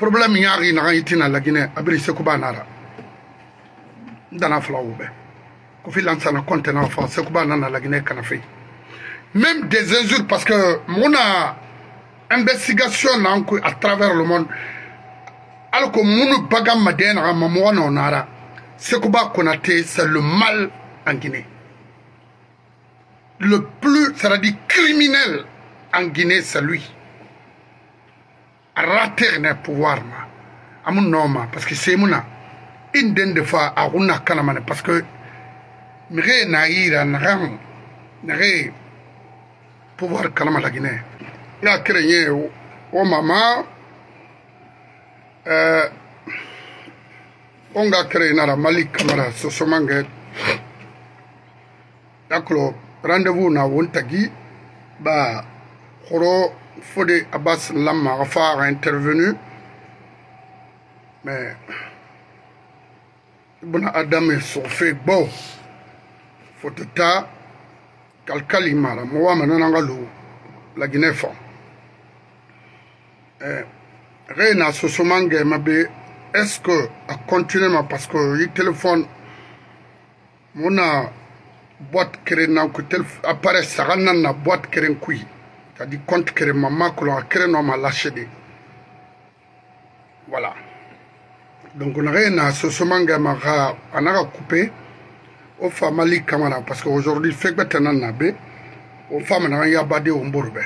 problème yari na yitina la Guinée abri Sékou banara ndana flawbe ko fi Lansana Conté na fa Sékou banana la Guinée kana fi même des injures parce que mon investigation à travers le monde alors que mon bagam madena mamwana onara Sékou Konaté c'est le mal en Guinée. Le plus, c'est-à-dire criminel en Guinée, c'est lui. Rater n'est pouvoir. Amun normal parce que c'est mona. Une des fois, à Rouna Kalamane parce que mire naïra n'ram n'ré pouvoir Kalamane la Guinée. Il a créé au maman. On a créé nara Malik Camara sur ce mangue. D'accord. Rendez-vous na Wontagi, bah, Khoro Fodé Abbas Lama Rafar a intervenu, mais bon Adam et Sofé Bo, Foteta, Kalkalimara, Mouam Nanangalou, la Guinée-Fa. Réna Sosomangue Mabé, est-ce que à continuer parce que le téléphone, mon a boîte créée n'a que tel apparaît Sarana boîte créée qui t'as dit compte créé maman que l'on a créé non m'a lâché des voilà donc on a rien à ce moment gamara on a coupé aux femmes Malik Camara parce qu'aujourd'hui fait maintenant n'abé aux femmes n'a rien badé au bourbe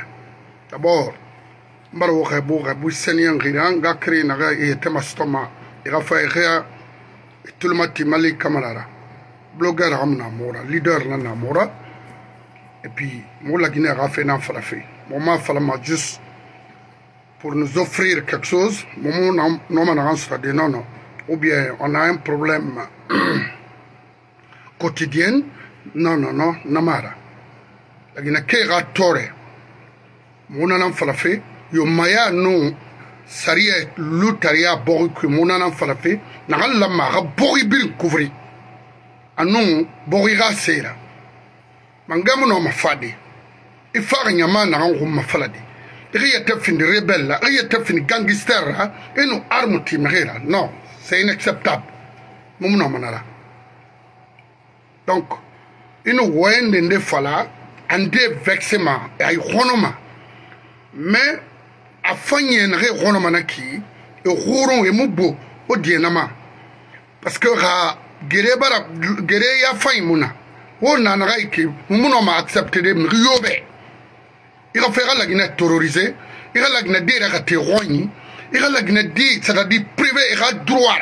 d'abord maro rebo rebo seigneur rien gars créé n'a rien été ma stoma il a fait rien tout le matin Malik Camara blogueur Ramna Mora, leader Nana Mora, et puis moi la Guinée a fait n'affaire. Maman falama juste pour nous offrir quelque chose. Maman non m'a rendu non non. Ou bien on a un problème quotidien. Non non non Namara. La Guinée qui ratore. Mon anam falafé. Yo maya non. Sarié l'outaria borikui. Mon anam falafé. N'gal la mara boribul couvri. Anon borira sera mangamu no mafadi ifar nyama na ngo mafaladi riya tafin rebella riya tafin gangster eno armu timrera non c'est inacceptable mumno manara donc ino wende nde fala ande vexema ay honoma mais afanye nre honoma naki e horon e mubo odienama parce que ra Gere bara gere ya faimuna. On n'a rien qui nous m'a accepté de me riober. Il va faire la Guinée terrorisée. Il va la Guinée dérater roigni. Il va la Guinée dit c'est-à-dire privé et à droit.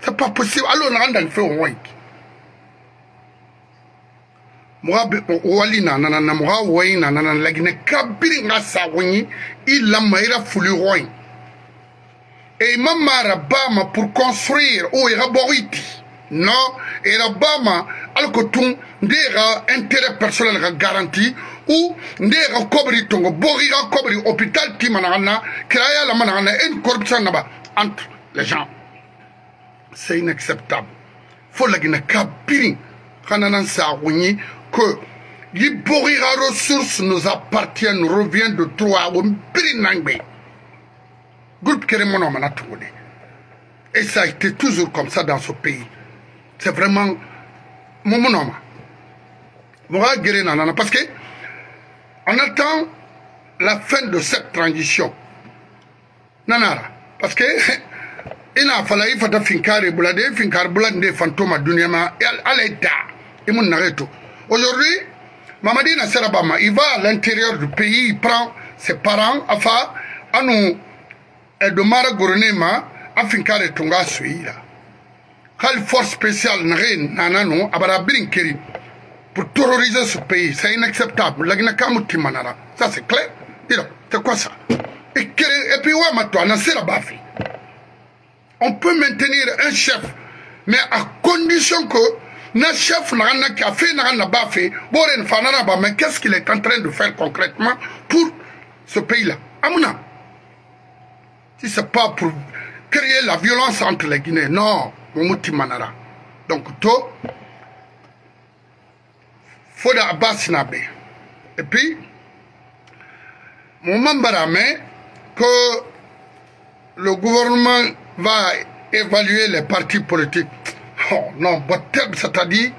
C'est pas possible. Alors on a un fait roigni. Moi oualina nanana moi oualina nanana la Guinée kabiri ngasa roigni. Il la maira foule roigni. Et maman rabama pour construire ou iraboriti. Non, et là-bas, alors que tout un intérêt personnel garanti, ou un cobri tongo, borira cobri, hôpital qui manana, créa la manana, une corruption là-bas, entre les gens. C'est inacceptable. Faut la Guinée Kabiri, Kananan Saouni, que les borira ressources nous appartiennent, nous reviennent de trois, ou Birinangbe. Groupe Kérémono Manatouli. Et ça a été toujours comme ça dans ce pays. C'est vraiment mon nom. Parce que on attend la fin de cette transition. Nanara. Parce que il a fallu faire fincar boulader fantôme d'unima à l'état. Et mon narrato. Aujourd'hui, Mamadi Nassarabama, il va à l'intérieur du pays, il prend ses parents afin à nous de Maragournema à fincar et Tonga suivre. Quelle force spéciale nanano abarabirinkeri pour terroriser ce pays, c'est inacceptable. La Guinée kamuti manara, ça c'est clair. Dis-le, c'est quoi ça? Et puis ouais, maintenant, on peut maintenir un chef, mais à condition que notre chef n'a pas fait n'a pas fait. Boren Farana ba, mais qu'est-ce qu'il est en train de faire concrètement pour ce pays-là? Amuna, si c'est pas pour créer la violence entre les Guinéens, non. Donc, tout, faut d'Abbas Nabe. Et puis, mon membre a que le gouvernement va évaluer les partis politiques. Oh non, c'est-à-dire,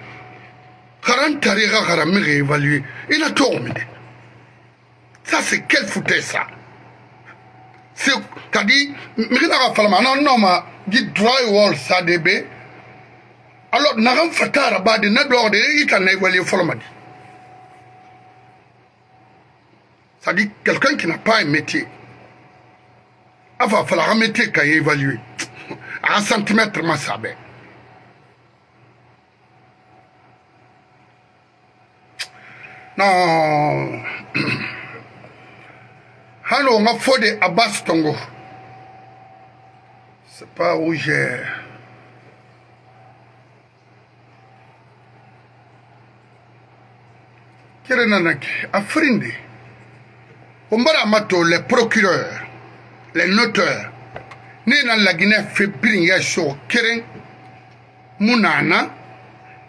il a tout remis. Ça, c'est quelle foutaise, ça? C'est-à-dire, dit drywall, ça, DB. Alors, Naram Fatara, Badi, Nadorde, il t'en a évalué, Folomadi. Ça dit, quelqu'un qui n'a pas un métier. Avant, il falloir un métier qui a évalué. À un centimètre, ma sabé. Non. Alors, on a Fodé Abbas Tongo. C'est pas où j'ai. Kérenanak, à Frinde. On va Matos, les procureurs, les noteurs, nés dans la Guinée-Fébrine-Yais-Sour-Kéren-Mouna-Anna,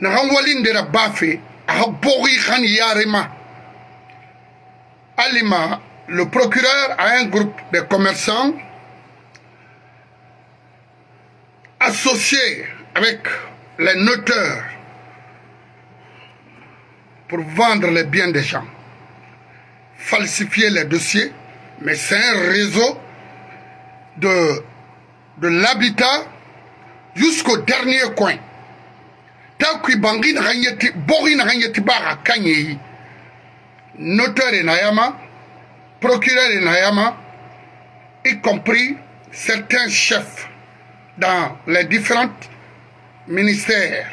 n'a renvoyé de la baffe à Bori Khaniarema. Alima, le procureur a un groupe de commerçants associés avec les noteurs pour vendre les biens des gens, falsifier les dossiers, mais c'est un réseau de l'habitat jusqu'au dernier coin. Tant que Bangin Ragneti, Borin Ragneti Bara Kanyehi, noteur et Nayama, procureur et Nayama, y compris certains chefs dans les différents ministères.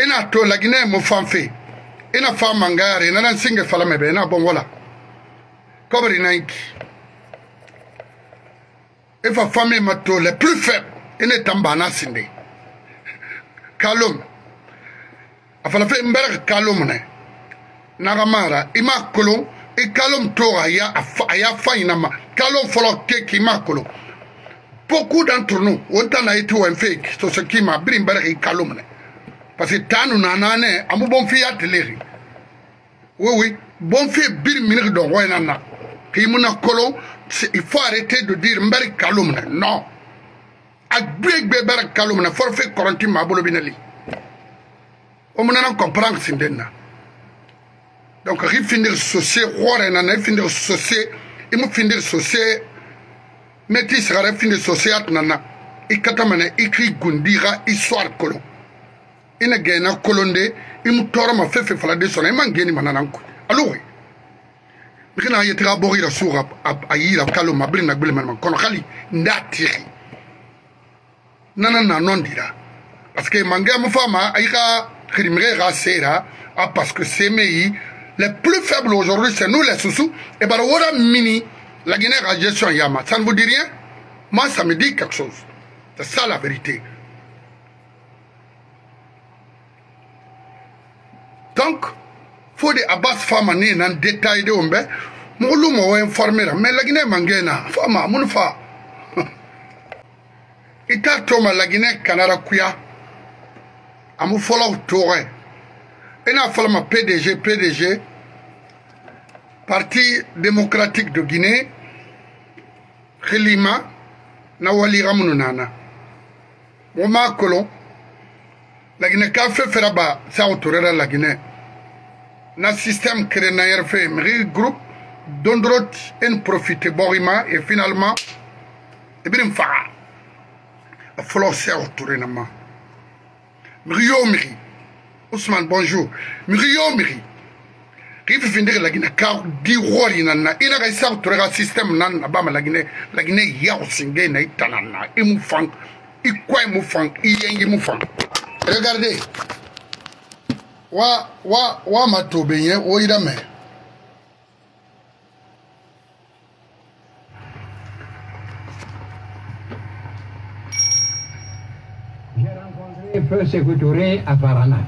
Et nato la Guinée mon fanfé. Et na femme mangare, et na singe falamebe, et na bon voilà. Comme Rinaïk. Et fa famille mato les plus faibles, et ne tambana sinde. Kalum. Afala fait mberg kalum ne. Nagamara, ima kolum, et kalum tora ya fa inama. Kalum foloke ki ima kolum. Beaucoup d'entre nous, autant a été un fake, sur ce qui m'a brimberg et kalum ne. Parce que tant nous n'en avons bon fille à télé. Oui, oui, bon fille, bir minute de Rouen. Il faut arrêter de dire Mbari Kaloum. Non. A Big Beber Kaloum, il faut faire quarantine à Bolobinelli. On n'en comprend que c'est là. Donc, il faut finir associé, il faut finir associé, il faut finir associé, Métis, il faut finir associé à Nana. Il faut écrire Gundira, histoire Kolo. Il a gagné un colonne, il m'a fait faire des sons, il m'a gagné un anankou. Alors, il a été abori la sourd à Yila Kaloma, Brina Gulman, Konakali, Natiri. Nanana non dira. Parce que Mangam Fama, Aïra, Krimera, Sera, parce que c'est Mei, les plus faibles aujourd'hui, c'est nous les Soussous, et Barawara Mini, la Guinée à gestion Yama. Ça ne vous dit rien? Moi, ça me dit quelque chose. C'est ça la vérité. Donc, il faut des Abbas Famani dans le détail de Ombe. Je suis informé. Mais la Guinée Mangena, Fama, Mounfa. Il y a la Guinée Canarakuya. Il y a Touré. Il y a PDG, Parti Démocratique de Guinée, Khilima, Nawali Ramounana. Roma Colon. La Guinée Café Feraba, ça autorera la Guinée. Dans le système créé dans le groupe, Dondrot en profite Borima et finalement, il y a Florence autour de moi. Miri, Ousmane, bonjour. Miri, il faut finir la Guinée, car il y a un système dans la Guinée, il y a un système dans la Guinée, il y a un système. Regardez. Wa mato benye o idame. J'ai rencontré peu Sékou Touré à Farana.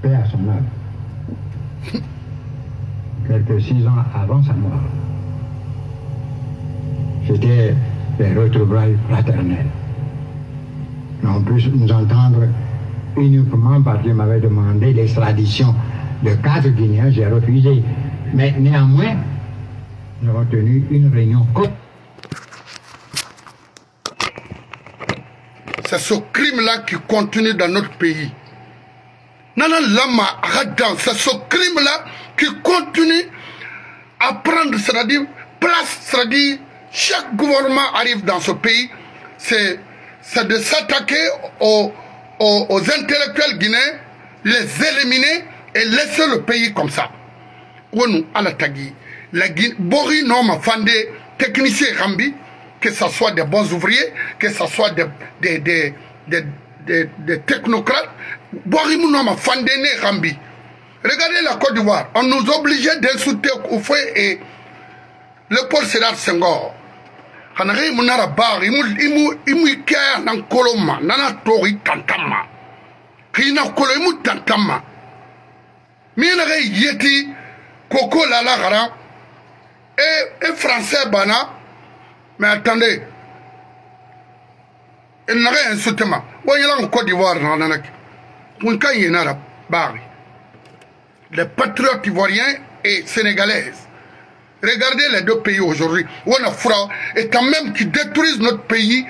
Paix à son âme. Quelques 6 ans avant sa mort. C'était des retrouvailles fraternelles. On peut nous entendre uniquement parce qu'il m'avait demandé l'extradition de 4 Guinéens, j'ai refusé. Mais néanmoins, nous avons tenu une réunion commune. C'est ce crime-là qui continue dans notre pays. C'est ce crime-là qui continue à prendre, c'est-à-dire place, c'est-à-dire chaque gouvernement arrive dans ce pays, c'est de s'attaquer aux intellectuels guinéens, les éliminer et laisser le pays comme ça. Nous alatagi, la Guinée, Bori Noma Fande, technicien Rambi, que ce soit des bons ouvriers, que ce soit des technocrates, Bori Noma Fande ne Rambi. Regardez la Côte d'Ivoire, on nous obligeait d'insulter au feu et le Paul Sédar Senghor. Coco lala gara et français bana, mais attendez, il n'a rien insulté ma. Vous voyez là en Côte d'Ivoire, les patriotes ivoiriens et sénégalaises. Regardez les deux pays aujourd'hui. On a froid et quand même qui détruisent notre pays.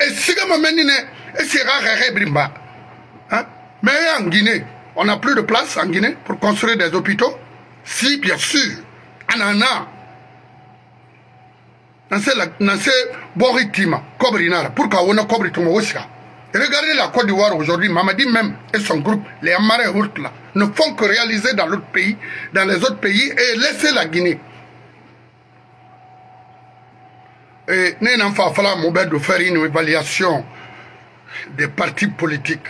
Et si on m'a et c'est rare, mais en Guinée, on n'a plus de place en Guinée pour construire des hôpitaux. Si, bien sûr, Anana, Nansé Boritima, Kobrinara, pourquoi on a Kobritima aussi. Regardez la Côte d'Ivoire aujourd'hui, Mamadi même et son groupe, les Amaré Hoult là, ne font que réaliser dans l'autre pays, dans les autres pays, et laisser la Guinée. Et nous n'avons pas besoin de faire une évaluation des partis politiques.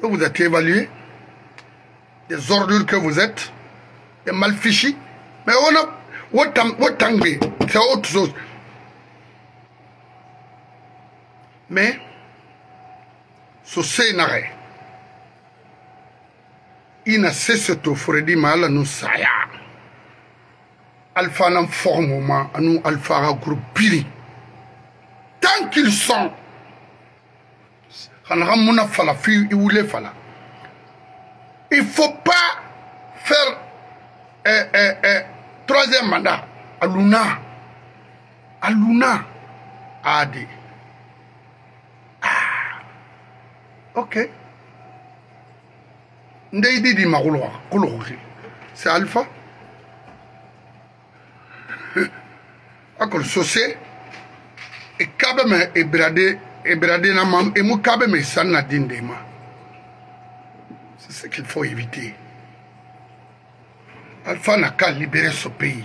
Vous êtes évalués, des ordures que vous êtes, mal fichi, mais on a c'est autre chose. Mais ce scénario, il n'a cessé de Freddy mal nous saia. Alpha n'en forme au moins, nous alpha groupe pili. Tant qu'ils sont, il faut pas faire troisième mandat, Aluna, Adi. Ok. Ndeidi di Marouloa, Koulouki. C'est Alpha. Akol Sosé, et Kabeme et Bradé Namam, et Moukabeme Sanadine Dema. C'est ce qu'il faut éviter. Alpha n'a qu'à libérer ce pays.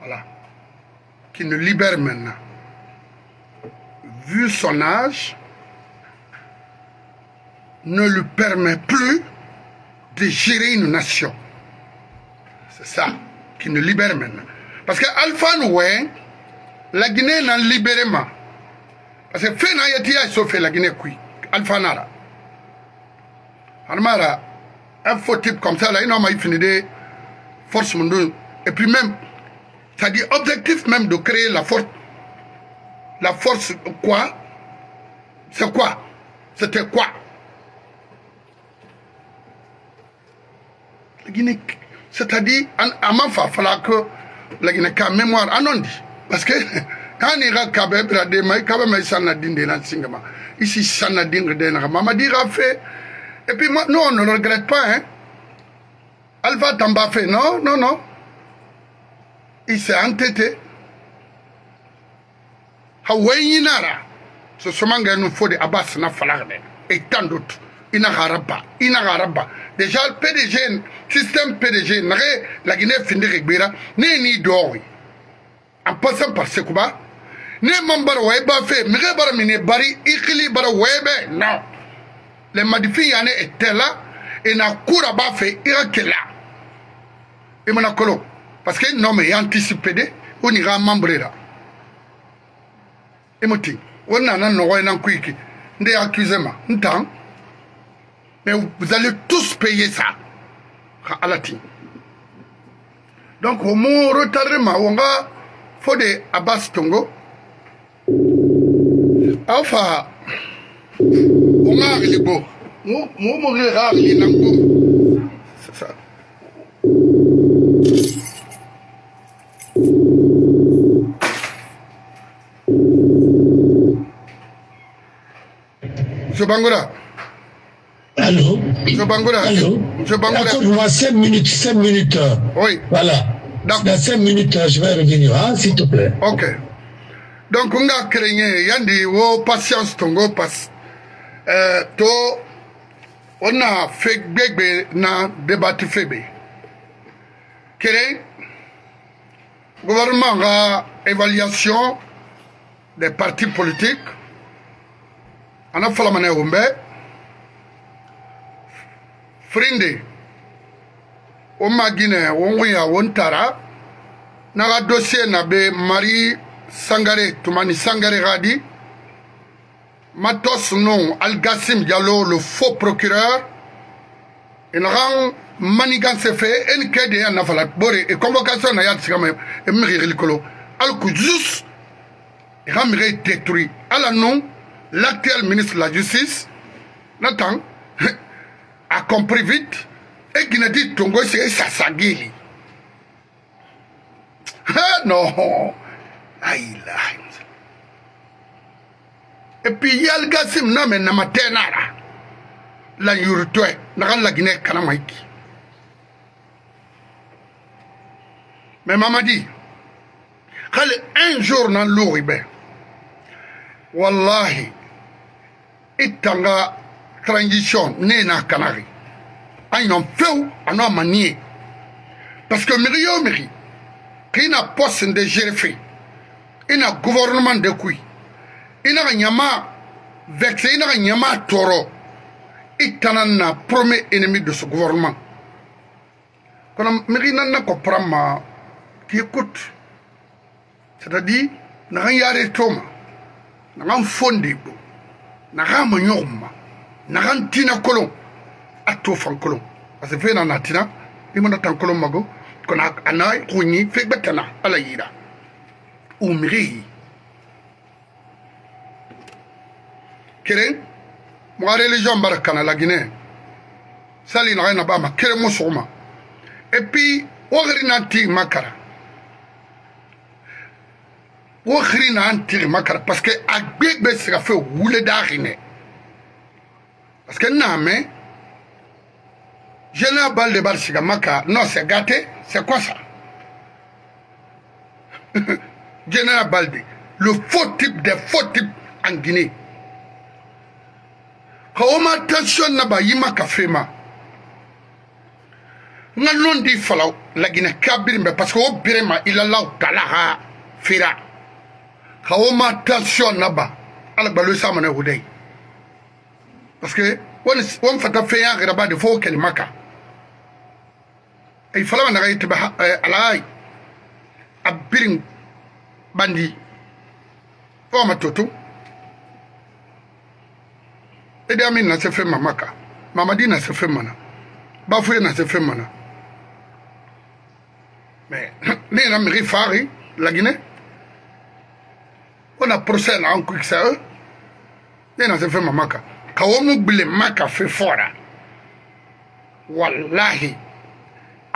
Voilà. Qui nous libère maintenant. Vu son âge, ne lui permet plus de gérer une nation. C'est ça qui nous libère maintenant. Parce que Alpha Noué, la Guinée n'a libéré pas. Parce que Fena Yatia se fait la Guinée qui. Alpha Nara. Almara. Un faux type comme ça, là, il a fini de force mondiale. Et puis même, c'est-à-dire objectif même de créer la force. La force quoi? C'est quoi? C'était quoi? C'est-à-dire, à ma fa, il fallait que la Guinée ait mémoire. Parce que quand il y a un cabèbre, il y a un cabèbre, ici, Sanadine, Mamadi Rafé. Et puis, moi, nous, on ne le regrette pas, hein. Alpha Tamba fait, non. Il s'est entêté. Hawaïinara. Ce soir, nous faut des Abbas Nafalarne. Et tant d'autres. Inagaraba. Déjà, le PDG, système PDG, la Guinée finit Rigbira, n'est ni d'ori. En passant par Sekouba, n'est membre Weba fait, Mirebarmine Bari, Ikilibar Webe, non. Les madifi yane étaient là et n'a couru à bas fait Irak là. Et Monacolo. Parce que non mais anticipé, on ira membrer là. Et moti, on a non roi en quick. Ndé accusez-moi. N'tang. Mais vous allez tous payer ça. À la team. Donc au moins retardé ma wonga Fodé Abbas Tongo. Alpha. C'est ça. M. Bangura. Allô. M. Bangura. Allô. M. Bangura. Attends, 5 minutes, 5 minutes. Oui. Voilà. Dans 5 minutes, je vais revenir, hein, s'il te plaît. Ok. Donc, on a créé, on a patience, on a fait bébé, on a débattu faible. Quel gouvernement a évaluation des partis politiques. On a fait la manière où Frindé. On m'a dit on tara na dossier na be Marie Sangare Toumani Sangare Radi Matos non Algassim Diallo le faux procureur il rend manigance fait en KD en affaire boré et convocation na yat sikama et miri likolo al kujus ramire détruit ala non l'actuel ministre de la justice Nathan a compris vite. Et qui n'a dit Tongo, c'est Sassagili. Ah non! Aïe là! Et puis, il y a le gars qui m'a dit, la Yurtoué, la Guinée-Kanamaïki. Mais maman dit, un jour dans l'Ouribé, Wallahi, il y a une transition, né na Canary. Ils ont fait un homme manié. Parce que Miri, qui n'a pas de GFI, il n'a gouvernement de couilles, il n'a rien à vexer, il n'a rien à taureau. Il n'a premier ennemi de ce gouvernement. Quand Miri n'a pas compris, qui écoute, c'est-à-dire, il n'a rien à rétoma, il n'a rien fondé, il n'a rien à m'ignorma, il n'a rien à tina colon. À tout fan colon parce que fait en natina il m'a tant colon mago qu'on a anay kouni fait betana ala yira umri keren moi religion barakana la Guinée sali na na ba ma keren mo souma et puis ogrinanti makara ogrinanti makara parce que agbegbe sera fait rouler d'arine parce que name je n'ai pas balle de balle sur Maka. Non, c'est gâté. C'est quoi ça? Je n'ai pas balle de. Le faux type des faux types en Guinée. Quand on m'a attentionné, il m'a fait mal. On a l'on dit que la Guinée Kabirme, parce que au Birma, il a là où Talara Fira. Quand on m'a attentionné, il m'a le samane ou d'ailleurs. Parce que, on fait un fait un rabat de faux qu'elle maka. Il fallait en arrêter à la haie. À Biring Bandi. Pour ma toto. Et d'amin n'a se fait ma maka. Mamadi n'a se fait mana. Bafoué n'a se fait mana. Mais, les Américains Fari, la Guinée. On a procès en quick ça eux. Les n'a se fait ma maka. Quand on oublie maka fait fort. Wallahi.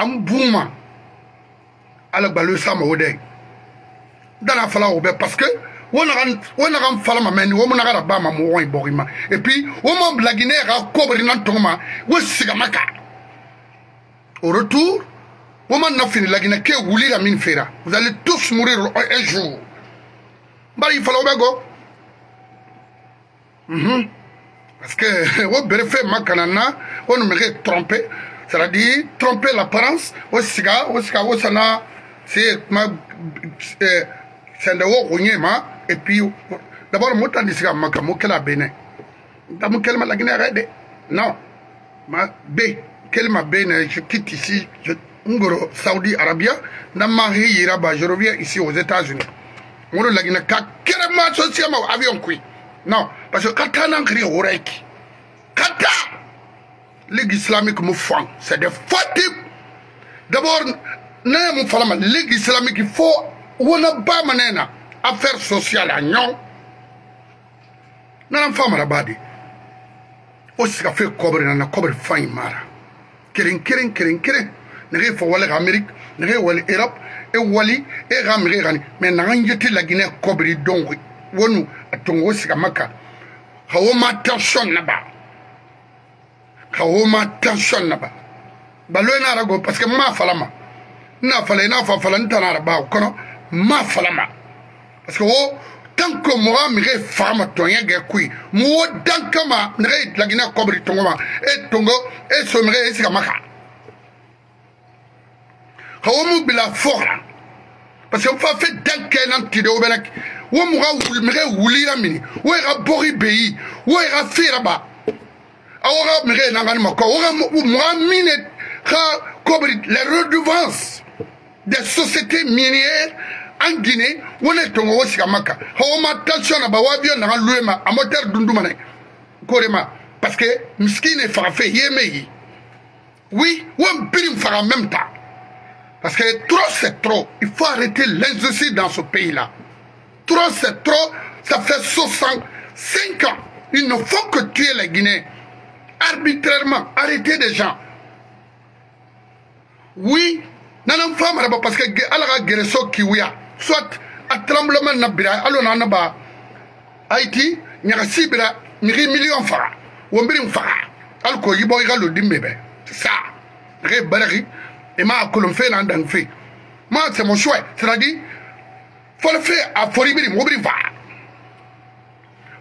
Ambouma alors bah le sam odé dans la fala obé parce que on a fala ma meni on a la ba ma mo on borima et puis on m'a la Guinée ra cobri nan toma ou sigamaka au retour on m'a fini la Guinée que wouli la mine fera vous allez tous mourir un jour bah il fala obé go parce que on brefait ma kanana on me ré trompé. C'est-à-dire tromper l'apparence au ciga au sana c'est ma c'est de haut au ma et puis d'abord montant du ciga ma comme quelle a béné d'amour quelle ma la Guinée arrête non ma b quelle ma béné je quitte ici je ngoro Saudi Arabia na mari iraba je reviens ici aux États-Unis mon la Guinée ka quelle ma social ma avion qui non parce que quand on a créé orek kata Ligue islamique moufang, c'est des faux types. D'abord, Ligue islamique, il faut on a pas maintenant affaire sociale à Nyon. Nan femme la badi. Aussi qu'a fait cobre nan cobre fin mara. Kering. N'ré faut aller Amérique, n'ré aller Europe et wali et ramré rani. Mais n'ré la Guinée cobre donc. Wonu atongo sika maka. Haoma tension là-bas. Baloena parce que ma falama. Ma falama. Parce que oh tant que moi mire femme tonya gekui. Moi tant que ma mire la Guinée cobri tongoma et tongo et somre et sikamaka. Haomu bila fora. Parce qu'on va faire tant qu'un antidote au Benac. Ou moura ou mire ou lira mini. Ou era bori beyi. Ou era firaba. Aura mire n'anganima quoi. Aura moura mine. Les redevances des sociétés minières en Guinée, on est tombé au Sikamaka. On a attention à Bawavion, à l'Uema, à Moteur Dundoumane, Korema, parce que Miskine Farafé, Yemei. Oui, on peut faire en même temps. Parce que trop c'est trop. Il faut arrêter l'injustice dans ce pays-là. Trop c'est trop. Ça fait 65 ans. Il ne faut que tuer les Guinéens. Arbitrairement, arrêter des gens. Oui, nanan femme là-bas parce que alaga gereso kiwia soit à tremblement nabira alors nanaba Haïti nyasi bira miri million fara wombiri fara alko yibo igalo dimbebe c'est ça re baraki et ma kolomfe nan dangfe moi c'est mon choix c'est-à-dire faut le faire à foribiri mobiri fara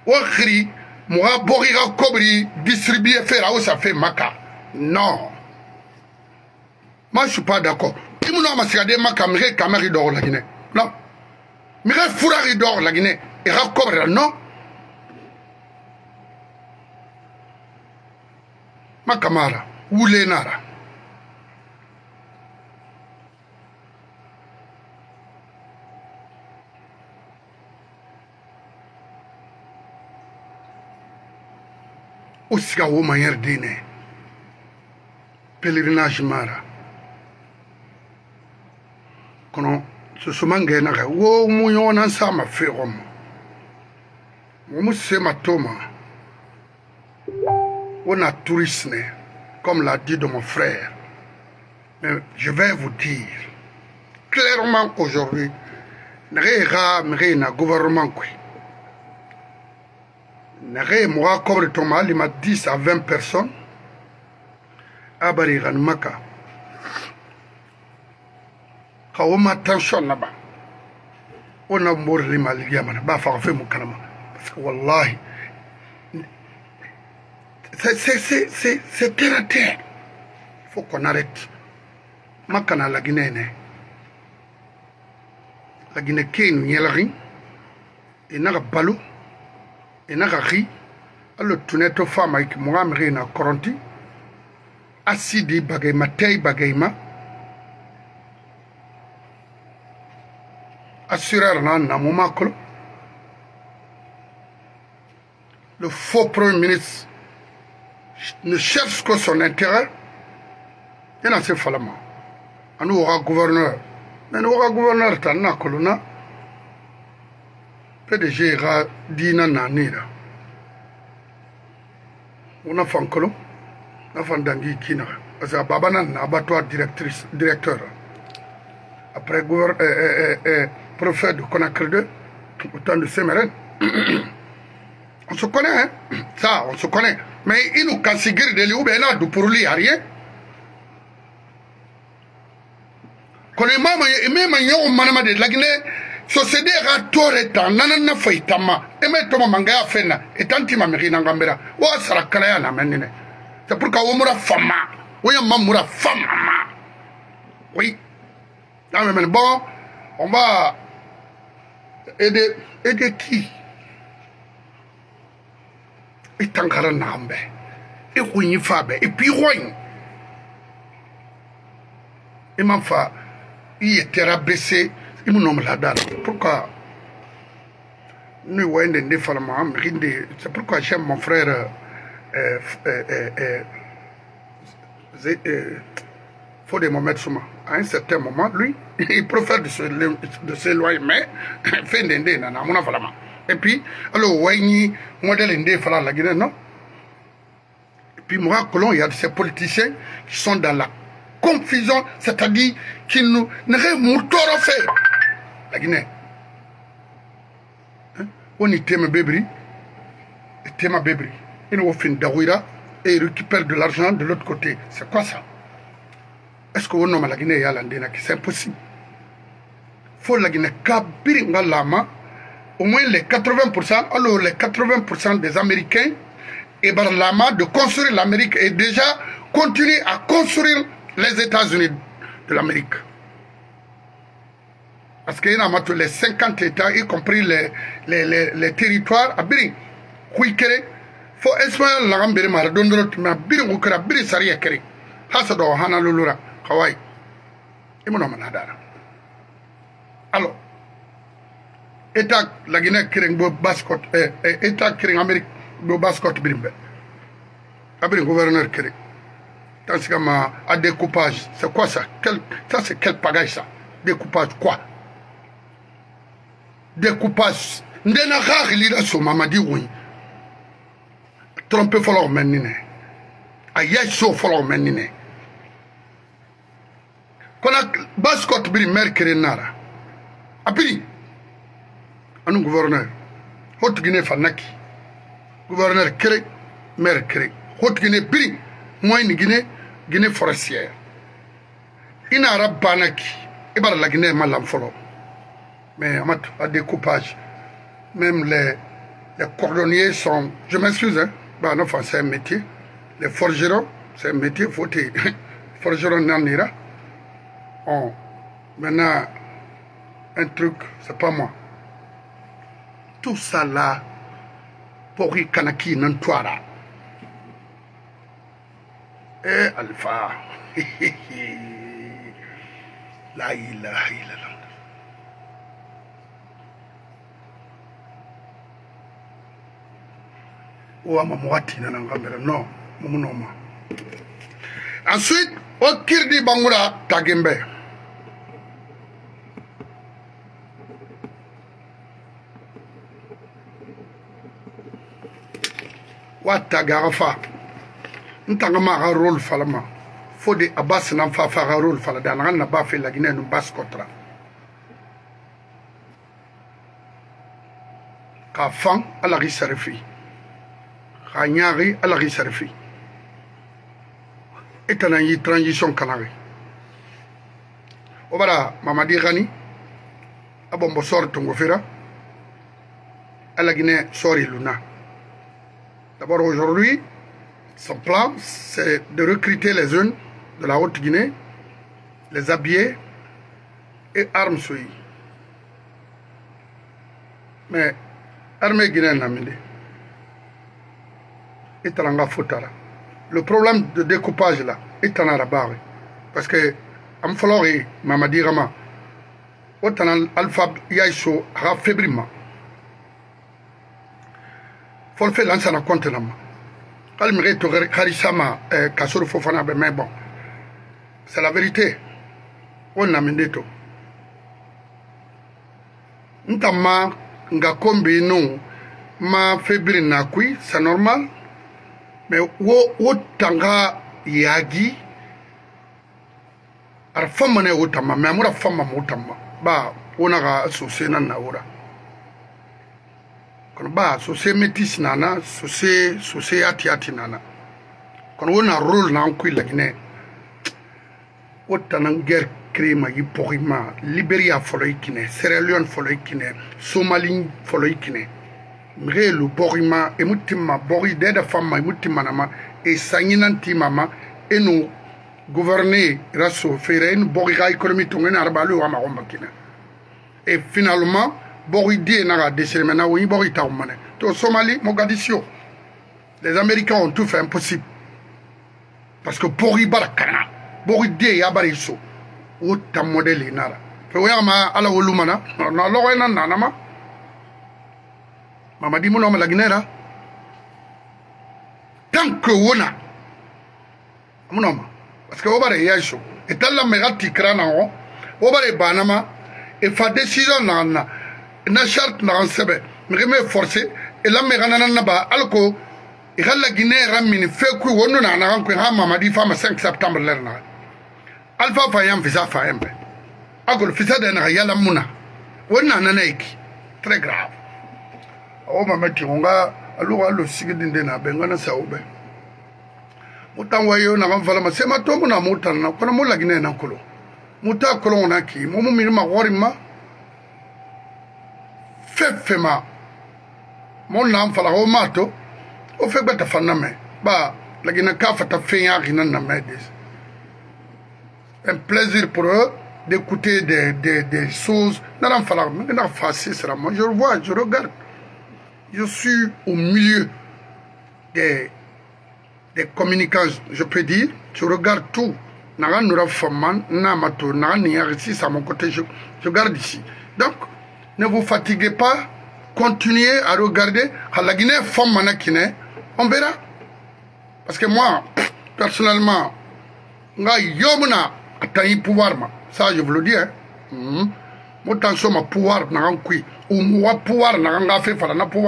wakri moi borira kobri distribuer faire où ça fait maka non. Moi, je ne suis pas d'accord. Si nous avons regardé ma caméra d'or la Guinée. Non. Mais fourrari d'or la Guinée. Et raccobre non. Ma caméra. Ou l'énara. Ou si vous manière dîner. Pèlerinage mara. Kono susumanga na wo muyona sama ferom musema toma on a tourisme comme l'a dit de mon frère mais je vais vous dire clairement aujourd'hui n'rega mrena gouvernement qui n'rega moi comme toma il m'a 10 à 20 personnes abari ganmaka Kaoma tension là-bas. On a mort les Maligamans. Bah, faut faire mon calme. Parce que wallahi, c'est terre à terre. Il faut qu'on arrête. Ma kana la Guinée né. La Guinée qui nous y a la ring. Et n'a pas balo. Et n'a pas ri. Alors tu n'es pas femme avec moi mais rien à quarantaine. Assis bagayma tay bagayma. Assureur n'a moment que le faux premier ministre ne cherche que son intérêt. Il n'a pas fait la main. On aura gouverneur. Mais nous aura gouverneur t'en a colonna. PDG ira dîner nanira. On a fait un colon. On a fait un dangi kina. Parce que Babanan n'a pas toi directrice directeur. Après gouverneur. Prophète de Conakry 2, au temps de Sémérène. On se connaît, hein? Ça, on se connaît. Mais il nous considère de l'Oubé, il n'a pour lui, rien. Quand les mamans, et même en Manama de la Guinée, société rator étant, nanana faitama, et même Thomas Mangaya Fena, et Tantima Mérina Gambera, ou à Sarakalaya la Ménine. C'est pourquoi on moura fama, oui, on moura fama. Oui. Non, mais bon, on va. Aider qui? Et Tankara Nambe. Et Rouni Fabe. Et puis Rouni. Et ma femme, il était rabaissé. Il me nomme la dame. Pourquoi? Nous voyons des déformations. C'est pourquoi j'aime mon frère. Fodé Mohamed Souma. À un certain moment, lui, il préfère de s'éloigner, mais il fait des dés, et puis, alors, Wayni, modèle indé, il la Guinée, non? Et puis, moi, Colomb, il y a ces politiciens qui sont dans la confusion, c'est-à-dire qu'ils nous n'auraient fait la Guinée. On y t'aime, bébé, Tema Bébri, une offre d'Awira et il récupère de l'argent de l'autre côté. C'est quoi ça? Est-ce qu'on nomme la Guinée Yalandena? C'est impossible. Il faut la Guinée Kabiri Ngalama, au moins les 80%, alors les 80% des Américains et par Lama de construire l'Amérique et déjà continuer à construire les États-Unis de l'Amérique. Parce qu'il y a tous les 50 États, y compris les territoires, à Biri, Kouikere, faut espérer l'ambiri maradondrot, mais à Biri Moukera, Biri Saria Kere, Hasado, Hanalulura, Hawaï. Et mon nom Hadara. Alors, État la Guinée Kérengo Bascote, État Kérengo Amérique, Bascote Birimbe. Abri gouverneur Kere. Tant que ma à découpage, c'est quoi ça? Ça c'est quel pagaille ça? Découpage quoi? Découpage. Ndena khar lila so Mamadi oui. Trompe follow menine. Aye so follow menine. Konak Bascote Birim Mercure Nara. Apiri. Un gouverneur, Haute-Guinée Fanaki, gouverneur Kéré, maire Kéré, Haute-Guinée Biri, moyenne Guinée, Guinée forestière. Il n'a pas Banaki, et par la Guinée Malamfolo. Mais à découpage, même les cordonniers sont, je m'excuse, hein, bah non, enfin, c'est un métier, les forgerons, c'est un métier, faut les forgerons n'en ira. On, maintenant, un truc, c'est pas moi. Tout ça là, pour y Kanaki Nantuara. Eh Alpha, la ilaha illallah. Ou à Mamouati Nanangamera, non, Mounoma. Ensuite, au Kiri Bangura Tagembe. Tagarafa, Ntangama rôle falama, Fodé Abbas n'enfa fara rôle faladan, n'a pas fait la Guinée, nous basse contra. Kafan à la riserfi, Kanyari à la riserfi, et Tanani transition canari. Obara, Mamadi Rani, Abombosor Tongofera, à la Guinée, sorry Luna. D'abord aujourd'hui, son plan, c'est de recruter les jeunes de la Haute-Guinée, les habiller et armes souillées. Mais l'armée guinéenne n'a mené. Et Taranga Foutara. Le problème de découpage là, est en arabe. Parce que en Floride, Mamadi Rama, autant Alpha Yaïso a faiblement. Faut faire Lansana Kuyati. Mais bon, c'est la vérité. On a mené tout. Notamment, nga kombi non, ma fébrile nakui, c'est normal. Mais où tanga yagi, à la femme ne outama, mais amour la femme outama. Bah, on a associé na naura. Bah, c'est métis nana, c'est atiati nana. Quand on a rôle dans la Guinée, autant en guerre crime, Yiporima, Libéria Foloïkine, Sierra Leone Foloïkine, Somalie Foloïkine, Mrelu Borima, Emutima, Bori, Deda Fama, Emutimanama, et Sanginanti Mama, et nous gouverner, Rasso, Ferren, Borira économique, on a arbalé ou Amaromakine. Et finalement, Boridi n'a déchiré maintenant oui Borita au Mali. Au Somalie, Mogadisio. Les Américains ont tout fait impossible. Parce que Boribarakana, Boridi Yabariso, autre modèle inara. Fouéama à la Olumana, on a l'oreille en Nanama. Mamadi Mounom la Guinera. Tant que Wona. Mounom. Parce que Obare Yacho. Et dans la Merati Kranao, Obare Banama, et fa décision Nana. Na charte na ansebe mreme forcé et la merana naba alko e galla Guinée ramini feku wonu na na kanku ha Mamadi fama 5 septembre lerna alfa fayam visa fayam agol fisa de na yalla muna wonna na naiki très grave o mamati onga Alors, le Sigdindena, Bengana Saoube. Moutawayo n'a pas fait ma tombe, n'a moutana, qu'on a moula Guinée n'a colo. Mouta colonaki, momo mirma warima. Fefema. Mon lam fala au mato. Au fait bête à faname. Bah, la Guinée Kafa t'a fait un rinanamedis. Un plaisir pour eux d'écouter des choses. N'a pas facile, c'est la moi. Je vois, je regarde. Je suis au milieu des communications, je peux dire. Je regarde tout. À mon côté, je regarde ici. Donc, ne vous fatiguez pas. Continuez à regarder. On verra. Parce que moi, personnellement, je pouvoir. Ça, je vous le dis.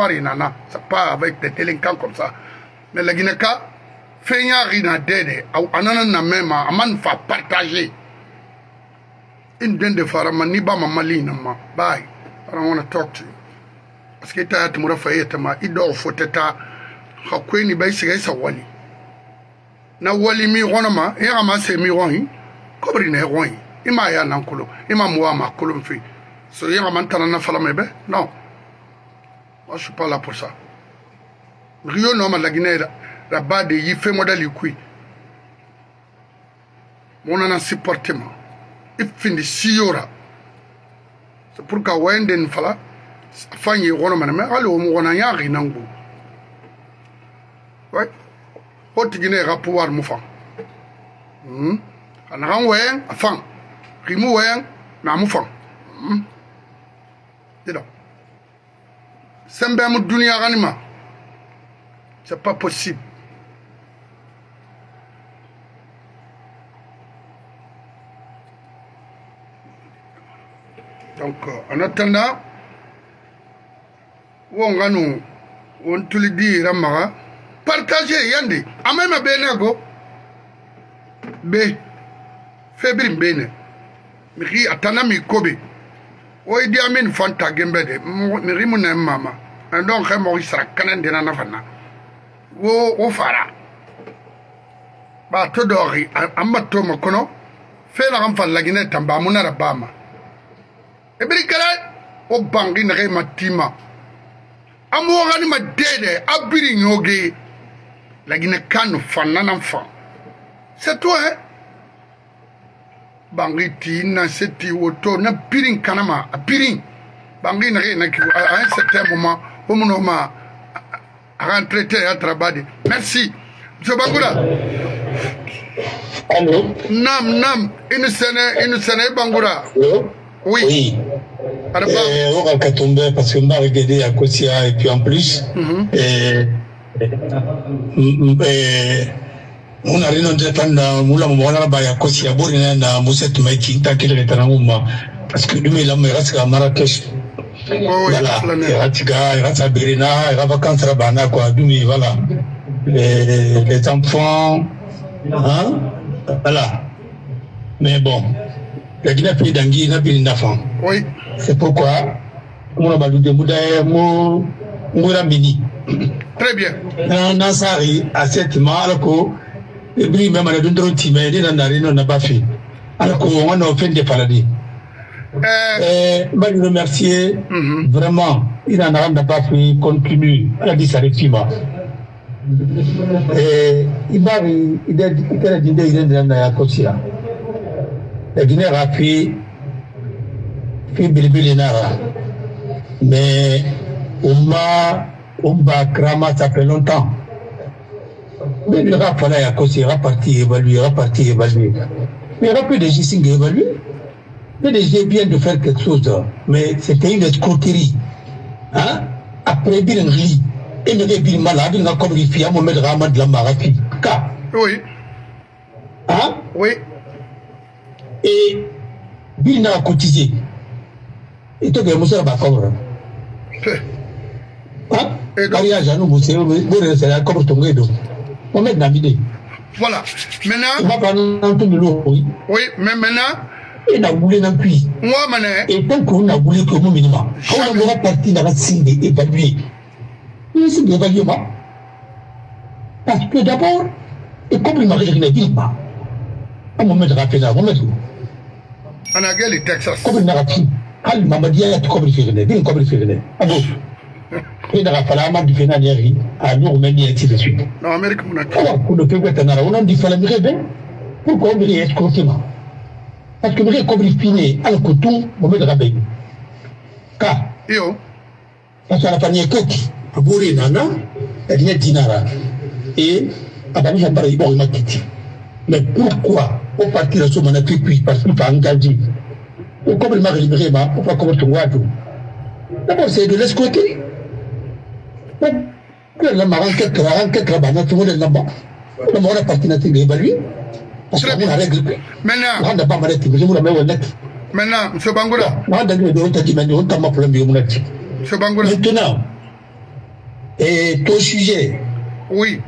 C'est pas avec des délinquants comme ça. Mais la Guinée, partager. I don't want to talk to you. Parce que t'as So, il y a un mantan à faire, mais non. Moi, je ne suis pas là pour ça. Rio nomme la Guinée, la bade, il fait modèle, il mon an supporté, il finit si yora. C'est pourquoi Wenden Fala, Fanny Ronoman, mais allô, mon anari nango. Oui. Haute Guinée, à pouvoir moufan. En ranwen, à fan. Rimouwen, na moufan. C'est pas possible. Donc, en attendant, on te le dit, Ramara, partagez, Yandé. Amène à Benago. B. Fébrim Bene. Miri Atanami Kobe. Oui, il y a une femme qui a été faite. Je suis un homme qui a été fait. Je suis un homme qui a été fait. C'est toi, hein? Bangiti, Nanseti, Woto, na pirin kanama, a pirin. Bangri à un certain moment, au moment à rentrer à Trabadi. Merci. M. Bangura. Allô? Nam, Innocene Bangura. Oui. On va tomber parce qu'on m'a regardé à Kosia et puis en plus. On a rien d'entendre, nous l'avons à parce que nous, il à Marrakech. Voilà, il voilà. Les enfants, hein, voilà. Mais bon, la Guinée pays d'Angui n'a plus d'enfants. Oui. C'est pourquoi, on a balu de Moudaïmo, Mouramini. Très bien. On a sari à cette marque. Et puis, même à la dundron timé, il n'a pas fait. Alors qu'on a fait des paradis. Je le remercie vraiment. Il n'en a pas fait, continue. Il a dit ça, les filles. Il a dit, il a dit, il a dit, il a dit, il a dit, il a mais on va cramer ça fait longtemps. Mais le rap, voilà, il y a parti évalué, évalué. Mais le rap, PDG s'est évalué. PDG vient de faire quelque chose, mais c'était une escroquerie. Hein? Après, il y a une malade, il y a comme les filles à Mohamed Rahman de la Marafi. Oui. Hein? Oui. Et il n'a cotisé. Et toi, il y a Moussa Bakobre. Hein? Mariage à nous, Moussa, c'est la Cobre Tongue. On met David. Voilà. Maintenant. Oui, mais maintenant. Il a voulu n'en puis. Moi, maintenant. Et tant qu'on a voulu que nous, minimum. On a parti dans la cible et pas lui. principe d'évaluement. Parce que d'abord, et comme le mariage n'existe pas, on me met de rappeler, on me met où en a les Texas. Comme le narratif, quand Mamadi a été comme le Féréné, il est comme le Féréné. À gauche. Il n'a pas la main du Féréné, à nous, on a mis ainsi de suite. Non, Amérique, on a dit. Alors, pour le pays, on a dit, il fallait me rêver. Pourquoi on me rêve escortement? Parce que je comme le Féréné, à l'autre, on me met de rappeler. Car, parce qu'on a parlé de Bouré Nana, elle vient de Dinara. Et Abani Jambara, il m'a quitté. Mais pourquoi au parti de son mandat puis parce qu'il pas engagé ou comme il m'a libéré, il ne faut pas comme ton wadou. D'abord, c'est de l'escroquer. La maranquette, la ranquette, la banane, tout le monde est là-bas. Le monde est parti natif, il est évalué. Parce qu'on a règle. Maintenant, M. Bangura. Maintenant, et ton sujet. Oui.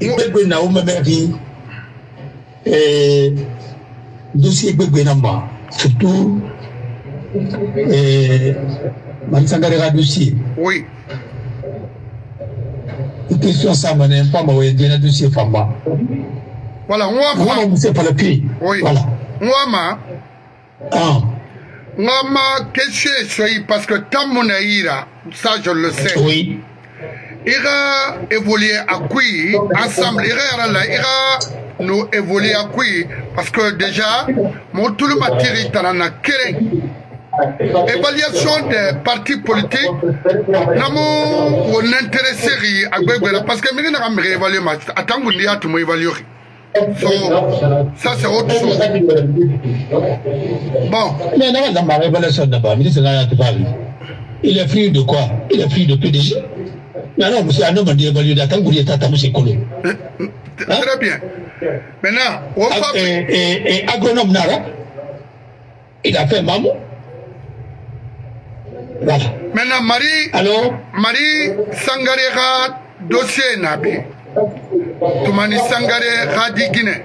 Il peut y avoir un dossier surtout Marie Sangare a dossier. Oui. Une question ça, mais un femme ou un dossier femme. Voilà, on va commencer par le pays. Oui. Voilà. On va qu'est-ce que parce que tant mon aïra, ça je le sais. Oui. Ira évoluer à qui ensemble, ira nous évoluer à qui parce que déjà, mon tout le matériel a créé évaluation des partis politiques. Nous on intéressé à parce que nous n'avons pas évalué le match. Attends, nous n'avons pas évalué. Ça c'est autre chose. Bon. Mais non, dans ma révélation d'abord, il est pris de quoi? Il est pris de PDG. Non, monsieur Anno m'a dit évaluer d'attendre que l'État t'a collé. Très bien. Maintenant, on va. Et agronome Nara, il a fait Mamou. Voilà. Maintenant, Marie Sangare dossier Nabi. Toumani Sangare Radi Guinée.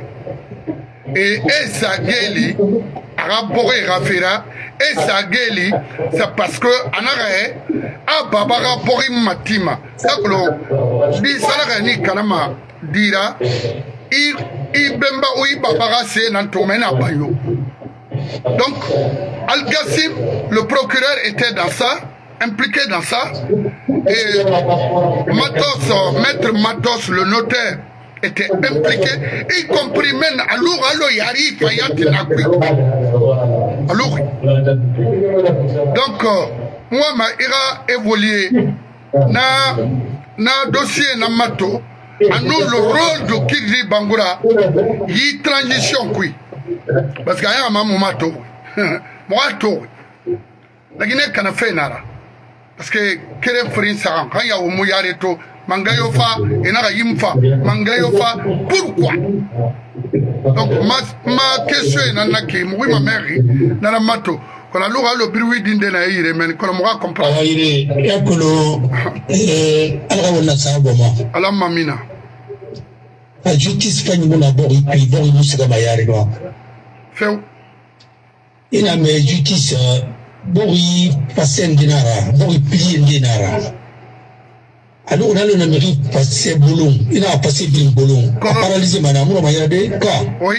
Et Essa Geli, Raboré Rafira, Essa Geli, c'est parce que Anare. Ah, Babara Borim Matima. D'accord. Dis Salarani Kanama dira Ibemba ou Babara c'est Nantomena Bayo. Donc, Algassim, le procureur était dans ça, impliqué dans ça. Et Matos, maître Matos, le notaire, était impliqué, y compris même à l'ouralo Yari Fayat Nakui. Alors, donc, moi, je vais évoluer dans le dossier de Mato. À nous, le rôle de Kiri Bangura, il y a une transition. Parce qu'il y a un moment où la Guinée a fait nara. Parce que Kiri Frinsa, quand il y a un mouyareto, Mangayofa, et Nara Yimfa, Mangayofa, pourquoi? Donc, ma question est dans la Kim, oui, ma mère, dans la Mato. Quand on a le bruit d'une dénaïre, mais quand on va comprendre. Alors, il est un colo. Alors, on a ça un moment. Alors, mamina. La justice fait une bonne abord, et puis bon, nous sommes à Yarigua. Féo. Il y a mes justices, Bori, Passen Dinara, Bori, Pien Dinara. Alors, on a le numéro passé Boulon. Il a passé Bim Boulon. Paralysé, madame, on va y aller. Oui.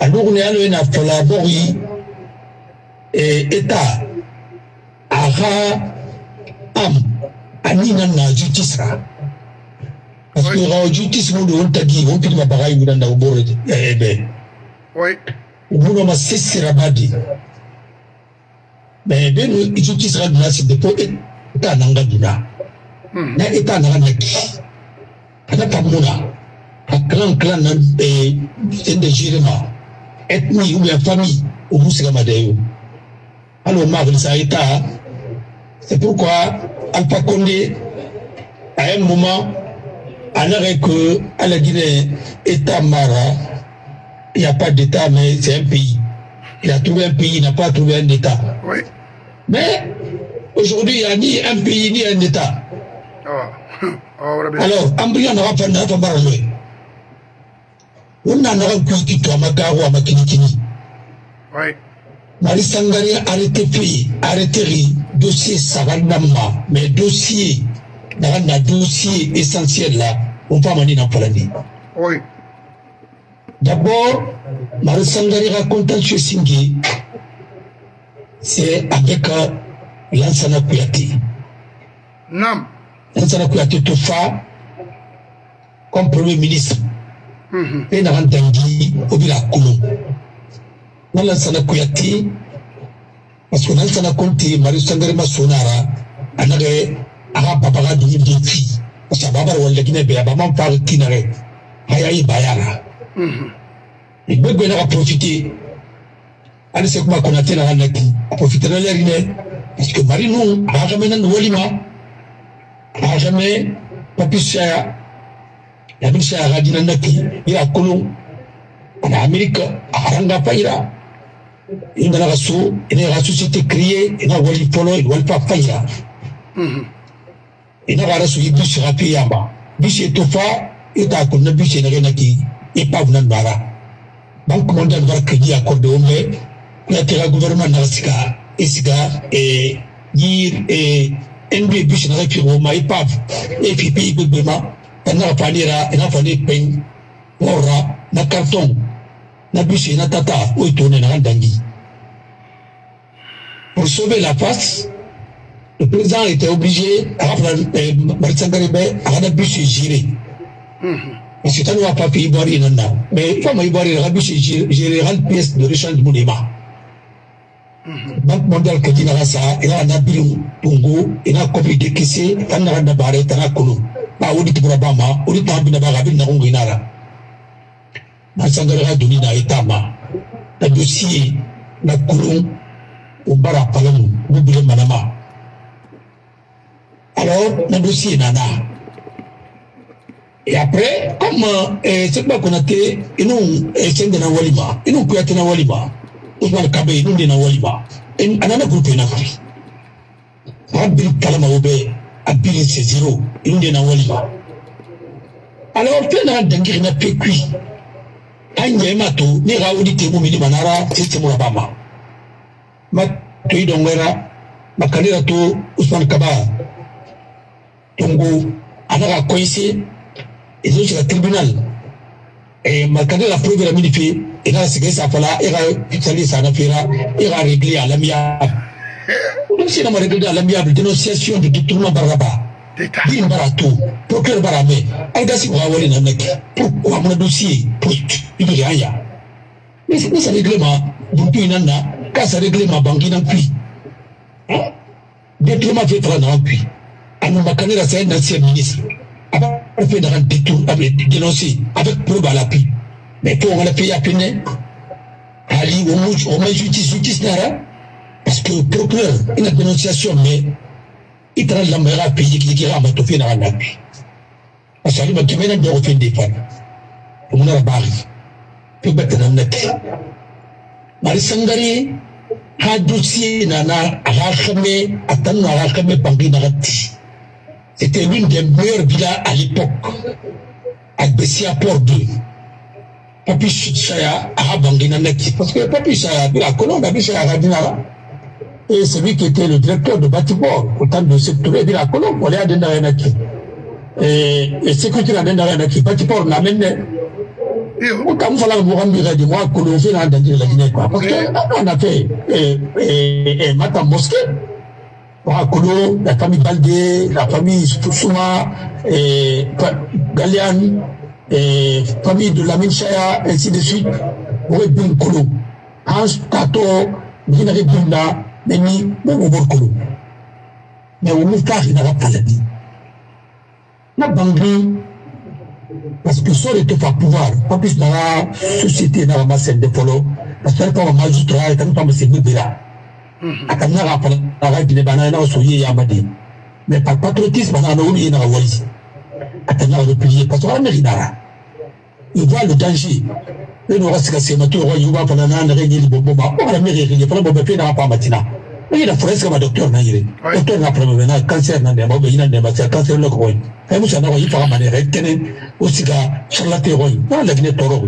Alors, on est allé à la Bori. Et État, Ara, Am, Anina, justice. Parce que la justice, on t'a dit, on peut me parler dans la Bore. Eh bien, oui. Vous n'avez pas cessé la Badi. Mais bien, la justice, c'est dépôt État Nangaduna. N'a État Nangadaki. N'a pas Mouna. Un grand clan d'indégirement. Ethnie ou bien famille au Moussamadeo. Alors, Marvel, ça est à. C'est pourquoi Alpha Condé, à un moment, en aurait que à la Guinée, État Mara, il n'y a pas d'État, mais c'est un pays. Il a trouvé un pays, il n'a pas trouvé un État. Oui. Mais aujourd'hui, il n'y a ni un pays, ni un État. Oh. Oh, alors, Ambrian n'a pas de mal à jouer. On a un recul qui à Makinikini. Oui. Marie Sangare arrêté pays, arrêté riz, dossier saranama, mais dossier narana dossier essentiel là, on peut mener dans Polani. Oui. D'abord, Marie Sangare racontant chez Singhi, c'est avec Lansana Kuyati. Non. Lansana Kuyati Toufa comme premier ministre. Et n'a entendu au Bila Kolomba. Non, Lansana Kuyati. Parce que dans le compte, Marie Sangare Massonara, elle a papa de l'Ibdoufi. Parce que Baba ou l'Akinébé, Baba parle Kinare, Hayaï Bayara. Il peut bien profiter. Elle sait comment on a tel à Naki. Profiter de l'air, parce que Marie nous a jamais un Walima, a jamais Papus Shaya, la Bisha Radina Naki, il a Colomb, en Amérique, à Ranga Paira. Il y a une société créée, il y a un polo, il y a un papaya. Il y a un bus rapide. Bus est tout fort, il y a un bus qui est naki, il n'y a pas de bara. Donc, on a un crédit à Côte d'Ivoire, il y a un gouvernement nasca, et un bus n'a plus de maille, et puis pays gouvernement, il n'a pas de pain, aura, n'a carton. Pour sauver la face, le président était obligé à gérer. Parce que ça ne va pas payer Ivoire, mais il faut que gérer la pièce de l'échange de monéma. Banque mondiale qui dit ça, il a un Bila Kolomba, il a un compliqué qui c'est, il a un barré, il a un colon. Masangara doni na etama, na dossier na kuron obara palamu bubule manama. Alors na dossier nana. Et après comme c'est pas qu'on a été nous échangé na walima, nous kuyaté na walima, Ousmane Kabé nous dé na walima, anana groupe na kuri. Abil kalama obé, abil c'est zéro, nous dé na walima. Alors tu n'as d'engagé na pécui. Mato, ni Raouli Temu Minimanara, Sistemurabama. Matui Dongwera, Makalera to Ousmane Kaba, Tongo, Anara Koïse, et donc le tribunal. Et Makalera prouve la minifi, et là, c'est que ça falla, et là, Pitalis à la Fira, et là, réglé à l'amiable. Nous sommes réglés à l'amiable, dénonciation du détournement par là-bas. Din Baratou, procureur Barame, Algassim Rawali Namaki, pourquoi mon dossier, pour Yaya. Mais c'est ce règlement, Buntu Nana, car ce règlement banquier n'a plus. Détournement fait prendre un puits. Anoumakanera, c'est un ancien ministre. Après, fait un détour, avec dénoncé, avec preuve à l'appui. Mais pour le pays à peine, Ali, on met justice Nara, parce que le procureur, une dénonciation, mais. Il traite la meilleure pays qui est en train de la vie. Parce qu'il m'a dit qu'il n'y a aucun défaut. Il m'a dit qu'il n'y a aucun défaut. Marie Sangare, un dossier n'a pas pangé dans la vie. C'était l'une des meilleures villas à l'époque. À Bessia Port 2. Papus Shaya a pangé dans la vie. Parce que Papus Shaya, la Colombe, Shaya a pangé dans la vie. Et celui qui était le directeur de Batibord, au temps de Sékou Touré, Bila Kolomba, on est à Dendara Naki. Et Sékou Touré à Dendara Naki, Batibord l'amène. Au cas où il fallait vous rendre des mois, Colomba, on est à Dendara Naki. Parce qu'on a fait Madame Mosquée, Colomba, la famille Baldé, la famille Souma, Galian, famille de la Minchaya, ainsi de suite. On est bien Colomba. Hans Tato, Guinée Bunda, mais ni au Borkolo. Mais au Moukar, il n'a pas la vie. N'a pas parce que ça est au pouvoir. Pas plus dans la société, dans la masse de follow, parce qu'elle parle magistrat et pas monsieur Boubéla. À Kamna, la règle des bananes au soyer Yamadi. Mais par patriotisme, on a oublié dans la Wallis. À Kamna, le pays, parce qu'on a Mérinara. Il voit le danger. Et nous restons cassés, mais tout le royaume va faire un régné de Boboba. On a mérité, il n'y a pas de Bobé, il n'y a pas de Matina. Mais il a forêt comme un docteur Naïri. Docteur n'a pas de cancer, n'a pas de cancer, cancer le roi. Et nous, ça n'a pas de manière, et tenez aussi la charlaté roi. Non, la Guinée Toro.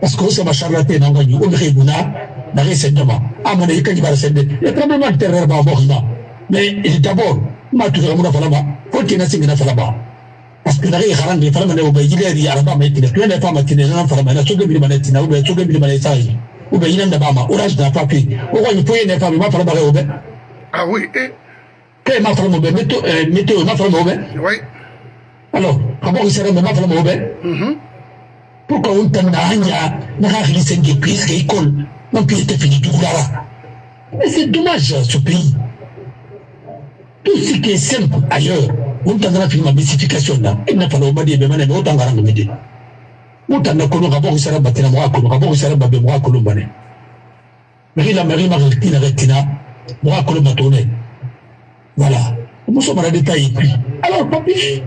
Parce que c'est ma charlaté, n'a pas de Oumri Bouna, dans les saignements. À mon avis, quand il va saigner, le problème est terreur va avoir. Mais d'abord, Matos Ramouna Falama, continue à signer la Falama. Parce que les gens qui ont été obéis, ils ont été obéis, ils ont été obéis, ils ont été obéis, ils ont été obéis, on t'a donné une massification là. Il n'a pas le mal de me mener autant à la médie. On t'a donné un rapport qui sera battu à moi, un rapport qui sera battu à moi, Colombane. Mais la mairie m'a retiré la rétina, moi, Colomba tourné. Voilà. Nous sommes à la détail. Alors, papi,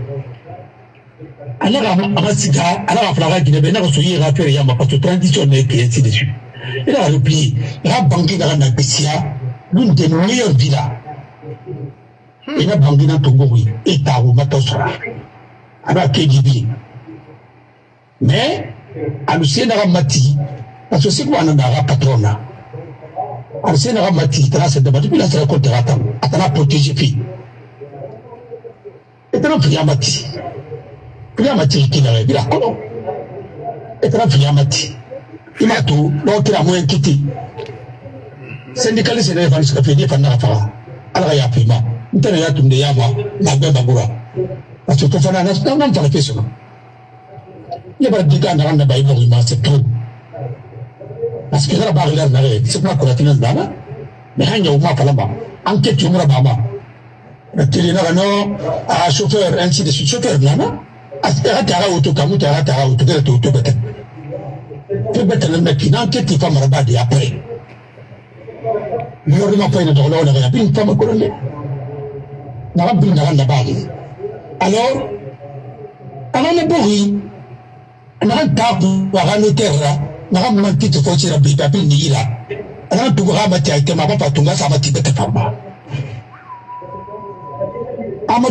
alors, à la Flora qui ne venait pas souiller à faire, il n'y a pas de transition et ainsi de suite. Et là, le pays, la banque dans la Pessia, l'une des meilleures villas. Il a bandé dans Togori, et Taro Matos. Alors, KGB. Mais, à Lucien Ramati, parce que c'est quoi un patrona? À Lucien Ramati, il a cette débat, il a cette côte de Ratam, il a protégé fille. Et puis, Priamati, qui n'arrive pas à Colomb. Et puis, Priamati, il a tout, l'autre a moins quitté. Syndicaliste, il a fait des fanarafara. Alors, il y a plus mal. Ntana ya tumde ya ba Abbas Bangura parce que Farana n'a pas fait ça. Il va dire qu'on a un bail pour moi c'est tout. Parce que là bas il a narré c'est pas qu'on a fini d'ana mais rien au mapa là-bas. Enquête au mura baba. Le téléphone non à chauffeur ainsi de suite chauffeur nana à tara auto kamu tara auto de auto bête. Tu bête le mec n'enquête il va me regarder après. Le gouvernement pas une douleur là il a une femme colonne. Alors, avant le bourri, on a un tape, on a un terre, on a un manqué de force, on a un peu de l'île, on a un peu de l'île, on a un peu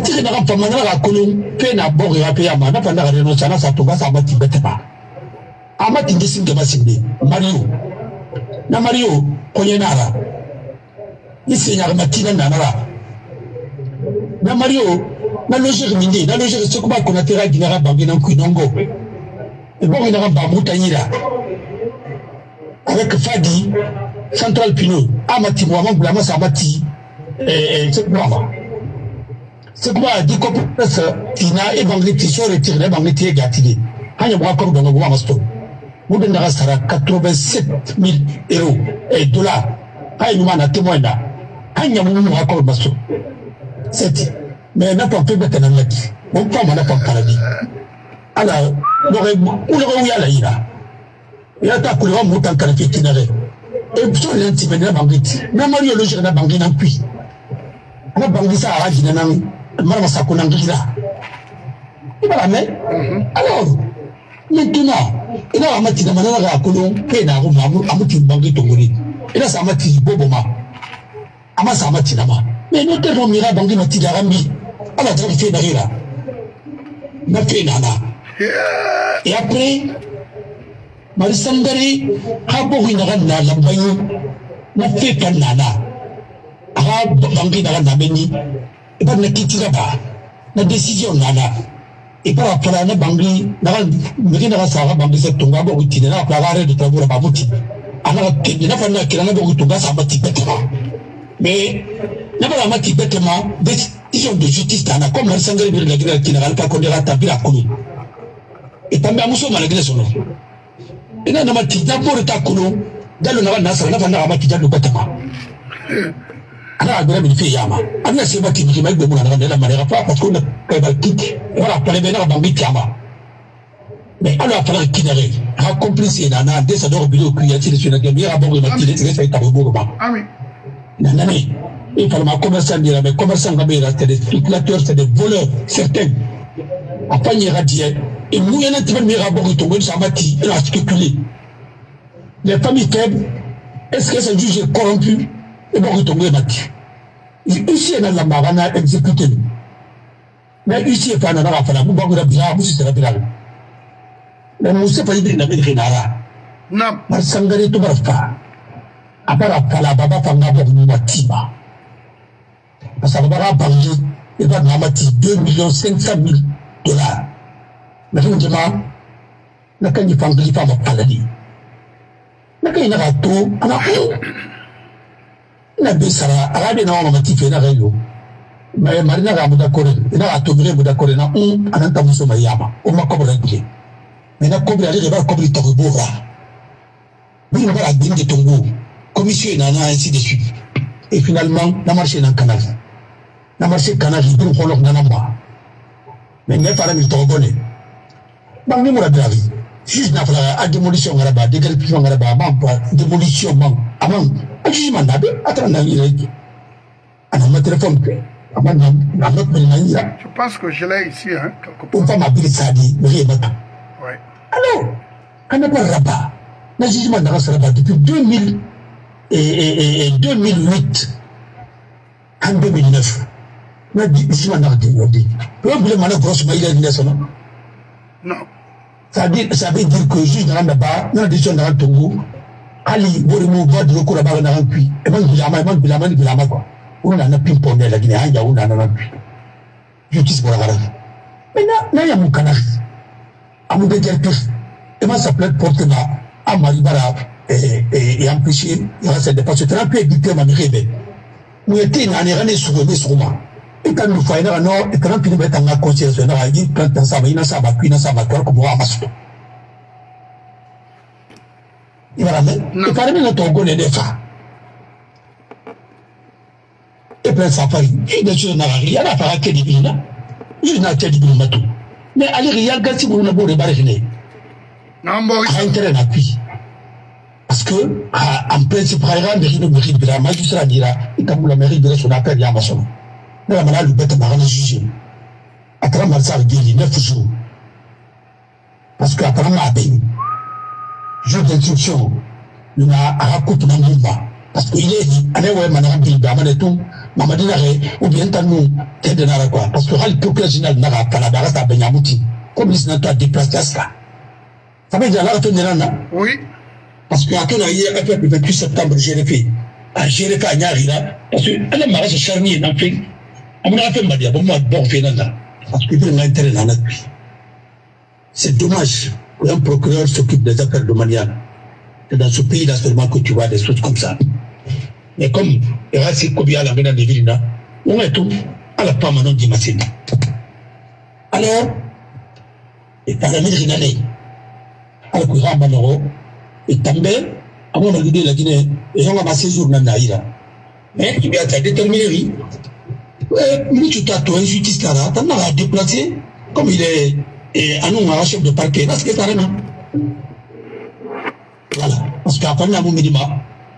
de l'île, on a un peu de l'île, on a un peu de l'île, on a un peu de l'île, on a un peu de l'île, on a un na Mario, na logique mindi, na logique c'est quoi qu'on a tiré d'une arabe bien en Kuinongo. Et bon une arabe Moutanyira avec Fadi, Central Pino, Amati Mouamang Blama Sabati, et c'est quoi dit qu'on presse Tina et Bangliti sur le tir, les Bangliti et Gatini. Hanya Wakor dans le Wamasto. Moudenara sera 87 000 € et dollars. Hanya Moumana témoin là. Hanya Moumou Wakor Basto. Mais n'a pas pu mettre un mec. Mon père n'a pas parlé. Alors, on aurait ouïe à la ira. Il y a ta couleur, mon temps caractère qui n'arrête. Et puis, on est un petit peu de la banguette. Même moi, le jour de la banguette en puits. La banguette à Ragina, Madame Sakonangila. Et voilà, mais alors, maintenant, il a un matin à Manara à Colomb, et à Roma, à Mouti Banguette au Mouli. Et là, ça m'a dit Boboma. Amasa Matinama. Mais nous devons mirer dans le matin d'Arami. Alors, tu as fait derrière. N'a fait nana. Et après, Marie Sangare, Rabourina Lambayou, n'a fait pas nana. Arab Bangina Rameni, et pas de Kitiraba. La décision nana. Et par rapport à la Bangli, Mirina Sara Bangli, Tongabo, qui n'a pas l'arrêt de travaux à Babouti. Alors, il n'a pas de Kiranabo, qui n'a pas de mais, n'a pas la mati bêtement, décision de justice, comme la Sangare de la Guinée qui n'a pas connu la tapis à Koulou. Et t'as mis à Moussou dans la Guinée son nom. Et n'a pas dit d'abord ta Koulou, dans le Navarre, n'a pas la mati dans le bêtement. Alors, elle me fait Yama. Elle n'a pas dit de mon arrêt de la manière parce qu'on a pas la quitte. Voilà, pour les bénards, on met Yama. Mais alors, il faudrait qu'il n'arrive. Racomplice, il en a des adorants bureaux qui a tiré sur la Guinée, à bord de la Guinée, c'est à Bobo. Ah oui. Nanani, il faut que commerçant dira, mais commerçant Gabéra, c'est des spéculateurs, c'est des voleurs, certains. Après, il y a des et nous, il y a des miracles qui tombent, ça bâtit, il a spéculé. Les familles faibles, est-ce que c'est juge corrompu? Et bon, il tombe, il bâtit. Ici, il y a la marana exécutée. Mais ici, il y a la marana, vous parlez de la bière, vous c'est la bière. Mais vous savez, il y a des rinara. Non. Marie Sangare, tout va faire. apara kala baba kanga ni matiba parce que baba parlé il va gagner 2 500 000 $. Mais je me demande la kanyi fangli fa makaladi la kanyi na to ana na bisara arabe na matife na rayo mais marina ga mudakore ina atobire mudakore na ananta musoma yaba o makobra ngi mais na kobra je ba kobri to bora ni ba adinde tongo commission na ainsi de suite et finalement la marché dans canal la marché canal du prolong na namba mais ne fara mi to boné bangi mura dravi juste na fara a démolition araba dégrépissement araba ban pas démolition ban avant aji mandabe atana ni ana ma téléphone que je pense que je l'ai ici, hein, quelque part. On va m'appeler Sadi, mais il m'attend. Oui. Alors, on n'a pas rabat. Le jugement n'a pas rabat depuis 2008 en 2009. Le jugement n'a pas démodé. Le problème, c'est que grosso modo, il a une nationale. Non. Ça veut dire que le juge n'a pas de décision dans le Togo. Ali, vous avez un droit de recours là-bas, on a un puits. Et moi, je vous amène, quoi. On a ping-pong la Guinée, on a un puits. Justice pour la valeur. Maintenant, il y a mon canard. À mon dégueu, et moi, ça plaide porte là, à Maribara, et empêcher, il reste des passes. Tu as un peu éduqué, ma rébelle. Nous étions en erreur sur le Mesrouma. Et quand nous faisons un an, et quand nous pouvons être en conscience, on a dit, quand on s'en va, il n'a pas pu, il n'a pas pu, comme on a massé. Il va ramener. Il va ramener notre Togo, les défats. Et plein de safari. Il y a la fara qui est divine. Il y a la tête du matou. Mais allez, regarde si vous ne voulez pas revenir. Parce que, en principe, il mérite de la magistrat dira, et comme la mairie de son appel, il y a un maçon. Mais la malade, le bête m'a rendu jugé. À travers ça, il y a 9 jours. Parce qu'à travers ma baie, jour d'instruction, il y a un raccourci dans le mouvement. Parce qu'il est dit, allez, ouais, madame, il y a un tout. Mamadi Nare, ou bien Tanou, t'es de Naraqua, parce que le peuple général Nara, Palabarata Benyamouti, comme il s'en a déplacé à cela. Ça veut dire là, tu n'es là. Oui. Parce qu'à ton arrière, après le 28 septembre, j'ai refait. J'ai refait à Nyarila, parce que elle est marrée, c'est charnier, n'a fait. On a fait Madia, bon, moi, bon, Fernanda. Parce qu'il y a un intérêt dans notre pays. C'est dommage qu'un procureur s'occupe des affaires de Maniana. C'est dans ce pays-là seulement que tu vois des choses comme ça. Mais comme il reste Kobi à la Ménade de Vilna, on est tout à la permanence du Massina. Alors, et par la Médrine année, à la Koura Manoro, et També, à mon avis de la Guinée, les gens ont amassé jour dans Naïra. Mais tu as déterminé, mais tu t'as toi, justice là, tu as déplacé, comme il est à nous, à la chef de parquet, là, ce que tu as rien. Voilà, parce qu'après, il y a mon minima.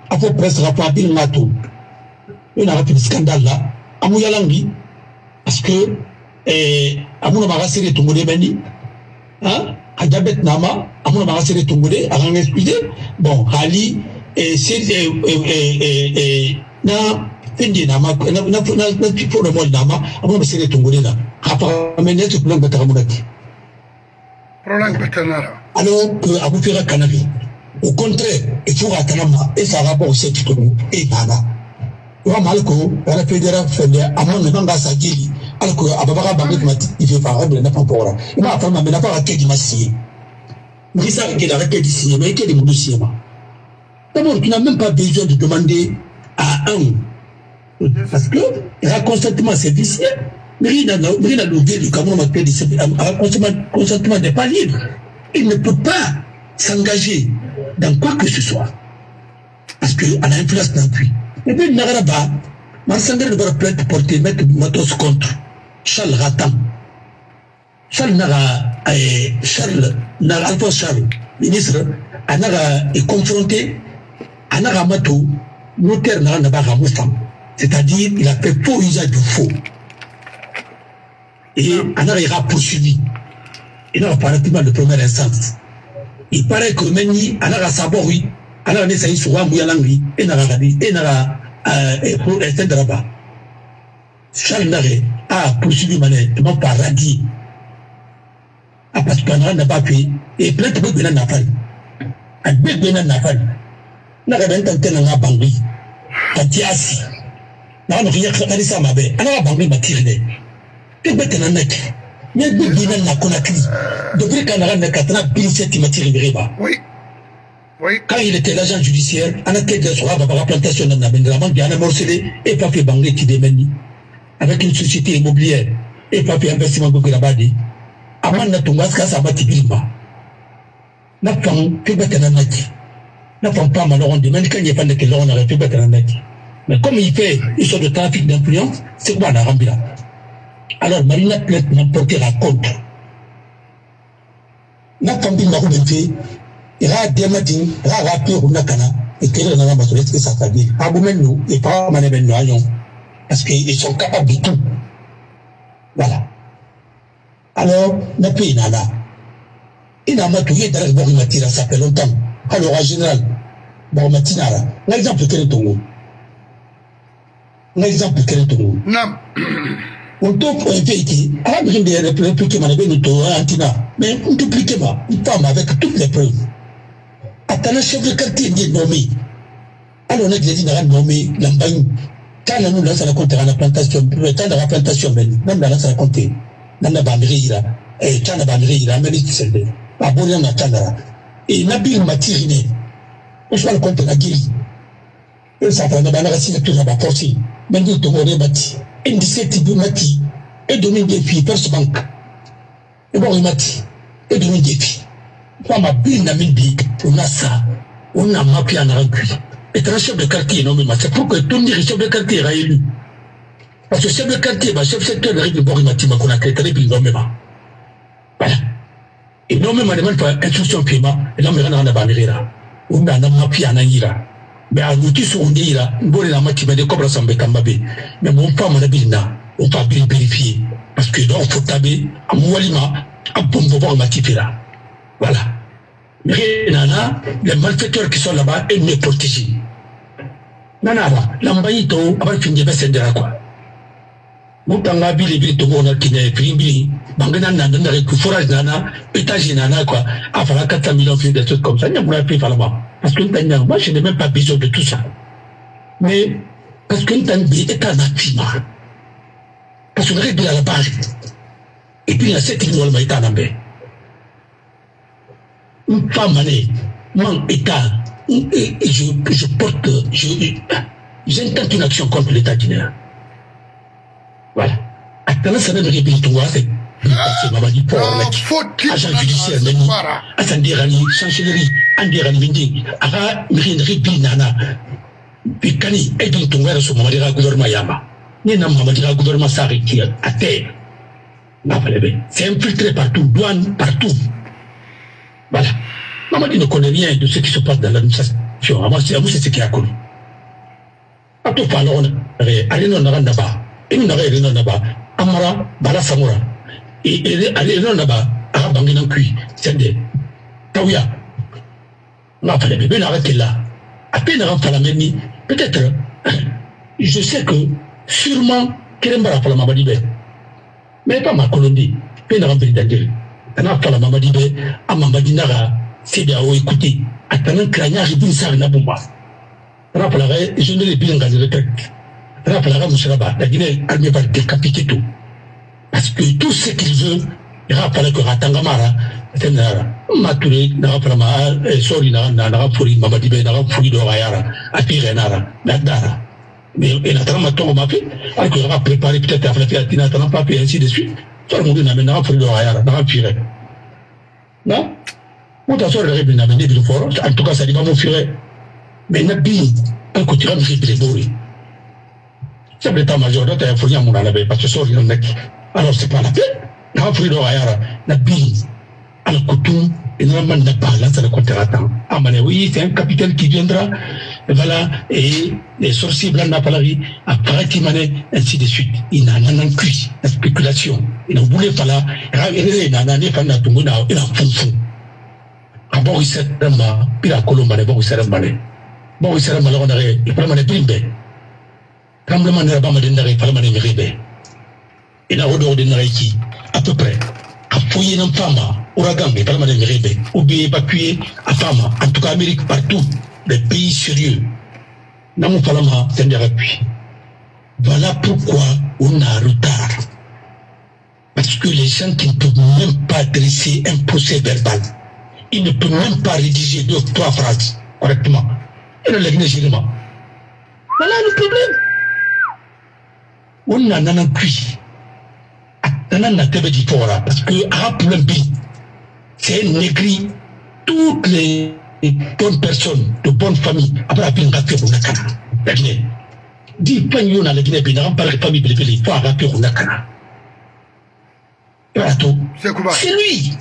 Après presse rapport à Pilmato, on a rappelé le scandale là, à Mouyalangi, parce que à Mounamarassé Tumode Beni, à Diabet Nama, à Mounamarassé Tumode, à Rangespude, bon, Ali, et c'est na Fendi Nama, na Pipo le Mol Nama, à Mounamarassé Tumode là, à Menet au plan de Taramounaki. Alors que à Boufira Canavi. Au contraire, il faut attendre et ça rapport au secteur économique et par là. Il va mal que la fédération fait des amendes dans la sagesse. Alors que Ababara Bangui Mati, il veut faire un peu pour là. Il m'a fait ma mère à quel dimanche. Mais ça, il a requête ici, mais quel est mon dossier? D'abord, tu n'as même pas besoin de demander à un. Parce que il a consentement service. Mais il a l'objet du Cameroun à quel service. Le consentement n'est pas libre. Il ne peut pas s'engager dans quoi que ce soit. Parce qu'on a une place d'appui. Et puis, il y a là-bas, Marie Sangare doit plainte porter, mettre Matos contre Charles Ratam. Alphonse Charles, ministre, est confronté à Nara Mato, notaire Nara Nabara Moussam. C'est-à-dire, il a fait faux usage du faux. Et Anara ira poursuivi. Et là, apparemment, de première instance. Il paraît que Meni, Anara Sabori, Anara Nessaï Souramouya Langui, Enara Rabi, Enara Estendraba. Charles Nare a poursuivi Manet, et mon paradis. A parce que Anara n'a pas payé, et plein de bébés n'a pas. Un bébé n'a pas. Oui. Oui. Quand il était l'agent judiciaire, on a été la plantation de l'Abendra, il a morcelé et pas fait Bangui qui démène avec une société immobilière et pas fait investissement de Grabadi. Avant de tomber, ça va tibilma. N'a pas fait Batananaki. N'a pas fait Malorondé, même quand il n'y a pas de Kelon, on aurait fait Batananaki. Mais comme il fait une sorte de trafic d'influence, c'est quoi la Rambila? Alors Marina Plett m'a porté la compte. N'a pas fait Marobété. Il a des matins, il a rappelé Rouna Kalamane, et qu'il en a besoin de sa famille. Pas vous même nous, et pas Mané nous aillons. Parce qu'ils sont capables de tout. Voilà. Alors, le pays n'a là. Il n'a pas trouvé dans le Borimatira, ça fait longtemps. Alors, en général, Borimatira, l'exemple de quel Tongo. L'exemple de quel Tongo. Non. On tombe pour un pays qui a besoin de répliquer Mané Ben Nouto, Antina. Mais on duplique pas, une femme avec toutes les preuves. Attends, chef de quartier dit nommé. Alors, on a dit nommé l'ambagne. Quand nous lançons la compte à la plantation, le temps de la plantation, même la lançons la compte. Dans la banderie, là. Et quand la banderie, là, mais il s'est levé. À Bourgogne, à Tandara. Et Nabil m'a tiré. Je vois le compte de la guérie. Et ça prend la banderie, toujours à forcer. Mais nous, tout le monde est bâti. Et 17 bâti. Et donner des filles, perce banque. Et bon, il m'a dit, et de défi. Moi, ma bille n'a même dit, on a ça, on a mappé en rancune. Et un chef de quartier, non, mais c'est pour que tout le chef de quartier a élu. Parce que chef de quartier, ma chef secteur, il arrive de Borimati, il m'a qu'on a créé, il m'a nommé. Voilà. Et non, mais madame, il faut instruction, puis il m'a rendu à la bannière là. On a mappé en Angira. Mais à l'outil sur on dit là, une bonne la matière, des cobras s'en mettent en babé. Mais mon père, mon habile n'a, on peut bien vérifier. Parce que donc, il faut taber à Moualima, à Bombobo, à Matifera. Voilà. Mais Nana, les malfaiteurs qui sont là-bas, ils me protègent. Nana, l'ambaïto, avant de finir, c'est de la quoi. Moutanga, Bili, Bili, Togona, Kiné, Fimbi, Banganana, Nana, Kouforaj, Nana, Pétage, Nana, quoi. Avant la 400 millions de choses comme ça, il n'y a pas de problème. Parce que moi, je n'ai même pas besoin de tout ça. Mais, parce que Nandi est un actif. Parce qu'on règle à la page. Et puis, il y a 7 millions de l'État. Une femme, mon État, je porte, j'intente une action contre l'État guinéen. Voilà. Attends, ça ne me répète pas. C'est Mamadi Doumbouya, agent judiciaire, Nani, Assanderani, Chancellerie, Anderani, Vinding, Ara, Mirin, Ripi, Nana, Pikani, Edon Tonga, sur Mamadi gouvernement Yama. Le gouvernement s'arrête à terre. C'est infiltré partout, douane partout. Voilà. Mamadi ne connaît rien de ce qui se passe dans l'administration. À moi, c'est ce qui a connu. À tout parler, on aurait allé non là-bas. Et on aurait allé non là-bas. Amara, Bala Samura. Et allé non là-bas. Arabanginan Kui, Sende, Taouya. On a fallu bien arrêter là. À peine on a la même nuit. Peut-être, je sais que. Sûrement, qu'elle m'a rappelé à Mamadi Bé. Mais pas ma Colombie. Peine à remplir d'Adil. Elle a rappelé à Mamadi Bé, à Mamadi Nara, c'est bien à écouter. À Tanan Krania, Ribin Sarinabumba. Elle a rappelé, je ne l'ai plus en gaz de retraite. Elle a rappelé à Mousseraba, la Guinée, elle me va décapiter tout. Parce que tout ce qu'il veut, il rappelle que Ratangamara, c'est Nara. Maturé, Nara Prama, Sori Nara, Nara Furi, Mamadi Bé, Nara Furi de Rayara, Apire Nara, Nadara. Mais il a tellement de ma fille, alors qu'il aura préparé peut-être à frapper à Tina, t'en as pas fait ainsi de suite. Tout le monde n'a même pas fait de rayard, n'a pas fait. Non? Ou t'as soit le rêve n'a mené de forum, en tout cas, ça n'est pas mon furet. Mais n'a bien, un côté de rire de bourré. C'est l'état-major, d'autres, il a fourni à mon alabé, parce que ça, il en a qui. Alors, c'est pas la peine. N'a pas fait de rayard, n'a bien, à la coutume, et normalement, n'a pas là, ça le comptera tant. Ah, mais oui, c'est un capitaine qui viendra. Voilà, et les sorciers blancs n'appelleraient à Paratimane, ainsi de suite. Il n'a pas cuit la spéculation. Il ne voulait pas là. Il n'a pas la tombona, il a fonfon. À Boris Seramba, Bila Kolomba, Boris Seramba. Boris Seramba, on aurait le problème de Brimbe. Tremblement de la Bama de Nare, Palma de Méribé. Et la odeur de Nareki, à peu près. Appuyer dans Pama, Ouragan, Palma de Méribé. Ou bien évacuer à Pama, en tout cas Amérique partout. les pays sérieux. Voilà pourquoi on a retard. Parce que les gens qui ne peuvent même pas dresser un procès verbal, ils ne peuvent même pas rédiger deux ou trois phrases correctement. Et le légèrement. Voilà le problème. On a un cuit. On a un tébé d'Ipora. Parce que l'Arabie, c'est un négri. Toutes les bonnes personnes, de bonnes familles, après la peine d'appeler au Nakana. La Guinée. Dis, pas nous, on a la Guinée, on parle de famille, il faut rappeler au Nakana. C'est lui.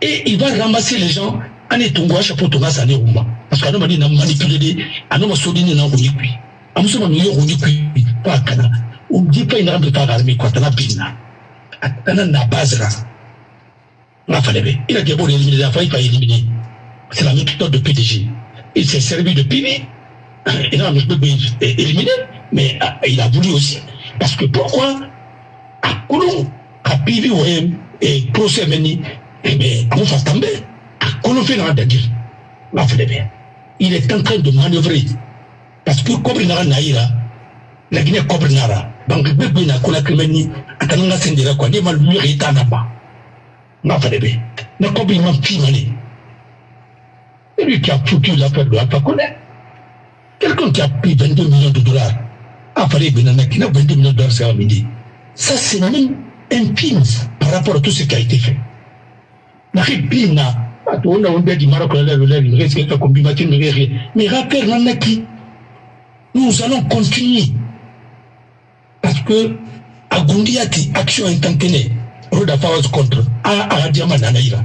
Et il va ramasser les gens en étant à chapeau de masse à Néouma. Parce qu'on a manipulé, on a solidé, on a roulé. On a roulé, on a roulé. On ne dit pas une rame de paramé, quoi, on a pina. On a basera. On a fallu. Il a dit bon, éliminer la faille, il va éliminer. C'est la méthode de PDG. Il s'est servi de PV. Il a éliminé, mais il a voulu aussi. Parce que pourquoi à Koulou, à PV ou M, et procès meni, mais on va tomber. Il est en train de manœuvrer. Parce que Kobrinara Naïra, la Guinée Kobrinara, Bangbébina Konakrimeni, Atanana Sendera, quoi, des malmures et Tanapa. N'afalébé. N'a compliment fini. C'est lui qui a foutu l'affaire de Alpha Condé. Quelqu'un qui a pris $22 millions. Afalébina Nakina, $22 millions, c'est à midi. Ça, c'est même infime par rapport à tout ce qui a été fait. N'arribina. On a un peu dit Maroc, il reste quelqu'un comme Bimatin, mais rappel Nanaki, nous allons continuer. Parce que, à Gundiati, action intentionée, Roda Fawaz contre, à Diamant Nanaïra.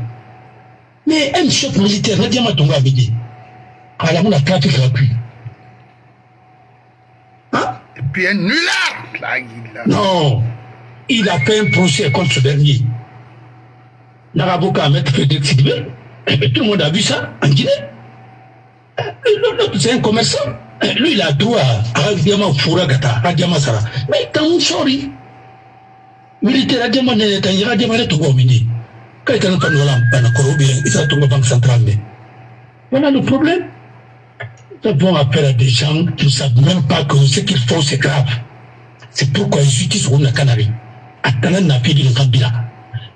Mais un chef militaire, la Diamant Tonga avait dit, à la moula trafic gratuit. Hein? Et puis un nulard! Non! Il a fait un procès contre ce dernier. L'avocat maître Félix Houphouët-Boigny. Mais tout le monde a vu ça en Guinée. L'autre, c'est un commerçant. Lui, il a droit à Radiama Fouragata, Radiama Sara. Mais t'as un sorry. Militaire, Radiama Nénétani, Radiama Nétougomini. Quand il y a un panolam, Panakoro, bien, il s'est tombé banque centrale. Voilà le problème. Nous avons appel à des gens qui ne savent même pas que ce qu'ils font, c'est grave. C'est pourquoi ils utilisent Rouna Kalamane. Attendant, n'a fait d'une Kabila.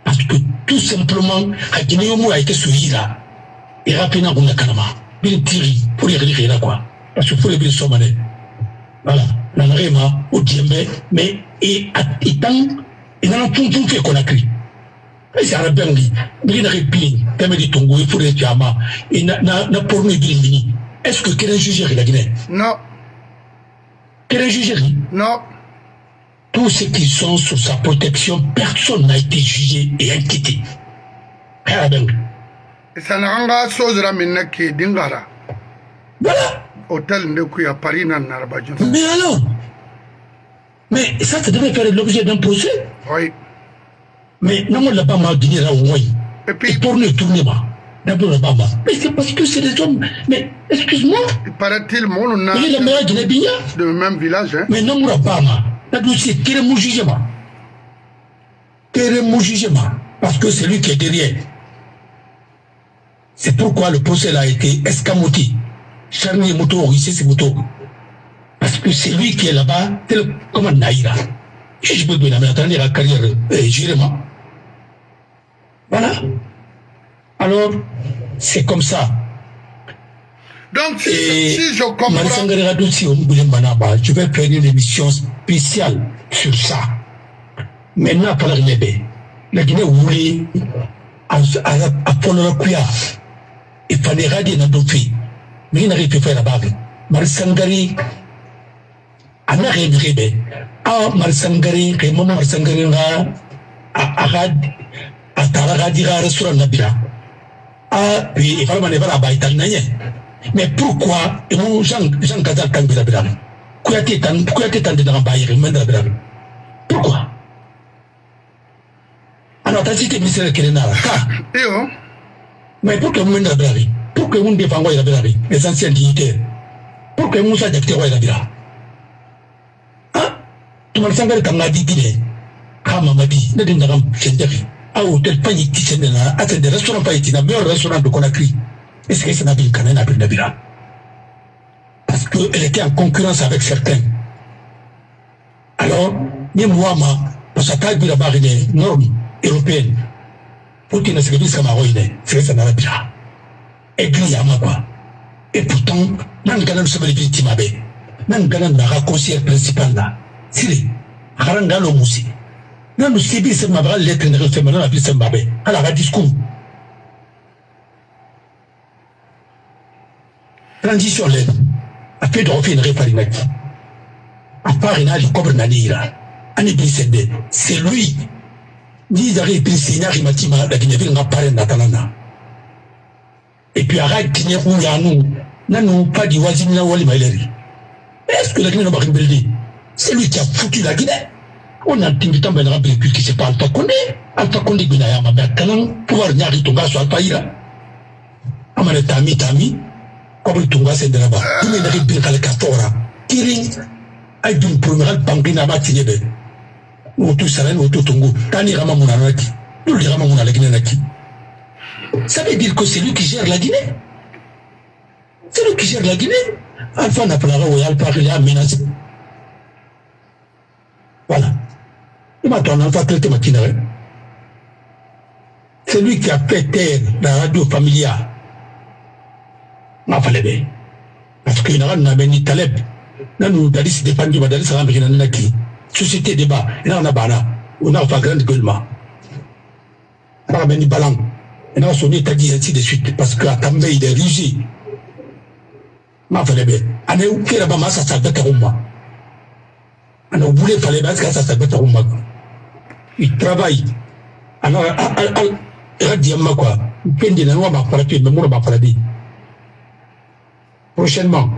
Parce que tout simplement, Hakineyomu a été souillé là. Et rapidement, on a calma. Il tire pour les rire là, quoi. Parce que pour les bien sommaler. Voilà. L'anrema, au diembe, mais, et à tant, il n'en a tout fait qu'on a crié. Mais c'est un bengi. Il n'a réplié. Comme il dit Tongo, il faut les tiama. Et n'a pour nous, il est fini. Est-ce que quel est jugé la Guinée? Non. Quel est jugé? Non. Tous ceux qui sont sous sa protection, personne n'a été jugé et inquiété. Voilà. Hôtel Neku à Paris, mais alors? Mais ça, ça devait faire l'objet d'un procès? Oui. Mais non, on ne l'a pas mal dîné là, oui. Et puis. Et pour nous, tourner là. D'abord, là-bas. Mais c'est parce que c'est des hommes. Mais, excuse-moi. Il paraît-il, mon nom. Il est le meilleur de Nebigna. De même village, hein. Mais non, on ne l'a pas mal. La dossier, Kéré Moujigema. Parce que c'est lui qui est derrière. C'est pourquoi le procès a été escamoté. Charnier Mouto, ici c'est Mouto. Parce que c'est lui qui est là-bas, tel comme Naïra. Et je peux bien attendre la carrière, Jéréma. Voilà. Alors, c'est comme ça. Donc, si je comprends. Marie Sangare aussi, je vais faire une émission spéciale sur ça. Maintenant, par la Guinée voulait à Polorokuya et Faneradi Nadofi. Mais il n'arrive pas à faire la bague. Marie Sangare, Anna Rébrébé, Ah Marie Sangare, Raymond Marie Sangare, à Taragadira, Restaurant Nabila. Ah, puis il va m'enlever à Baïtan Nayen. Mais pourquoi Jean Gazal Tang Bidabidam? Kouyaté Tang Bidabidam Bayer, Mendabidam? Pourquoi? Alors, t'as dit que Mr. Kérenara, mais pour que Mendabidam, pour que vous défendiez la Bidabidam, les anciens dignitaires, pour que vous s'adaptez à la Bidabidam? Hein? Tu m'as dit que tu dit Mamadi, ne dis pas que ah, ou tel panique qui s'est à des restaurants païtines, meilleur restaurant de Conakry. Est-ce que c'est un peu le canal à parce qu'elle était en concurrence avec certains. Alors, même moi, parce que j'ai d'abord une norme européenne, pour qu'il ne se dise c'est ça n'a pas bien. Et qu'il y a quoi. Et pourtant, nous avons une victime. Nous avons un conseiller principal là. C'est Harangalo Moussi. Nous avons subi ce matin l'être de la police Mbappé. Alors, un discours. Transition l'aide. A fait de refaire une réparinette. À part une alliée comme Nanira. C'est lui. Ils arrivent à Signard et Matima, la Guinée-Ville n'a pas d'Atalana. Et puis arrête qui n'y a pas de voisine ou Maleri. Est-ce que la Guinée n'a pas rebellé? C'est lui qui a foutu la Guinée. On a tenu tant de rappeler qui c'est pas Alpha Condé Guinayama, mais à Canon, pouvoir n'y arriver tomber sur Alpha Ira. Amane Tami Tami, comme le Tonga c'est de là-bas. Il est arrivé à la Castora. Kirin a eu une première pangina matinée. Otu Salen, Otu Tongo, Tani Ramamuna Naki, nous le Ramamuna la Guinée Naki. Ça veut dire que c'est lui qui gère la Guinée. C'est lui qui gère la Guinée. Alpha Naplara ou Alpha il a menacé. Voilà. Il m'a donné Alpha traité matinale. C'est lui qui a pété la radio familiale. N'a fallu bien. Parce qu'il n'a pas ni Taleb. Nous, Dadis dépend du Badadis Ramamuna Naki. Société débat, et là on a bana, on a pas grande gueule. Alors, on a balan, et là on s'en est dit ainsi de suite, parce que la tambe il est rusé. Ma fallait bien, on est où qu'il y a là-bas, ça s'appelle Tarouma. On a voulu faire les bases, ça s'appelle Tarouma. Il travaille, alors, radiamment quoi, il peine de la loi, ma paradis, même moi, ma paradis. Prochainement,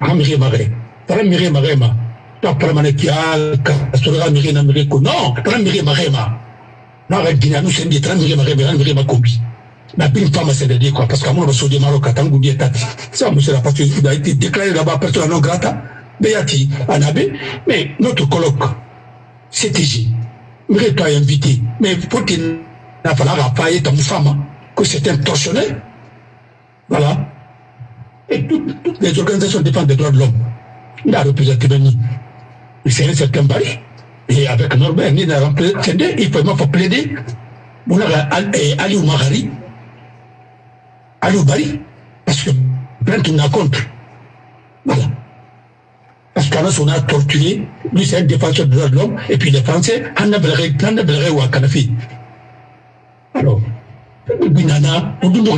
on a miré ma gré, on a miré ma gré, non, parce qu'à mon avis, Maroc, ça, il a été déclaré là-bas personne non grata, Béati, Anabé, mais notre colloque, CTG, Miré, toi, invité, mais faut qu'il n'a pas été une femme, que c'est un tortionnaire. Voilà. Et toutes les organisations défendent des droits de l'homme. Il a représenté Béni. Il s'est certain Paris, et avec Norbert, il a remplacé, il faut plaider. On a allé au Mahari, allé au Bari, parce que plainte on a contre. Voilà. Parce qu'on a torturé, lui c'est un défenseur des droits de l'homme, et puis les Français, on a belré ou à Kanafi. Alors, on dit qu'on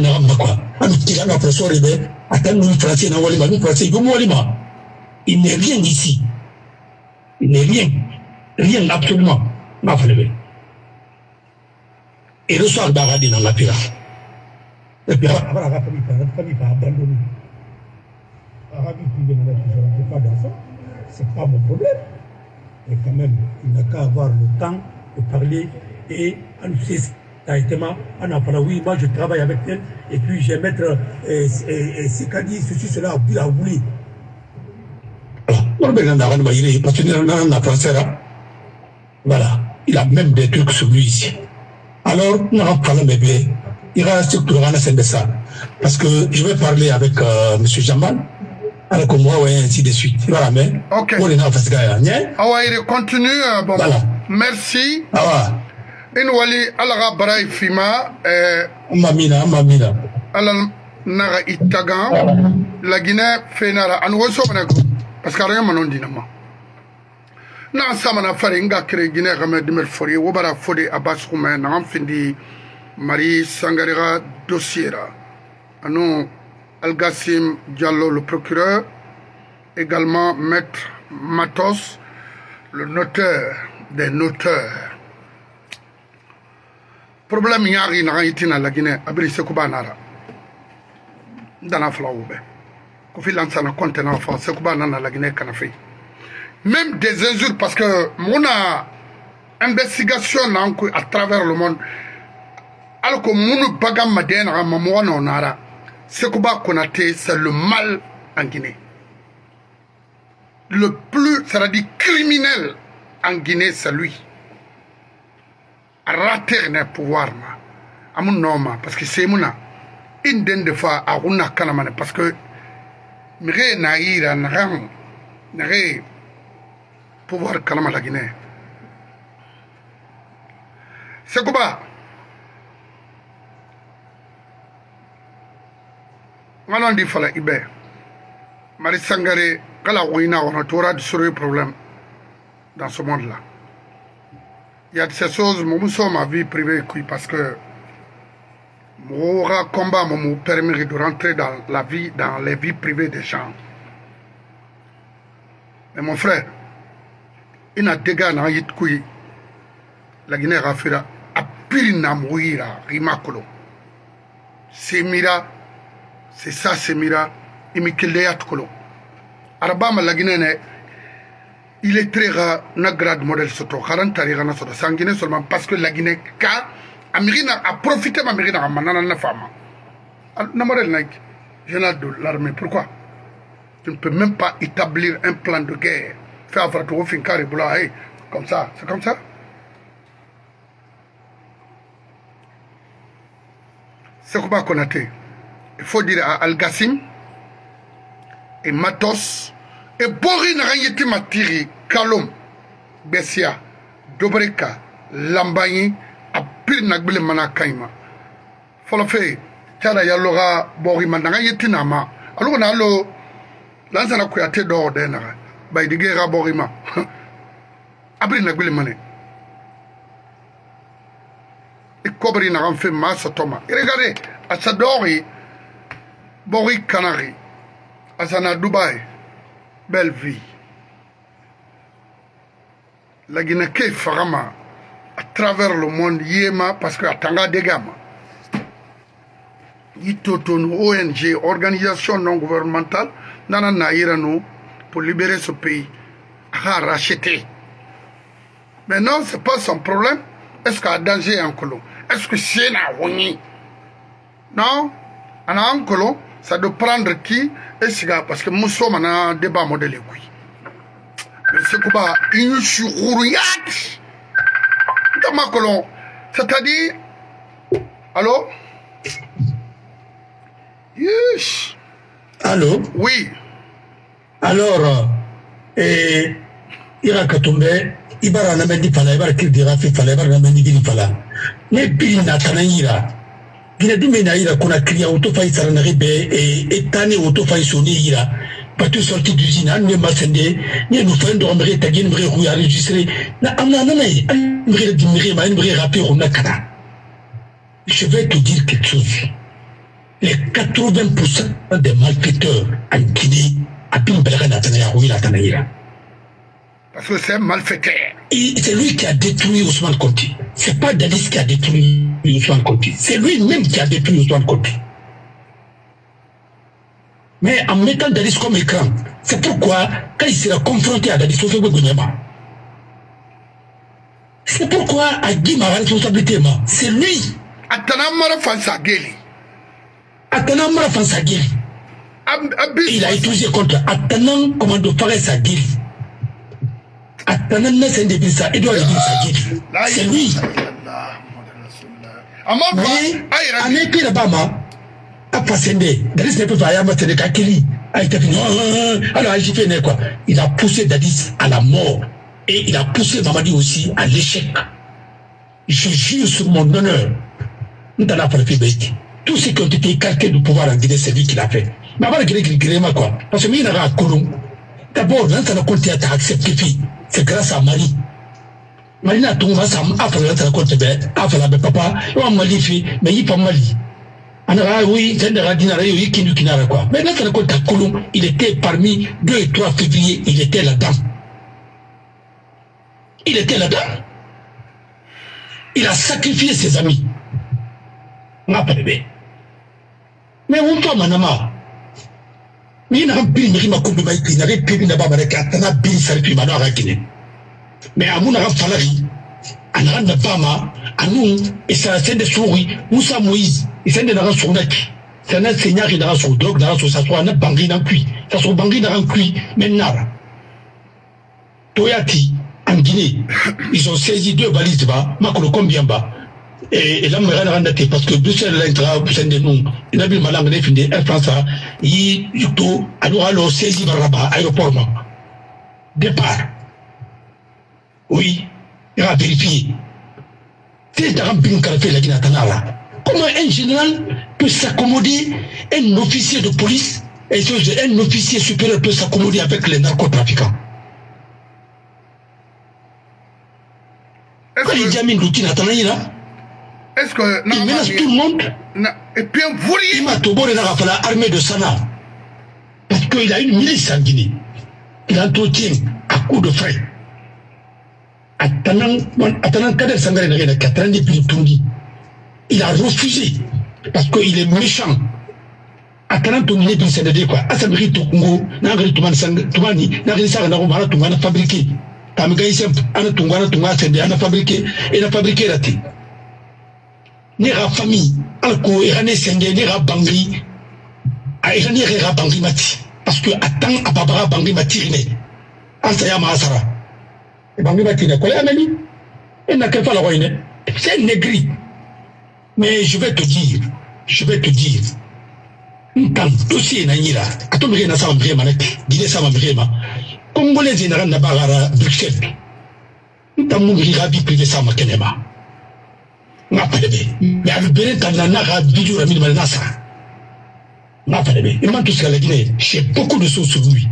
a ramené quoi. On dit qu'il a un professeur, il est attends, nous Français, nous Français, il veut Walima. Il n'est rien ici. Il n'est rien, rien absolument. Et le soir, Baradi dans la pira. Et puis, la famille va abandonner. Baradi qui vient là, je n'ai pas d'enfant, ce n'est pas mon problème. Mais quand même, il n'a qu'à avoir le temps de parler et à nous cesser. Oui, moi je travaille avec elle et puis je vais mettre ce qu'a dit ceci, cela, il a oublié. Voilà, il a même des trucs sur lui ici. Alors, nous allons parler, bébé. Il reste tout le reste de ça. Parce que je vais parler avec M. Jamal, alors que moi, et ainsi de suite. Voilà, mais. Ok. Continue. Bon. Voilà. Merci. Ah ouais. Inwali al-Rabra Ifima. Mamina. Nara Itagan. La Guinée Fénara. Anwoso Manakou. Parce que rien ne dit pas. Nous avons fait un créé Guinée, nous avons fait Abbas Roumain, nous avons fait Marie Sangare dossier. Nous Algassim Diallo, le procureur, également Maître Matos, le notaire des notaires. Le problème est que nous avons été dans la Guinée, dans la Flaoube. Même des injures parce que mon investigation à travers le monde alors que mon bagam madène à maman nara Sékouba Konaté c'est le mal en Guinée le plus ça veut dire criminel en Guinée c'est lui à rater le pouvoir à mon nom parce que c'est mon une des fois à Rouna Kalamane parce que Mire naïra n'agamu, n'agamu pouvoir kalama la Guinée. C'est quoi? Maintenant il faut la iber. Marie Sangare, quand la ouïna on a trouvé de sérieux problèmes dans ce monde-là. Il y a de ces choses, moi, nous sommes ma vie privée, parce que mon combat me permet de rentrer dans la vie, dans les vies privées des gens. Mais mon frère, il n'a dégâts dans la Guinée rafira a pire namouira, rimakolo. Semira, c'est ça, semira, imikileat kolo. Arabama la Guinée, il est très rare, n'a grade modèle soto, karantarigana soto, sans Guinée seulement parce que la Guinée a profité de ma mérite à ma femme. Général de l'armée, pourquoi? Tu ne peux même pas établir un plan de guerre. Faire Fatou Finkar et Boula, comme ça, c'est comme ça. C'est quoi qu'on a fait? Il faut dire à Algassim et Matos. Et Borin Rayeti Matiri, Kalom, Bessia, Dobreka, Lambani, Apir Nagbele Manakaima. Folofé, Tchada Yalora, Borin Rayeti Nama. Alors on a le Lansana Kuyati d'or d'Enara, Baïdigera Borima. Apir Nagbele Mané. Et Kobri Naran fait masse Thomas. Et regardez, à Sadori, Borin Canari, à Sana Dubaï. Belle vie. La Guinée qui Farama à travers le monde Yéma parce que à Tanga des gammes. ONG, organisation non gouvernementale, nanana irano pour libérer ce pays à racheter. Mais non, c'est pas son problème. Est-ce qu'il y a danger en colon? Est-ce que c'est na woni? Non, en colon. Ça doit prendre qui et ce gars parce que nous sommes en un débat modèle. Mais c'est quoi? Une chourouyate. Nyamakolo. C'est-à-dire. Allô? Yes. Allô? Oui. Alors, Ira Katumbe, Ibara Namedi Fala, Ibara Kirdira Fala, Ibara Namedi Fala. Mais puis Natanaïra. Guinée-Dimena ira Conakry autofaï saranaribe et tani autofaï sonné ira. Pas tout sorti d'usine, ni masende, ni nous faire d'ombre, ta guine, bré, rouille enregistré. Na amnanaï, ambré, dimré, ma ambré, rappé, ronakana. Je vais te dire quelque chose. Les 80% des malfaiteurs en Guinée, à Pimbelga Natanaïra, oui, Natanaïra. Parce que c'est un malfaiteur. Et c'est lui qui a détruit Ousmane Conté. C'est pas Dadis qui a détruit Ousmane Conté. C'est lui-même qui a détruit Ousmane Conté. Mais en mettant Dadis comme écran, c'est pourquoi quand il sera confronté à Dadis, on fait beaucoup de mal. C'est pourquoi à Guy ma responsabilité, c'est lui. Atanamara Fansageli. Atanamara Fansageli. Il a étudié contre Atanam Commando Faresageli. C'est lui. Il a poussé Dadis à la mort et il a poussé Mamadi aussi à l'échec. Je jure sur mon honneur. Tous ceux qui ont été écartés du pouvoir en Guinée, c'est lui qui l'a fait. Parce que d'abord, Lansana Kuyati a accepté fille. C'est grâce à Marie. Marie n'a tout papa, mais il pas Mali. Mais Lansana Kuyati, il était parmi 2 et 3 février, il était là-dedans. Il était là-dedans. Il a sacrifié ses amis. Mais on toi, Manama. Mais ils ont saisi 2 valises, et la mera randa te parce que Bruxelles l'intra sende nous il a bien malanga ne finde Air France yi to adora lo saisi baraba aéroport départ oui il a vérifié c'est d'arriver qu'on fait la Guinée Tanala. Comment un général peut s'accommoder, un officier de police et un officier supérieur peut s'accommoder avec les narcotrafiquants? Est-ce que il menace tout le monde. Et puis on voulait. Il m'a tombé dans l'armée de Sana. Parce qu'il a une milice en Guinée. Il entretient à coups de frais. Il a refusé. Parce qu'il est méchant. Nera famille, alko irane sende nera bangri, a irane nera bangri mati, parce que attend à babara bangri mati rine, ansaya maasara, et bangri mati ne kole ameni, et n'a qu'elle pas la roine, c'est négri. Mais je vais te dire, n'tan dossier na nira, atomire na sa mbrema neti, guinée sa mbrema, congolais n'aran na bagara Bruxelles, n'tan moumri rabi privé sa makenema. Mais avec Béret, on a vidéo Ramil Malnassa. Il m'a tout ce qu'elle a dit. J'ai beaucoup de choses sur lui.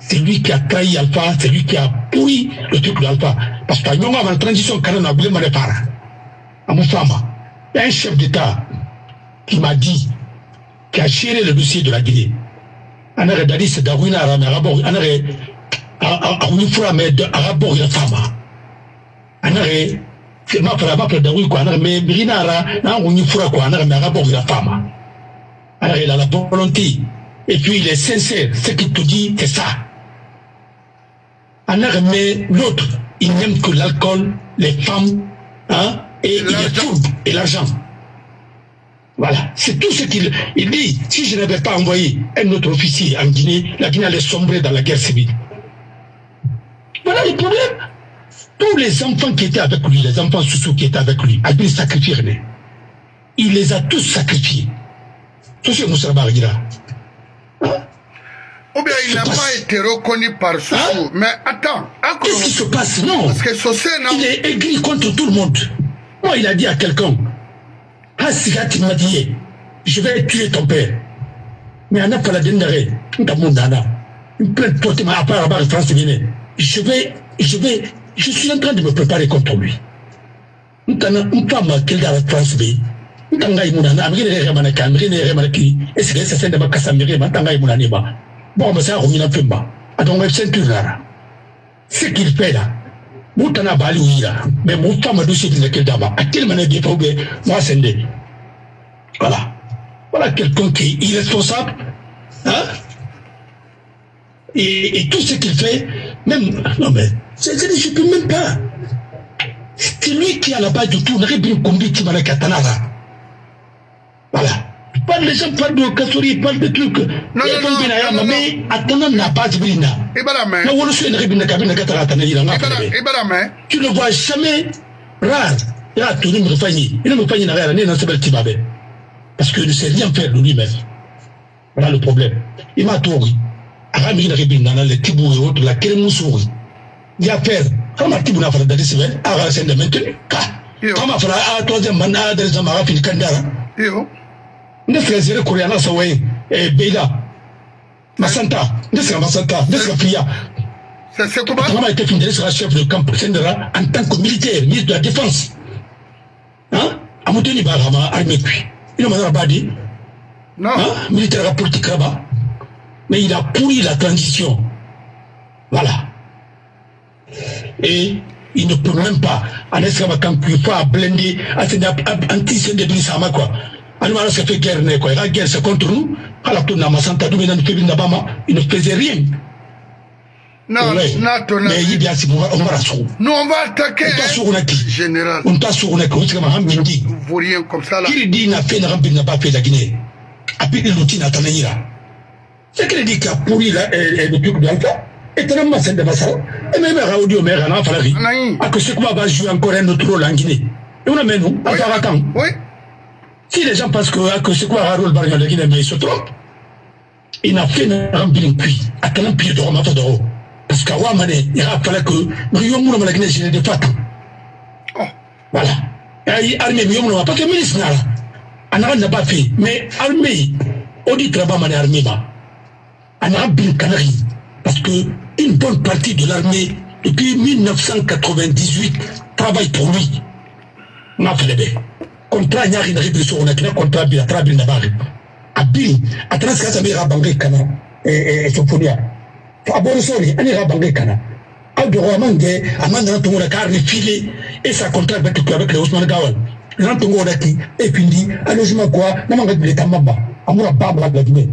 C'est lui qui a trahi Alpha, c'est lui qui a pourri le truc d'Alpha. Parce que nous avons une transition quand on a voulu me réparer. À mon femme, il y a un chef d'État qui m'a dit, qui a géré le dossier de la Guinée. On a dit, c'est d'Arouina Ramabor, on a dit, Arabor et la femme. On a dit, c'est ma frère, mais Brinara, on y fera quoi, on a la femme. Il a la volonté. Et puis il est sincère. Ce qu'il te dit, c'est ça. On a mais l'autre, il n'aime que l'alcool, les femmes, hein, et il est fourbe, et l'argent. Voilà. C'est tout ce qu'il dit. Si je n'avais pas envoyé un autre officier en Guinée, la Guinée allait sombrer dans la guerre civile. Voilà le problème. Tous les enfants qui étaient avec lui, les enfants sous qui étaient avec lui, a dû les sacrifier. Il les a tous sacrifiés. Tout ce que Moussa Barguira. Ou bien il n'a pas été reconnu par Soussou. Hein? Mais attends. Qu'est-ce qui se passe? Non. Parce que Soussou, non. Il est aigri contre tout le monde. Moi, il a dit à quelqu'un, Hassirat, il m'a dit, je vais tuer ton père. Mais Anna Paladendere, Ndamondana, une plainte portée à part à la France Guinée. Je suis en train de me préparer contre lui. Ce qu'il fait là, mais mon femme a doucé de Keldama. À quelle manière il faut que moi sende. Voilà. Voilà quelqu'un qui est irresponsable. Hein? Et tout ce qu'il fait, même. Non mais. Je ne peux même pas. C'est lui qui a la base de tout. Voilà. Parle les gens, parle de Kassori, parle de trucs. Non. Mais attendant la base, tu ne vois jamais rare. Parce qu'il ne sait rien faire de lui-même. Voilà le problème. Il m'a tourné. Il y a peur. Comment tu vas faire des semaines à la scène de maintenir? Comment faire à la troisième mandat de Zamara Finkandara? Ne fais-je le Coréen à Saway et Béla Massanta, ne fais-je Massanta, ne fais-je Fia. C'est comment il était fini de la chef de camp Sendera en tant que militaire, ministre de la Défense. Hein? À Moutoni Barama, armé puis. Il ne m'a pas dit. Non. Militaire à politique là-bas. Mais il a pourri la transition. Voilà. Et il ne peut même pas en esclave quand il faut blender anti-sende de l'Isama quoi. Alors ça fait guerre n'est quoi. La guerre c'est contre nous. Alors tout n'a pas santa d'où il ne faisait rien. Non. Mais il vient si on va rassurer. Nous on va attaquer. Général. On t'a sur une cause comme un midi. Vous voyez comme ça là. Il dit n'a fait n'a pas fait la Guinée. Après il l'outil n'a pas. C'est qu'il dit qu'il a pourri le truc de l'Alpha. étonnamment c'est de bassin. Et même Raodio Mère en Falari. À que ce qu'on va jouer encore un autre rôle en Guinée. Et on amène nous à Tarakan. Oui. Si les gens pensent que c'est quoi un rôle de Guinée, mais ils se trompent. Il n'a fait un bilan cuit. À quel pied de Romato d'Oro. Parce qu'à Wamane, il a fallu que Rio Mouna la Guinée, je n'ai pas tant. Voilà. Et l'armée, Rio Mouna, pas que le ministre n'a pas fait. Mais l'armée, on dit travail à l'armée. On a bien Canaries. Parce qu'une bonne partie de l'armée, depuis 1998, travaille pour lui. On a fait les bêtes. Contrat n'y a rien de révolution, on a qu'un contrat bien, trabil n'a pas. A bien, à 34 ans, il y a Bangé Kana et Soponia. À Borosori, il y a Bangé Kana. À Doroamande, à Mandantongo, la carne filée et sa contrat avec les Ousmane Gawal. L'antongo Naki, et puis, à logement quoi, n'a pas de l'état mamba. À mon ababla de la Guinée.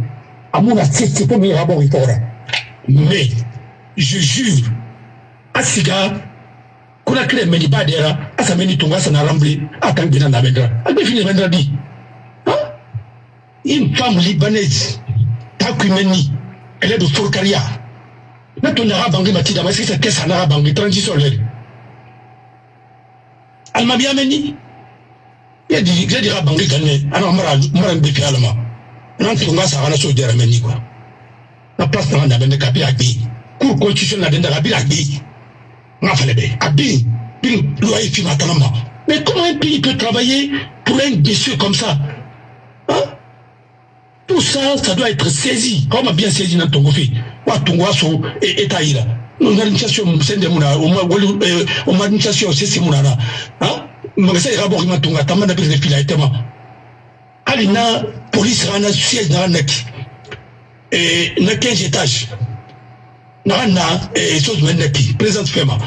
À mon assisté pour mes rabots ritora. Mais, je juge, à Siga, Conakry meni badera asameni tunga sana ramble atangina na bedra adefini bedra di une femme libanaise takumeni elle est de Fourcaria na tonara bangi matida mais c'est qu'est-ce anara bangi transition l'aide alma bien meni il dit je dirais bangi gagné alors mara de finalement non tunga ça ana sojera meni quoi la place na bende kapi akbi cour constitution na denda kapi akbi. Mais comment un pays peut travailler pour un monsieur comme ça? Hein? Tout ça, ça doit être saisi. Comment bien saisi dans ton gofi? Et Taïla. Nos administrations, c'est des mouna, aux administrations, c'est ces mouna. Hein? Mais ça, il y a un rapport qui m'a tellement appelé les filles à l'éternel. Alina, police, rana, siège, n'a nek. Et n'a 15 étages. Nana et chose meneki présente fema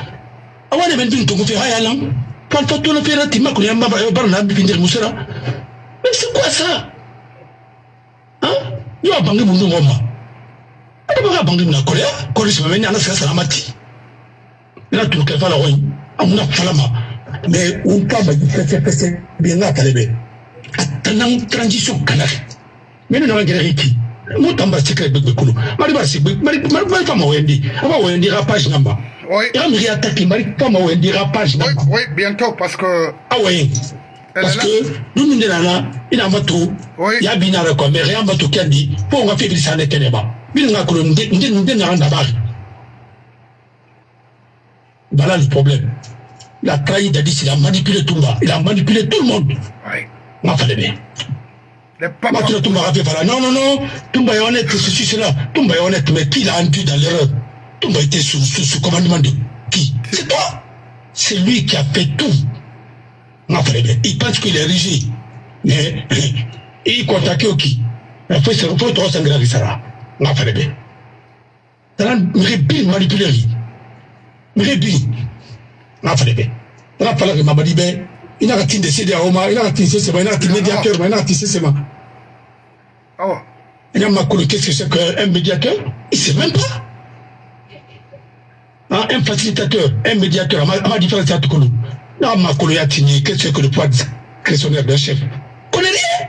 awane men bin tongo fe hayalam quand tout le fait ratima ko yamba barna bi finir musara mais c'est quoi ça hein yo abangi bundu ngoma ado ba abangi na kolya kolisi meni ana sa salamati la tout ke fala roy amuna falama mais on pas ba c'est bien atalebe atana transition kanari meni na ngere ki Moutamba secret de Kulu. Mariba Sibik, Marifama Wendy. Avant Wendy Rapage Namba. Oui. Ramri attaque Marifama Wendy Rapage Namba. Oui, bientôt parce que. Ah oui. Parce que nous nous là, il a matou. Oui. Il y a bien à quoi, mais rien va tout qu'elle dit. Pour on va faire ça n'est qu'elle est bas. Il n'a que nous dénarrons d'abord. Voilà le problème. Il a trahi Dadis, il a manipulé tout le monde. Il a manipulé tout le monde. Oui. On va faire bien. Moi, tu l'as non, Toumba est honnête, ceci, cela. Toumba est honnête, mais qui l'a induit dans l'erreur? Toumba était sous commandement de qui? C'est toi! C'est lui qui a fait tout. Non, il pense qu'il est rigide. Mais il contacte qui? Il faut se retrouver dans son grave, ça. Non, fallait bien. T'as rébile manipulerie. Rébile. Non, fallait bien. T'as fallu que Mamadi Ben. Il a été décidé à Omar, il a été médiateur, il a été cessement. Il a Makolo, qu'est-ce que c'est qu'un médiateur? Il ne sait même pas. Un facilitateur, un médiateur, ma différence à Tukolo. Non, Makolo Yatini, qu'est-ce que le poids discrétionnaire d'un chef? Connais rien.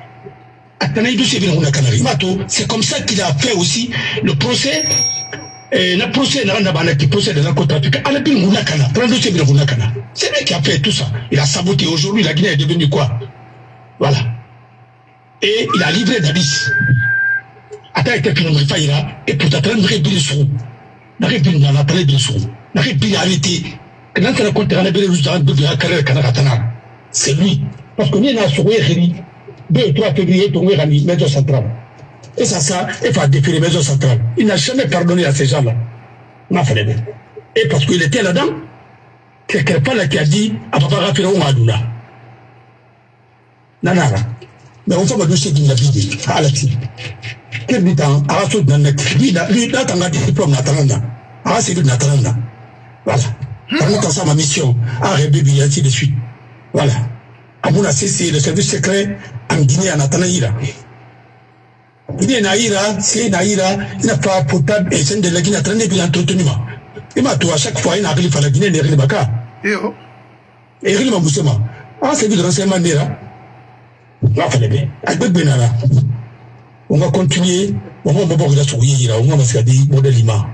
Attendez, d'où c'est venu Rouna Kalamane. Matos, c'est comme ça qu'il a fait aussi le procès. Le procès n'a pas été procès de narcotrafic. C'est lui qui a fait tout ça. Il a saboté. Aujourd'hui, la Guinée est devenue quoi? Voilà. Et il a livré Dadis. Attends, il y a et pour t'attendre, il y a des sous. Il y a des sous. Il y a des arrêtés. Il y a des c'est lui. Parce qu'on est à Souéhéri, 2 ou 3 février, tombé à l'île centrale. Et ça, il faut défier les maisons centrales. Il n'a jamais pardonné à ces gens-là. Et parce qu'il était là-dedans, quelqu'un là qui a dit à Papa Rafira ou Madouna. Nanara. Mais on va dire qu'il a dit à la petite. Quel dit à la soute lui, là, t'as un diplôme Natalanda. À la sécurité Natalanda. Voilà. T'as ça ma mission. À Rébébé, et ainsi de suite. Voilà. À mon assisté, le service secret en Guinée, à Natanaïla. Il est naïra, il n'a pas potable et c'est de la Guinée à traîner bien l'entreteniment. Et m'a tout à chaque fois, il n'a rien à la Guinée, il n'a rien et il m'a moussé. Ah, c'est du renseignement d'Era. Non, fallait bien. Avec Benara. On va continuer. On va me voir la souris, on va me faire des modèles humains.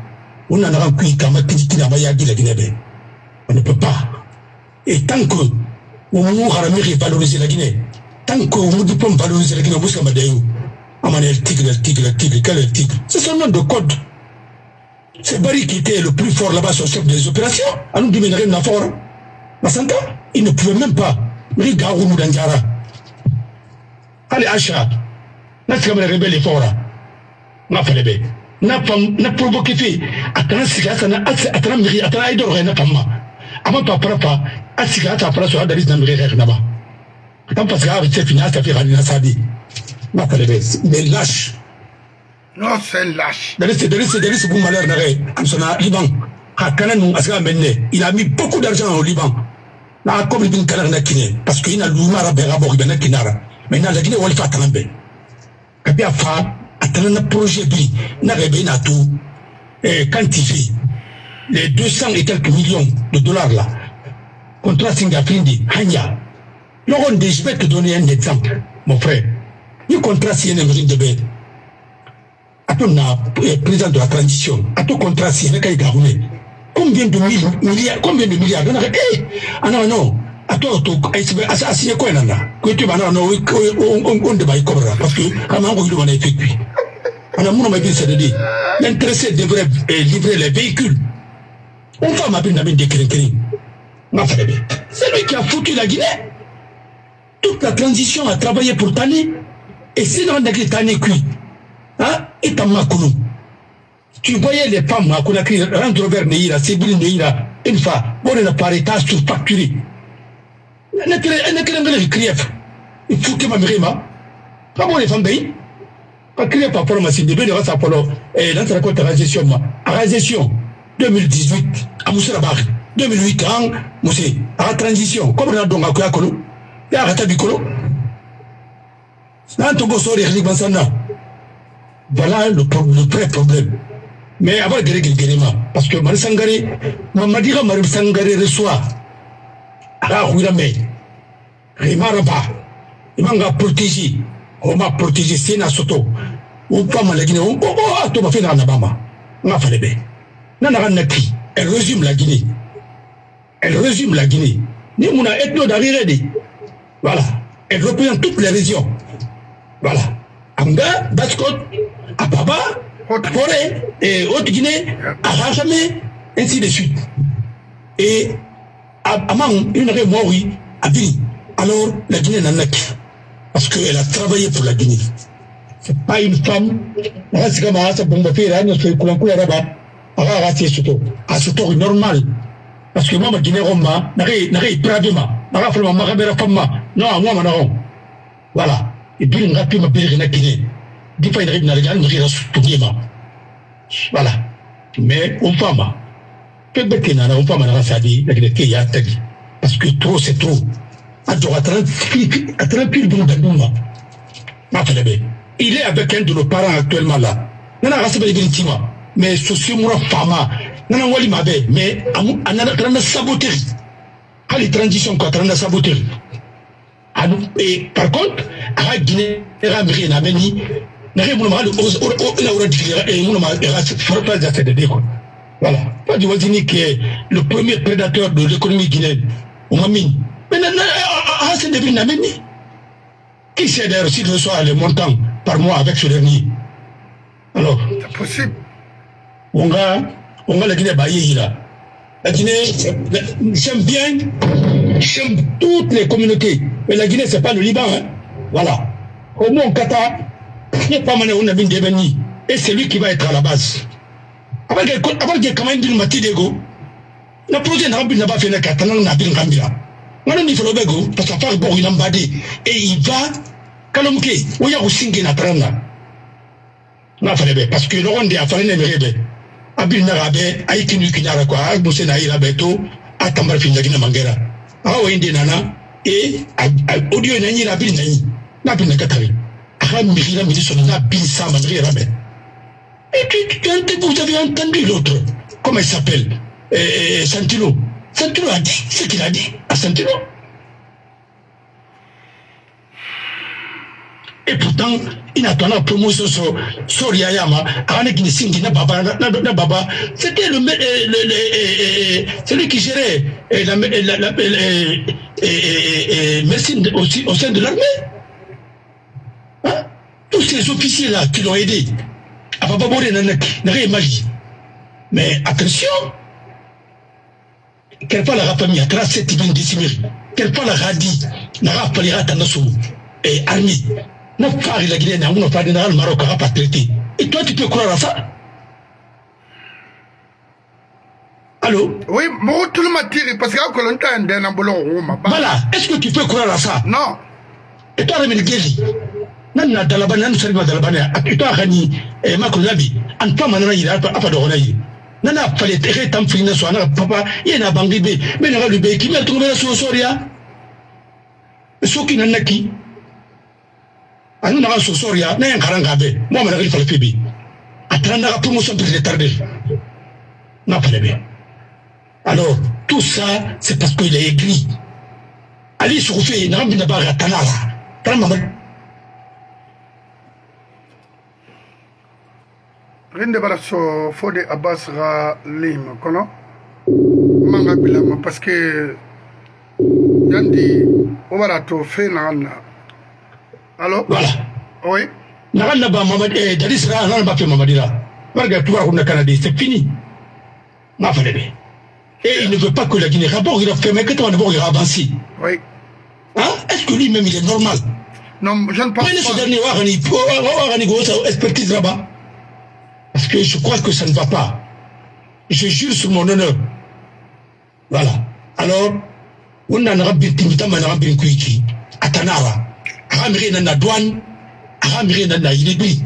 On ne peut pas. Et tant que on valorise la Guinée, tant que on dit pas valoriser la Guinée, on va l'article. C'est seulement de code. C'est Barry qui était le plus fort là-bas sur le chef des opérations. À nous diminuer la force. Il ne pouvait même pas. Regarde où nous d'Anjara. Allez, Acha. N'a pas les rebelles forts. N'a pas les bébés. N'a pas provoqué. Attends, si ça n'a pas été. Attends, il doit rien à faire. Avant de parler, si ça n'a pas été. Attends, il doit rien à faire. Attends, parce qu'avec ses finances, ça fait Ralina Sadi. N'a pas les bébés. Mais lâche. Non, c'est lâche. Dadis vous malheur n'arrête. Amsona Liban. Il a mis beaucoup d'argent au Liban. Parce qu'il a l'oumara berabor ben kinara. Mais il a la Guinée où il fait trembler. Quand il a fait un projet, il a réveillé tout. Et quand il fait les 200 et quelques millions de dollars là, contre Singaprindi, Hanya. Je vais te donner un exemple, mon frère. Il contrat si un émergent de bête. À ton président de la transition, à ton contrat si un émergent. Combien de milliards, ah non, non. Attends, assigné quoi, Nanda? Que tu vas, non, on débat, parce que, on a effectué. On a mon avis, c'est de dire, l'intéressé devrait livrer les véhicules. On va m'appeler la main des Kérénkéré. C'est lui qui a foutu la Guinée. Toute la transition a travaillé pour Tani. Et c'est dans la Guinée Tani cuit. Hein? Et Tamakoulou. Tu voyais les femmes à Conakry, Randrover Neira, Sébille Neira, une fois, on est par état sous-facturé. Il faut que ma mère m'a. Pas bon, les femmes d'ailleurs. Pas crier par rapport à ma CDB, le reste à Polo. Et là, ça compte à la gestion. À la gestion 2018, à Moussa Labar. 2008, à Moussa. À la transition. Comme on a donc à Kouakolo. Et à Ratabikolo. Là, on sort les Ribansana. Voilà le vrai problème. Mais avant de régler parce que Marie Sangare, Marie Sangare reçoit à la rue il m'a protégé, on m'a protégé, c'est un soto. Ou pas mal la Guinée, on m'a fait dans l'Abama. On m'a fait les bêtes. Nana Naki, elle résume la Guinée. Elle résume la Guinée. Ni mon ethno d'arriver. Voilà. Elle représente toutes les régions. Voilà. Anga, Baskot, Ababa, Corée et Haute-Guinée, à jamais, ainsi de suite. Et avant une rémourie à Bini, alors la Guinée n'en a plus. Parce qu'elle a travaillé pour la Guinée. C'est pas une femme, c'est normal. Parce que moi, ma Guinée Roma, n'arrive pas à Bima, n'arrive pas à Bima, non, moi, non. Voilà. Et puis, on a pu m'appeler la Guinée. Des fois, il arrive dans les gars, il rira tout guéma. Voilà. Mais, on fait mal. Peut-être qu'il y en a, on fait mal à la Sadi, la Guinée, il y a Tagi. Parce que trop, c'est trop. Alors, à 30 piles de l'Andouma. Il est avec un de nos parents actuellement là. Nana, ça va devenir Tima. Mais, sociaux-moi, Fama. Nana, Wali Mabé. Mais, on a 30 saboteries. Quand les transitions, quand on a saboteries. Et par contre, à Guinée, il y a rien à mener. Voilà. Pas du voisinier qui est le premier prédateur de l'économie guinéenne. On m'a mis. Mais c'est devenu la même. Qui sait d'ailleurs s'il reçoit les montants par mois avec ce dernier? Alors, c'est possible. On va la Guinée bailler là. La Guinée, j'aime bien, j'aime toutes les communautés. Mais la Guinée, ce n'est pas le Liban. Hein. Voilà. Au moins, Qatar, il n'y a pas mal de dévenus. Et c'est lui qui va être à la base. Avant qu'il y ait quand même une matinée d'ego, le projet n'a pas fait la Qatar, on a bien grandi là. Maintenant, il faut le bego, parce qu'il va faire bon, il en badé. Et il va, Kalomke, où il y a aussi une attrape là. On a fait le bébé, parce que le Rwanda a fait un bébé. Abin Narabé, Aïti Nukinara, quoi, Moussé Naïra Beto, Atambar Finagina Mangera. Ah oui, Nana. Et audio nani la bin nani la bin nakatari aham mira ministre na bin sa mandri rabe et tu vous avez entendu l'autre comment il s'appelle Santino. Santino a dit ce qu'il a dit à Santino et pourtant inatana promotion sur Yayama avec les signes na baba na baba. C'était celui qui gérait la médecine aussi au sein de l'armée. Hein? Tous ces officiers là qui l'ont aidé à Baba Boré n'a rien magie. Mais attention, quelle fois la rapamie a tracé cette idée de Simiri, quelle fois la radie n'a rappelé à Tanassou et armée. N'a pas la Guinée, n'a pas le Maroc à pas traité. Et toi, tu peux croire à ça? Allô? Oui, moi, tout le monde tire parce que l'on t'a un dernier boulot. Voilà, est-ce que tu peux croire à ça? Non. Et toi, Rémi Guéli? Nan na dalaba nan sari ma dalaba na akita gani e makulabi an pa manana yira apa do honayi nana pale tere tam fina so na papa yena bangibe me na lu be kimel tungo na so soria soki nan naki anu na so soria na en karanga be mo ma na ri pale pibi atranda ga promotion de tarder na pale be. Alors tout ça c'est parce qu'il a écrit Ali Soufi na rambi na ba tanala tramama. Rindebaraso Fodé Abbas ra lim kono manga bilama parce que yandi obarato fe nanna. Allô? Voilà. Oui. Nanna ba Mamadi Dadis ra nanna ba fe Mamadi ra. Barga tu ko na Canada, c'est fini. Ma falebe. Et il ne veut pas que la Guinée rapporte, il a fait mais que toi d'abord il avance. Oui. Hein? Est-ce que lui-même il est normal? Non, je ne pense pas. Mais ce dernier wa ni po wa ni go sa expertise là-bas. Parce que je crois que ça ne va pas. Je jure sur mon honneur. Voilà. Alors, on a un rabbi qui a Atanara, Ramire nana douane, Ramire nana ilébi.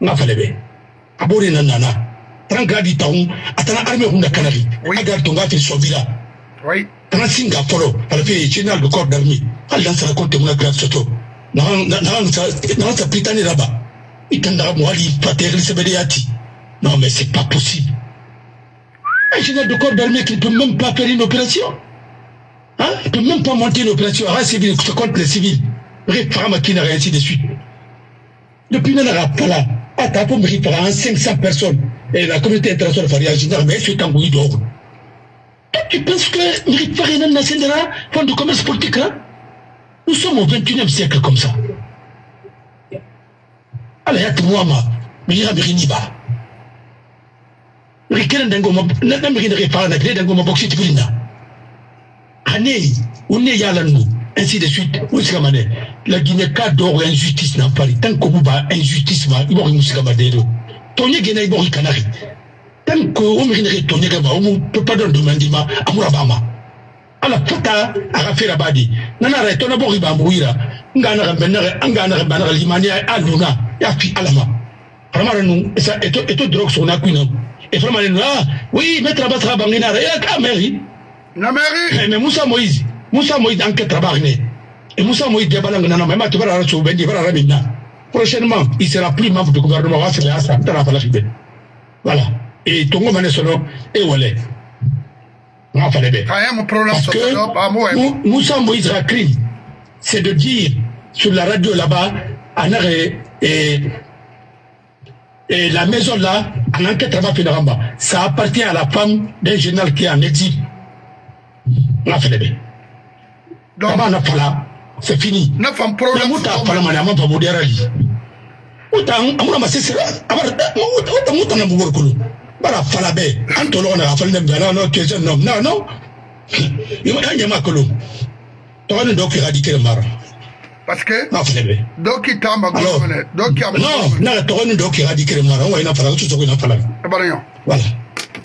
N'a fallu bien. Abore nana. Trangradi taon, Atana armé ou na Canary. Regarde ton gars, il sauve là. Oui. Transinga follow, elle fait général de corps d'armée. Elle lance la compte de mon grave soto. N'a sa pritane là-bas. Non, mais c'est pas possible. Un général de corps d'armée qui ne peut même pas faire une opération. Hein? Il ne peut même pas monter une opération à un civil contre les civils. Référent qui n'a rien ainsi de suite. Depuis maintenant, là, à ta pomme, il y a 500 personnes. Et la communauté internationale faria un général, mais c'est un bruit d'or. Tu penses que Mérifari n'a pas fond du commerce politique là? Nous sommes au 21e siècle comme ça. Ala ya tuwama mira biriniba rikelen dango na mirin repara na grede dango boxi tibinda anei onne yalanu ainsi de suite usikamane la Guinée ka d'or injustice na pari tant que buba injustice ma ibori musikamade do tonye gena ibori Canary tant que o mirin retonye ka ba o peut pas demander ma amura bama ala fata arafera badi nana retona bori ba muira ngana banara limania aluna yafi alama vraiment nous ça et drogue sur la cuisine et vraiment nous ah oui mais travail travail banara et la mairie mais Moussa Moïse enquête travail et Moussa Moïse déballe nana mais tu vas sur ben divara rabina prochainement il sera plus membre du gouvernement va se faire ça travail libé voilà et Tongo manesolo et voilà on fallait bien parce que Moussa Moïse Rakri c'est de dire sur la radio là-bas et la maison là, en enquête travail Fédéramba, ça appartient à la femme d'un général qui est en exil. La Fédéré. Donc, c'est fini. La femme problème. Où t'as parlé, madame, pour vous dire à lui. Où t'as ramassé ça? Où t'as mon bourgoulou? Voilà, Falabé. Antolon a fallu non, tu es un homme. Non, non. Il y a Nyamakolo. Tu as donc éradiqué le marin. Parce que non, donc il t'a magouillé. Donc il a donc éradiqué le marin. On a fallu tout ce qu'on a fallu. Voilà.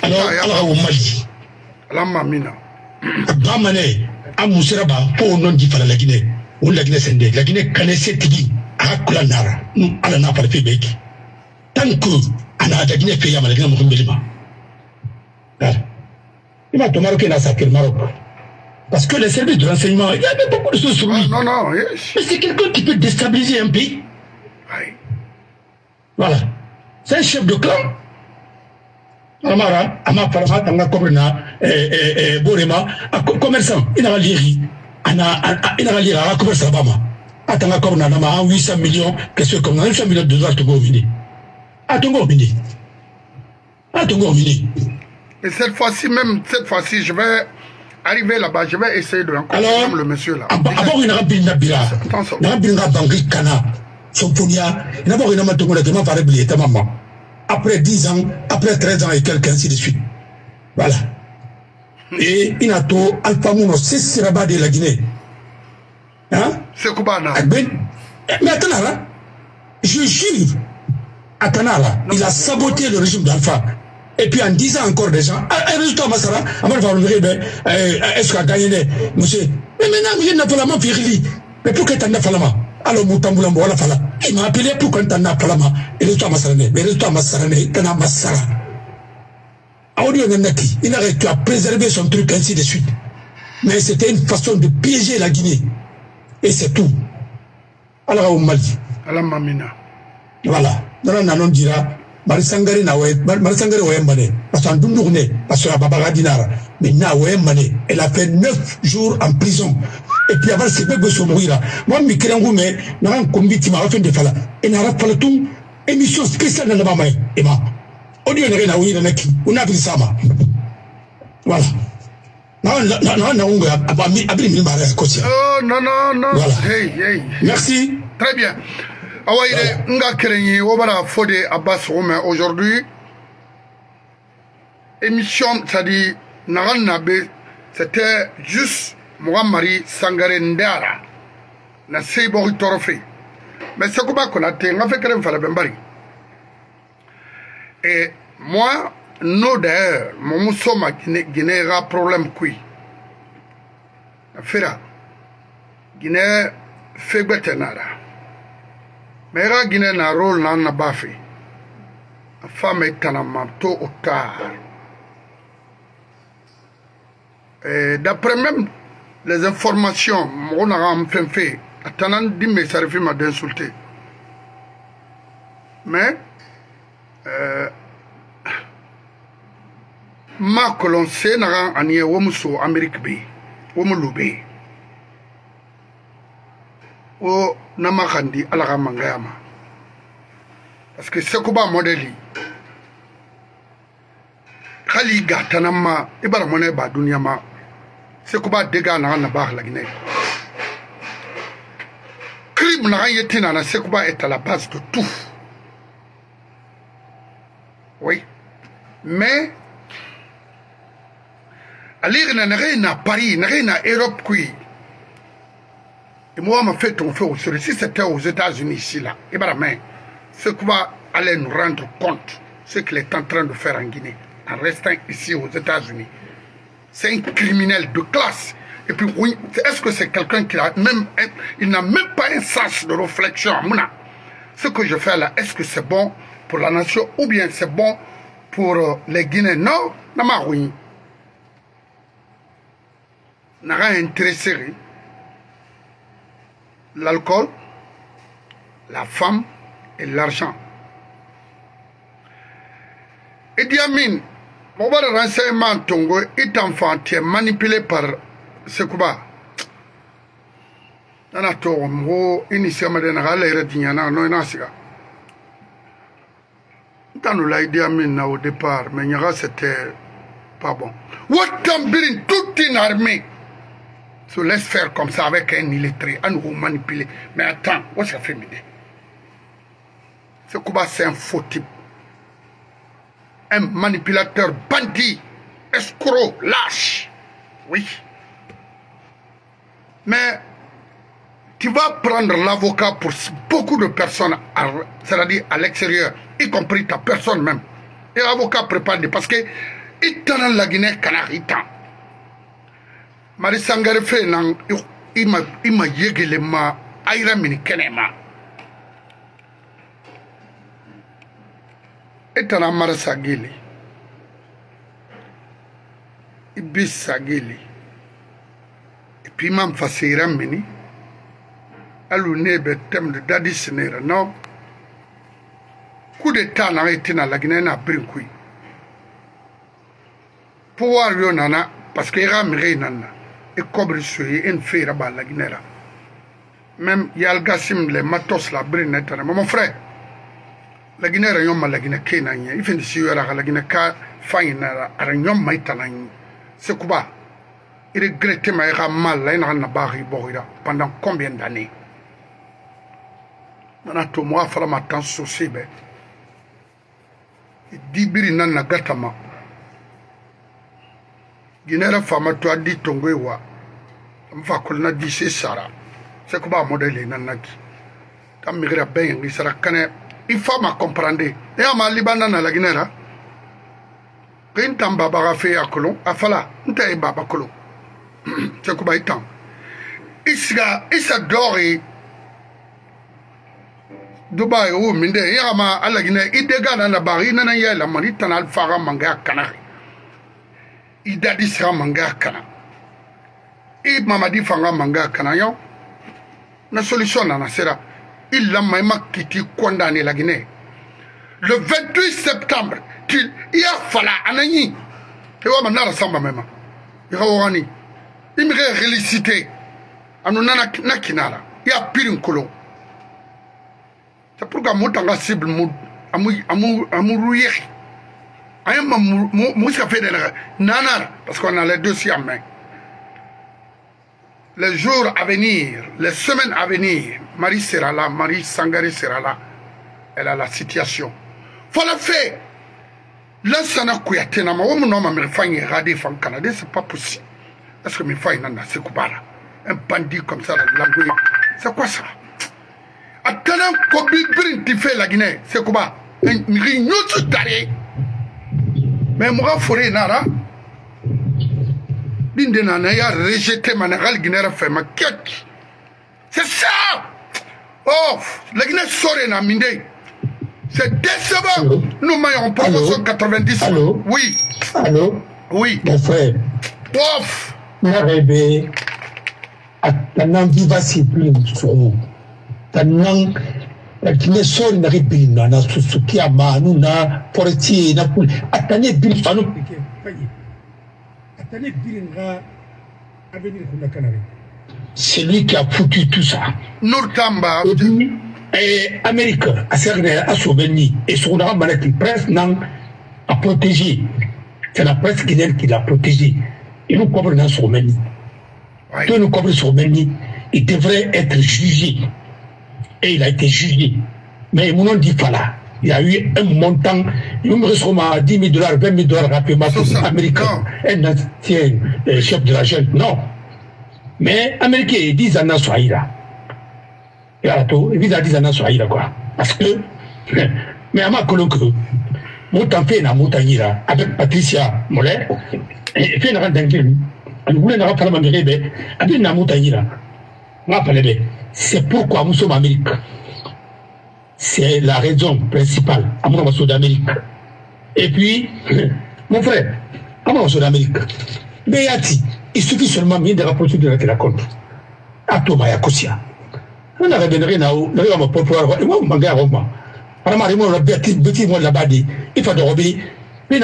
Alors au Mali. La mamina. Bamane, à Mousseraba, pour non dire la Guinée. Ou la Guinée Sende. La Guinée connaissait Tibi. À Kulanara. Nous, à la Napa le Québec. Tant que, à la Guinée Payam, à la Guinée Moumbelima. Il m'a tombé à sa queue Maroc. Parce que les services de renseignement, il y avait beaucoup de choses sur lui. Non, non, yes. Mais c'est quelqu'un qui peut déstabiliser un pays. Oui. Voilà. C'est un chef de clan. Amara, Ama Farama, Tanga Kobrena, Borema, commerçant, il n'a rien à dire. Il n'a rien à dire à la commerce à Bama. atanga comme na ma 800 millions que ce comme 800 millions de dollars Tongo vini. Et cette fois-ci même, je vais arriver là-bas, je vais essayer de rencontrer le monsieur là. Avant une rapide nabila. Après 10 ans, après 13 ans et quelques ainsi de suite. Voilà. Et inato alpamuno c'est rabat de la Guinée. Hein? C'est Koubana. Mais Atanara, je jure, Atanara, il a saboté le régime d'Alpha. Et puis en disant encore des gens, un résultat Massara, avant de valorer, est-ce qu'à gagner, monsieur? Mais maintenant, il n'a pas la main virili. Mais pourquoi t'en as pas la main? Alors, Moutamoulambo, la fala. Il m'a appelé pour qu'on t'en a pas la main. Et le temps Massarane, mais le temps Massarane, t'en as Massara. Aoudio Nanaki, il a réussi à préserver son truc ainsi de suite. Mais c'était une façon de piéger la Guinée. Et c'est tout. Alors, au Mali. Alors, Mamina. Voilà. Dans la dira, Marie Sangare n'a oué mané. Parce qu'en Dundourné, parce qu'à Babara Dinara, mais n'a oué mané. Elle a fait 9 jours en prison. Et puis avant, c'est bébé son mouira. Moi, Mikrangoume, n'a rien combi qui m'a fait de fala. Et n'a pas le tout. Émission spéciale dans la maman. Et ma. On dit, on a vu ça. Voilà. Non. Voilà. Hey. Merci. Très bien. Aujourd'hui, émission, c'est-à-dire, c'était juste Marie Sangare Ndara, la Seibori Torofé. Mais c'est comme ça qu'on a été, on a fait quand même faire la bambari. Et moi, nous d'ailleurs, nous sommes à Guinée, un problème qui Guinée fait bête nara. Mais la Guinée n'a rôle n'a pas fait. La femme est en amant tôt ou tard. Et d'après même les informations, on a enfin fait. Attendant de dire, mais ça refuse d'insulter. Mais ma colon se naran anie womso Amérique bi womulube o namakandi alaga mangayama parce que c'est quoi modèle khali gatanama ibara mona ba dunya ma c'est quoi dega na na ba la Guinée crime na yetina na c'est quoi est à la base de tout. Oui, mais aller à Paris, à Europe, et moi, je fait ton feu au soleil. Si c'était aux États-Unis, ici, là, et bien, mais ce qu'on va aller nous rendre compte, ce qu'il est en train de faire en Guinée, en restant ici aux États-Unis, c'est un criminel de classe. Et puis, oui, est-ce que c'est quelqu'un qui a même, il n'a même pas un sens de réflexion. Ce que je fais là, est-ce que c'est bon pour la nation ou bien c'est bon pour les Guinéens? Non, non, oui. N'a rien intéressé l'alcool, la femme et l'argent. Et Diamine, mon renseignement Tongo est enfant qui est manipulé par Sekouba. Dans la tour, on a initialement des râles et non, quand nous l'a dit au départ, mais c'était pas bon. Ouattambirine, toute une armée se laisse faire comme ça avec un illettré, à nous manipuler. Mais attends, où ça fait midi? Sekouba, c'est un faux type. Un manipulateur, bandit, escroc, lâche. Oui. Mais tu vas prendre l'avocat pour beaucoup de personnes, c'est-à-dire à l'extérieur, y compris ta personne même. Et l'avocat prépare parce que il t'en a la Guinée canaritan. Marie Sangare fait il m'a yégué ma aïra mini kenema. Et t'en a marre sagili. Ibis sagili. Et puis m'a m'fassira mini. Alunebe thème de Dadis Camara, non? Coup d'état n'a été dans la Guinée n'a brinqué. Pouvoir lui en a parce qu'il y a un mérite en a et comme il suit une fille là-bas la Guinée là. même il y a Algassim, les Matos, la Brine, etc. Mon frère, la Guinée, la Guinée, il fait la Guinée, c'est Cuba. Il regrettait mal pendant combien d'années? Tout moi, il faut m'attendre sur ce sujet. Dibiri nana gatama Guinée fama to adi tongowa mfa kolna di sara c'est quoi modèle nana ki tam migra ben ni sara kané il faut ma comprendre et ama libana na la Guinée là kin tam baba ga fe akolo afala nta e baba kolo c'est quoi itam isa dori Dubai ou minde yama alla Guinée idega na bari nana yela manita na alfara manga kana idadisra manga kana e mamadi fanga manga kana yo na solution na sera il la maima qui ti condamné la Guinée le 28 septembre qu'il y a fala anani et wa manara samba mema irawani imre relicité anunana nakinala ya pirin kolo. C'est pourquoi je suis cible parce qu'on a les dossiers en main. Les jours à venir, les semaines à venir, Marie sera là, Marie Sangare sera là. Elle a la situation. Il faut le faire. Lansana Kuyati, c'est pas possible. Est-ce que mes failles n'en sont pas là? Un bandit comme ça, c'est quoi ça? Attendant qu'on fait la Guinée, c'est quoi? Mais moi, forêt nara, rejeté ma quête. C'est ça. Oh, la Guinée sera mindé. C'est décevant. Nous m'ayons proposé 90. Allô? Oui. Allô? Oui. Mon frère. Pof. Ma rêve. Attendant vivacité plus sur nous. Tanang kine so na ripina na susuki amanu na porti na pul atane bil fanu pike fayi atane bil nga avenir kuna kanari c'est lui qui a foutu tout ça nortamba et Amérique a servi à Souveni et son arme avec la presse non a protégé c'est la presse guinéenne qui l'a protégé et nous comprenons Souveni que nous comprenons Souveni il devrait être jugé. Et il a été jugé. Mais mon nom dit pas là. Il y a eu un montant, il me ressemble à 10 000 dollars, 20 000 dollars rapidement américain, un ancien chef de la jeune. Non. Mais américain, ils disent Anna Swahila. Ils disent Anna Swahila, quoi. Parce que, mais à ma coloc, mon temps fait dans mon avec Patricia Moller, et fait une rentrée d'inquiétude. Elle voulait une rentrée dans mon rébé, elle dit dans mon là. C'est pourquoi nous sommes en Amérique. C'est la raison principale. Nous sommes d'Amérique. Et puis, mon frère, nous sommes d'Amérique. Mais il suffit seulement de rapporter de la télécompte. À tout Maya Kosia. On a révélé à mon propre. Et moi, je à Roma. Vraiment, on a petit monde là-bas dit il faut de Robi. Mais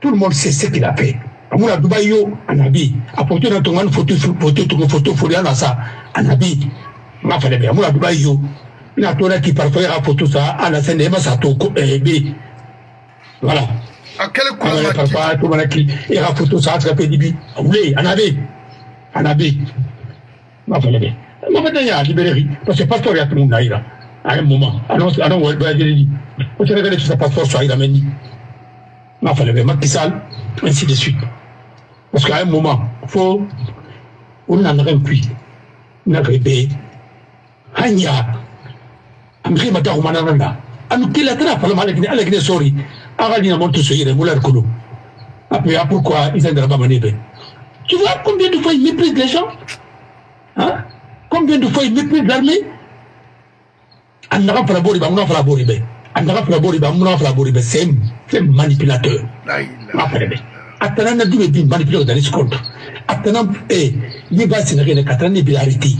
tout le monde sait ce qu'il a fait. On a Dubaï, on a dit, apportez notre photo, folie à ça, on a dit, on a fait bien, on a Dubaï, on a tourné qui parfois a photo ça, à la scène, mais ça tourne, voilà. À quel coup on a parfois tout le monde qui est à photo ça, très pénible, vous voulez, on a fait bien. Mais maintenant, il y a libéré, parce que parfois il y a tout le monde là, à un moment, alors on va dire, on se révèle sur sa passeport, soit il a mené, on a fait bien, Macky Sall, ainsi de suite. Parce qu'à un moment, il faut. On en a un puits. On a un bébé. Hanya. Amri Mata Romananda. Amri Latra, Palamalik, Alek Sori. Aralina Montosoïre, Moulin Kolo. Après, pourquoi ils ont ramené Ben? Tu vois combien de fois ils méprisent les gens? Hein? Combien de fois ils méprisent l'armée? Anara Flabori, Bamouna Flabori Ben. Anara Flabori, Bamouna Flabori Ben. C'est un manipulateur. Après, Ben. Attendant na dube bin manipulateur dans les comptes. Attendant les bases ne rien qu'attendant les bilarités.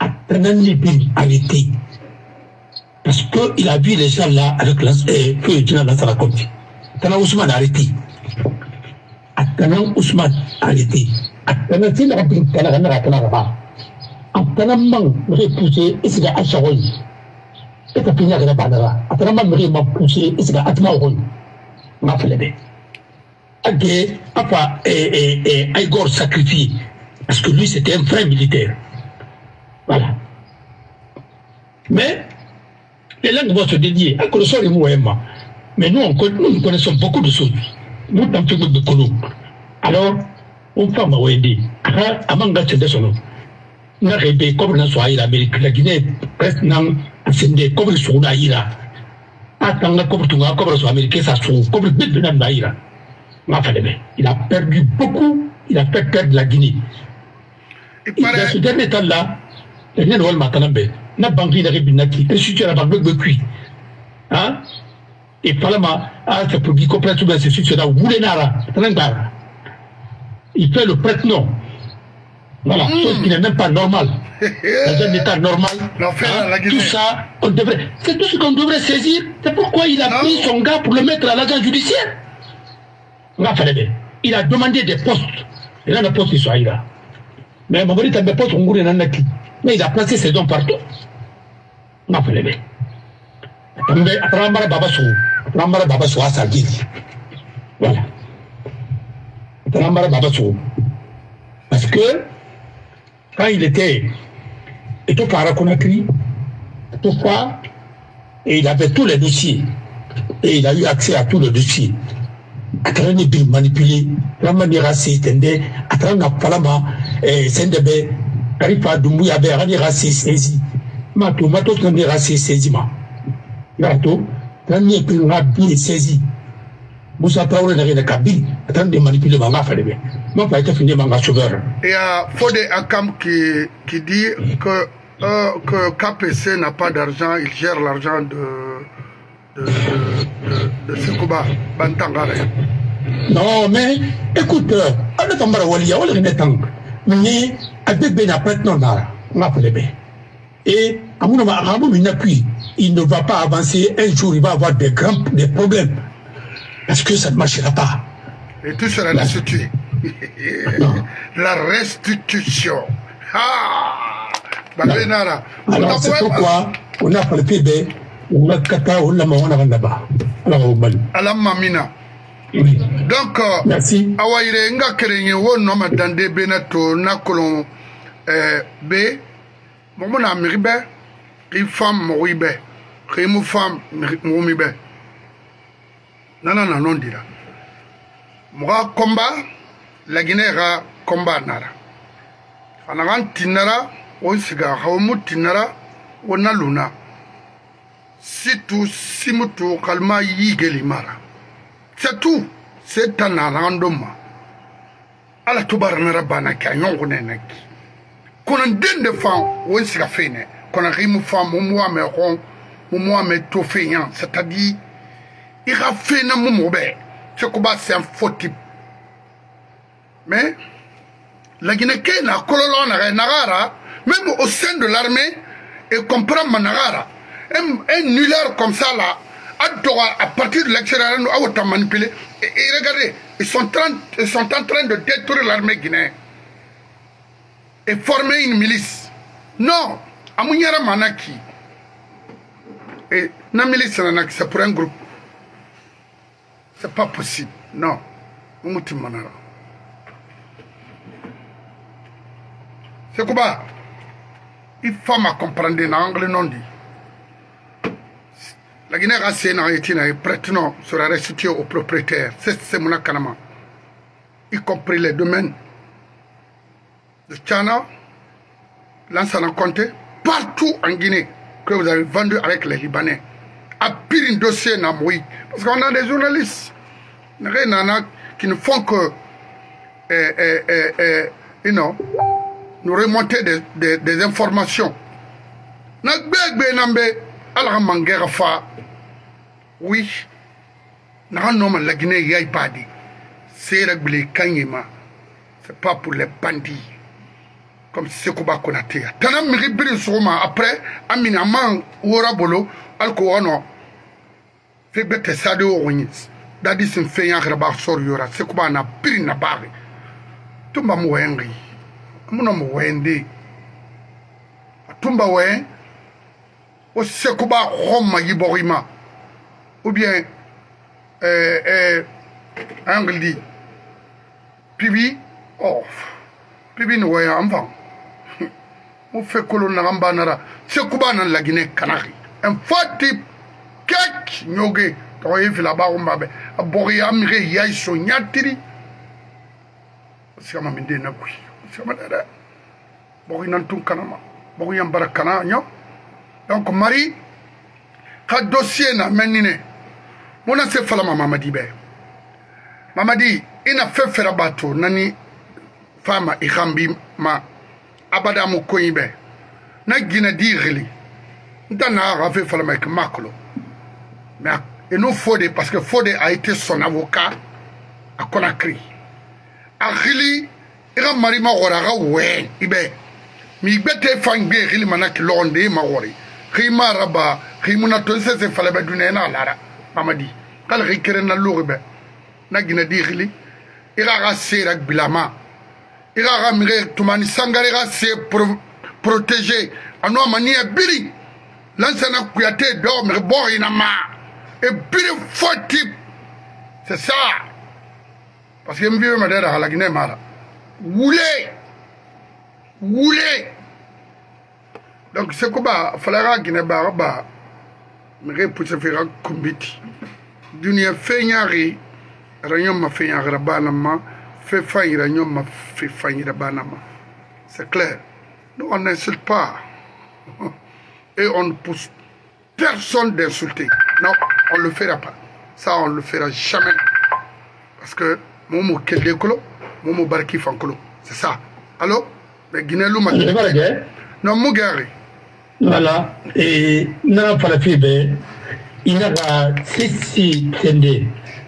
Attendant les bilarités. Parce que il a vu les gens là avec la que tu n'as pas la compte. Attendant Ousmane arrêté. Attendant Ousmane arrêté. Parce que lui, c'était un frère militaire. Voilà. Mais les langues vont se dédier. Mais nous, nous connaissons beaucoup de choses. Nous, nous sommes de Kolo. Alors, on fait ma Wédé. Avant de se son nom, nous avons comme la Guinée, presque non, c'est comme le Soudaïra. Il a perdu beaucoup, il a fait perdre la Guinée. Et dans ce dernier temps-là, le Nénoël Matanambé, n'a pas envie d'arriver Naki, et si tu as la banque de cuit, hein, et par là, ça peut dire complètement ce sujet-là, Woulenara, Trangara. Il fait le prête-nom. Voilà, chose qui n'est même pas normale. Dans un état normal, tout ça, on devrait. C'est tout ce qu'on devrait saisir, c'est pourquoi il a pris son gars pour le mettre à l'agent judiciaire. Il a demandé des postes. Et là, les postes, ils sont là. Mais Mamadi a des postes, on goûte en acquis. Mais il a placé ses dons partout. Il a fait les mecs. Voilà. Parce que, quand il était, et tout par à Conakry, tout par, et il avait tous les dossiers. Et il a eu accès à tous les dossiers. Atran est manipulé, Ramani raciste, Atran n'a pas la main, Sendebe, Tarifa Doumbouya, Rani raciste, saisi, Matos n'a pas raciste, saisi, Gato, Rani est pris rapide, saisi, Moussa Traoré n'a rien à Kabil, Atran de manipuler Manga Fadebe. Moi, pas été fini Manga Sauveur. Et à Fodé Akam qui dit que KPC n'a pas d'argent, il gère l'argent de Sekouba, Bantangare. Non, mais écoute, on est en Marawalia, on est en mais avec Benapet, non, on a fait bien. Et à mon avis, il ne va pas avancer. Un jour, il va avoir des problèmes. Parce que ça ne marchera pas. Et tout sera restitué. La restitution. Ah Balénara. Alors, c'est pourquoi on a fait le PB. Donc, merci. Awaire nga kerenye wono madande benato na kolon be momona miribe ki fam moribe ki mu fam momibe nanana non dira mura combat la Guinée ra combat nara fanagan tinara o siga hawmu tinara wona luna Situ simutu kalma yigelimara. C'est tout. C'est un random. Ala tubar na rabana ka yongone naki. Konan dende fan won sika fene. Konan rimu fan mumwa me ron mumwa me to feyan, c'est-à-dire il rafena mumobe. Sekoba c'est un faux type. Mais la Guinée-Ké na kololo na nagara même au sein de l'armée et comprend managara. Un nullard comme ça là, à partir de l'extérieur, nous avons manipulé. Et regardez, ils sont en train de détruire l'armée guinéenne et former une milice. Non, Amouniara Manaki. Et la milice Manaki, c'est pour un groupe. C'est pas possible. Non. C'est quoi? Il faut me comprendre en anglais non dit. La Guinée est prête sera restituée aux propriétaires. C'est mon canama. Y compris les domaines de Tchana, Lansana Conté, partout en Guinée que vous avez vendu avec les Libanais. À pire un dossier Namoui. Parce qu'on a des journalistes qui ne font que nous remonter des informations. Alors, oui, la Guinée n'y a pas dit. C'est réglé Kanyema. C'est pas pour les bandits. Comme Sékou Touré. Tanam Ribri Souma après, Amina Mang Ourabolo, Alcoano. Fait bête Sadio Ounis. Dadis Mfeyan Rabar Sor Yura. Sékou n'a pire n'a pas. tumba muwengi muna muwendi tumba wen o sekuba roma yiborima ou bien angli pibi off pibi no ya amfang mo fe kolona gamba nara sekuba nan la Guinée Conakry en fatti kek nyoge to e fila ba gomba be abori amire yai so nyatiri sema minde na kui sema dara bori nan tun kanama bori yam barakana nyo donc Marie ka dossier na menine mona se fala Mamadi be Mamadi ina fefera bato nani fama ikambi ma abada mukoyibe na gina direli dana rafe fala mek makolo mais et nous Fodé parce que Fodé a été son avocat à Conakry a rili ira mari ma gora ga we ibe mi bete fangbe rili manaki londe ma gori khima raba khimuna to se fala be dunena lara Mamadi kal rikrena lourbe nagina dirili ira ga sera bilama ira ga mire tumani sangare ga se protéger ano mania biri Lansana Kuyati do mire borina ma et biri foti c'est ça parce que me vieux madara à la Guinée mara woulé donc c'est quoi falara Guinée barba mire pour se faire kumbiti dunia fenyari Ranyoma fait un rabanama, fait failli Ranyoma fait failli rabanama. C'est clair. Nous, on n'insulte pas. Et on ne pousse personne d'insulter. Non, on ne le fera pas. Ça, on ne le fera jamais. Parce que, Momo Kedekolo, Momo Barki Fankolo. C'est ça. Allô? Mais Guinée-Louma. Non, Mougari. Voilà. Et, non, pas la fibre. Il n'y a pas ceci, tendez.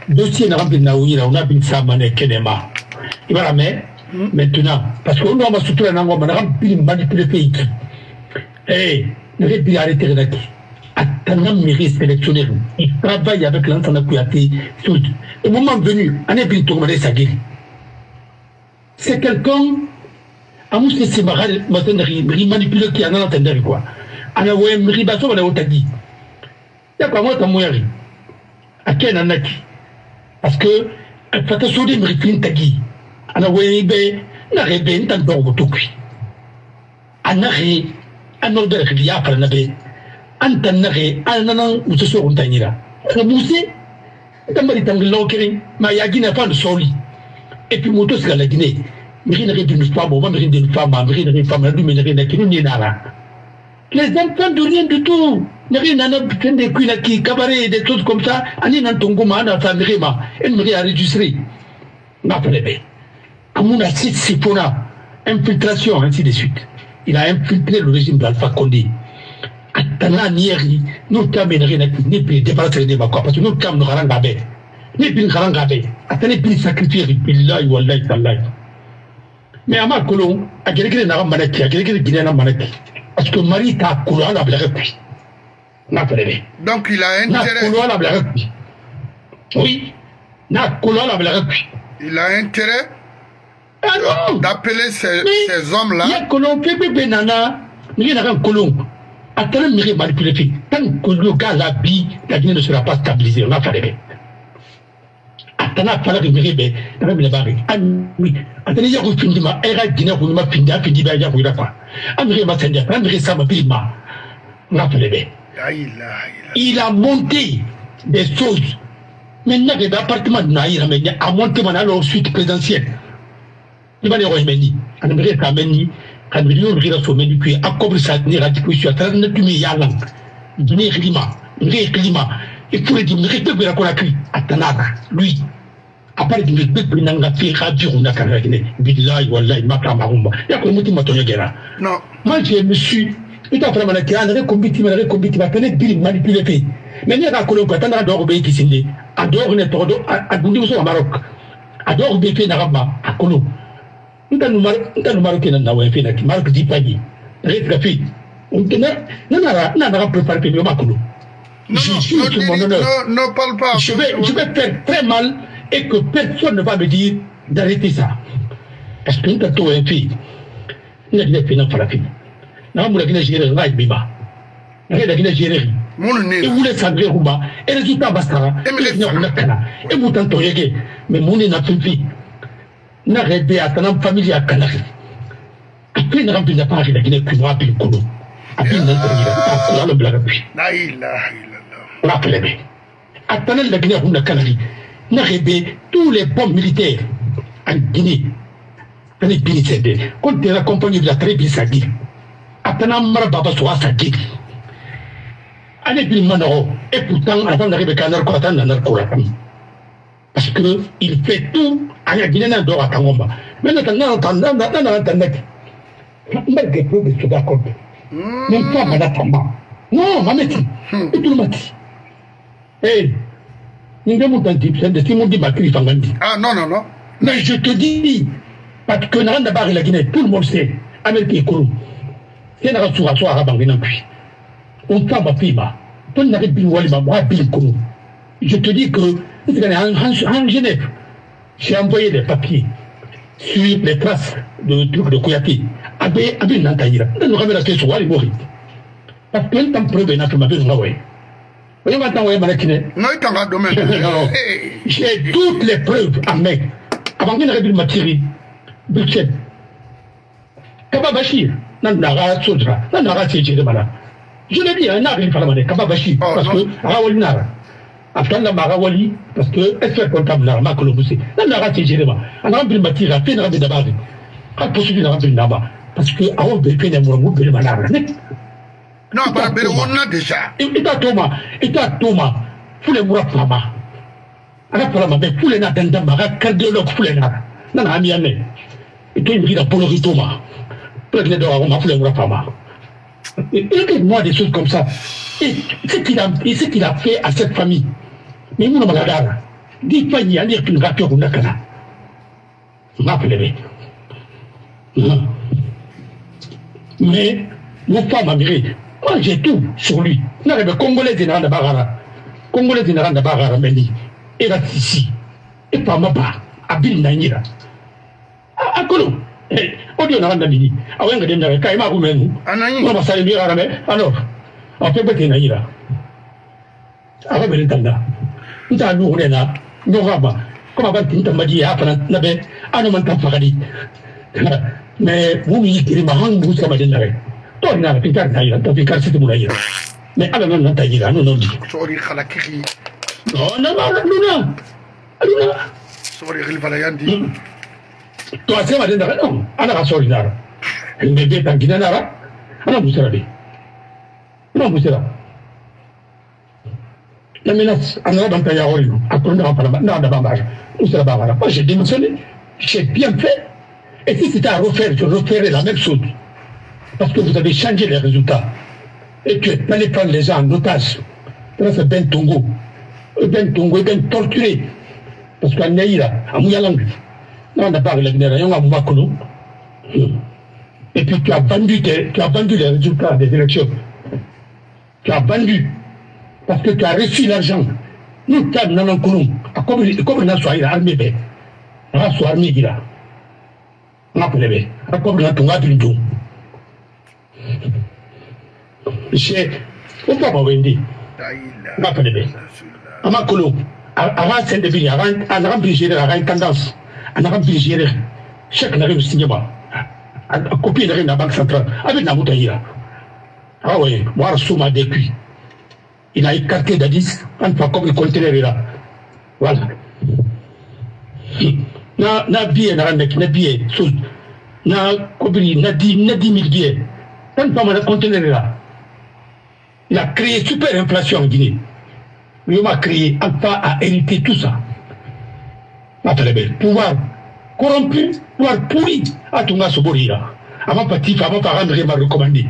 Dossier n'a pas on a bien ça Kenema. Il va maintenant parce qu'on doit surtout un on a bien manipulé pays. Eh, ne vais plus arrêter là. Attendant mes sélectionneurs, il travaille avec Lansana Kuyati. Au moment venu, on est bien tourné sa gueule. C'est quelqu'un à nous c'est marral manipulé qui en a entendu quoi. On a ouais ribasso on a otagi. D'accord moi t'as moyari. À quel anaki? Parce que Fata Soudi Mritin Tagi, Anawebe, Narebe, Ntanborgo Tokui, Anare, Anodel Ria Faranabe, Antanare, Ananan, ou ce soir on Tanira. Raboussé, Tamaritanglon Kering, Mayagina Fan Soli, et puis Motos la Guinée, Mrinerie d'une femme, ou Mrinerie d'une femme, Mrinerie d'une femme, Mrinerie d'une femme, Mrinerie d'une femme. Les enfants de rien du tout. N'arrive pas des cuilles cabaret, des choses comme ça. Allez dans ton gourmand, dans ta mirema. Elle me réenregistrer. M'appelez bien. Comme on a cité Sipona, infiltration, ainsi de suite. Il a infiltré le régime d'Alpha Condé. Attends, Nieri, nous t'amènerons n'est plus débarrasser des bacons, parce que nous t'amènerons à l'angabé. N'est plus l'angabé. Attendez, puis sacrifier, il l'a eu, il l'a eu. Mais à ma colonne, à quelqu'un n'a pas manaki, à quelqu'un qui n'a pas manaki. Parce que Marie t'a couru à la blague. Donc il a intérêt. Oui. Il a intérêt d'appeler ces hommes-là. Il y a Colombe, bébé Nana, il y a un Colombe. Attends, il y a manipulé. Tant que le gars l'a pris, la Guinée ne sera pas stabilisée. On a fait. Attends, il y a un film de ma era Guinée, où il m'a fini, il y a un film de ma. André Massendia, André Samabima. On a fait. Il a monté des choses. Maintenant, il y a des appartements de Naïra, mais il a monté maintenant suite présidentielle. Il va les remercier. Il va les remercier. Il va les remercier. Il va les remercier. Il va les remercier. Il va les remercier. Il va les remercier. Il va les remercier. Il va il y a des combats qui sont manipulés. Mais il y a des colons qui sont en train de se faire. Adore les tordos, adore au Maroc. Adore les pays d'Arabes, à Colomb. Nous avons le Maroc qui est Maroc dit pas dit. Rétrafite. On n'a préparé le Maroc. Non, parle pas. Je vais faire très mal et que personne ne va me dire d'arrêter ça. askinta to enfi ina gina fina farafi na mu gina jere right biba na gina jere mon ne vous le savez ruba et résultat bastara et vous tantorieke mais mon na fimfi na rede atana famille à Conakry après na rempli la page la Guinée Fébrine puis Colombie après na rempli la blague puis la ilaha illallah rappelez-vous atana la Guinée Fébrine Conakry na rede tous les bombes militaires en Guinée les militaires quand la compagnie de la tribu Sadi atana mara baba soa Sadi année du manoro et pourtant avant d'arriver canar quoi attendre canar quoi parce que il fait tout à la Guinée d'or à Tangomba mais non mais je te dis parce que la Guinée tout le monde sait Amérique c'est la on parle pas je te dis que en Genève, j'ai envoyé des papiers sur les traces de trucs de Kuyati. Abbé Nantaïra, nous avons la question à mourir. Parce que le temps preuve n'a pas ma besoin. Voyez maintenant, voyez Malakine. Non, il t'en va demain. J'ai toutes les preuves à main. Avant qu'il n'arrive ma tirie, Bruxelles. Kababashir, Nandara Sodra, Nandara Séjémala. Je l'ai dit, un arbre il fallait Kababashir, parce que Raolinara. Afin la marawali, parce que elle fait comptable la marque le poussé. Là, la rate est généralement. On a un peu de matière à peine à d'abord. À poursuivre la rate là-bas. Parce que avant de payer un mot de malade. Non, pas de on a déjà. Et à Thomas, pour les mourants là-bas. À la fois, mais pour les natins d'Amara, cardiologue pour les nats. Non, à Miami. Et toi, il me dit la polorie Thomas. Près de l'or, on a pour les mourants là-bas. Et écoute-moi des choses comme ça. Et ce qu'il a fait à cette famille. Mais nous, on a l'air. Dis pas, il y a l'air qu'une gâteau, on a qu'un. Mais, mon femme a miré. Moi, j'ai tout sur lui. Non, mais Congolais, c'est un barara. Congolais, c'est un barara, mais il est ici. Et pas ma part. Abil Nanira. À Colo. On dit, on a un ami. Ah ouais, on a des gens qui m'ont dit. On va s'aller dire à la mer. Alors, on peut pas Nanira. Ah ouais, mais l'entendant. Nous avons dit, nous avons dit, nous avons dit, nous avons dit, mais vous dit, nous avons dit, nous avons dit, nous avons dit, nous avons dit, mais avons dit, nous avons dit, nous avons dit, nous avons dit, nous avons dit, nous avons dit, la menace, on a dans Tayaoui, à Kondra, non, d'abord, où c'est la barre. Moi, j'ai démissionné, j'ai bien fait, et si c'était à refaire, je referais la même chose. Parce que vous avez changé les résultats. Et que vous allez prendre les gens en otage. Là, c'est Ben Tongo. Ben Tongo est bien torturé. Parce qu'en Naïra, à Mouyalang, non, d'abord, il y a un Mouakolo. Et puis, tu as vendu les résultats des élections. Tu as vendu. Parce que tu as reçu l'argent. Nous, tu as un colon. Comme nous sommes armés, nous sommes armés. Nous sommes armés. Nous sommes armés. Monsieur, on peut pas vendre. Nous sommes armés. Avant colon, avant Saint-Denis, avant Brigier, avant Tendance, avant Brigier, chaque n'arrive au cinéma. À copier de la Banque centrale. Avec la moutaïra. Ah oui, voir Souma depuis. Il a écarté Dadis, une fois comme le conteneur est là. Voilà. N'a bien, n'a bien, n'a dit 1000 billets. Une fois le conteneur est là. Il a créé super inflation en Guinée. Mais on a créé, Alpha a hérité tout ça. Pouvoir corrompu, pouvoir pourri, à tout ce bori là. Avant Patif, avant Parandre, il m'a recommandé.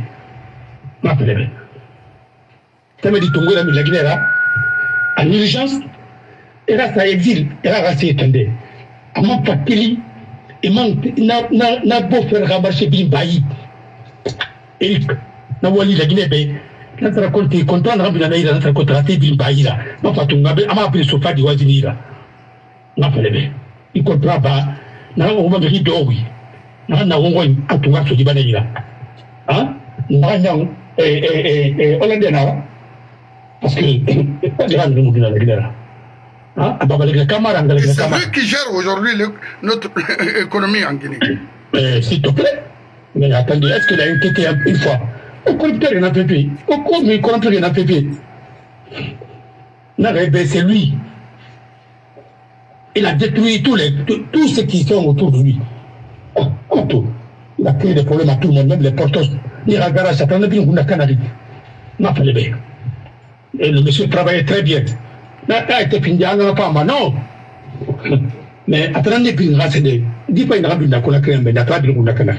Ça me dit Tongo la Guinée là, en urgence, et là ça exile, et là ça étendait. À mon pateli, et mon n'a beau faire ramasser bien bailli. Et n'a wali la Guinée, ben, notre raconte est content, n'a bien aïe, notre contraté bien bailli là. Ma fatunga, ben, à ma appelé sofa du voisinira. N'a pas l'aimé. Il comprend pas, n'a on va me dire, oui. Parce que c'est eux qui gèrent aujourd'hui notre économie en Guinée. S'il te plaît, mais attendez, est-ce qu'il a été une fois au corrupteur et n'a pas payé? Au corrupteur et n'a pas payé. C'est lui. Il a détruit tous ceux qui sont autour de lui. Il a créé des problèmes à tout le monde, même les portos. Il a garé ça, il a pris un canadien. N'a pas le bien. Et le monsieur travaillait très bien. Non. Mais attendez, puis il dis pas une rabu n'a qu'on a créé, mais n'a pas de canard.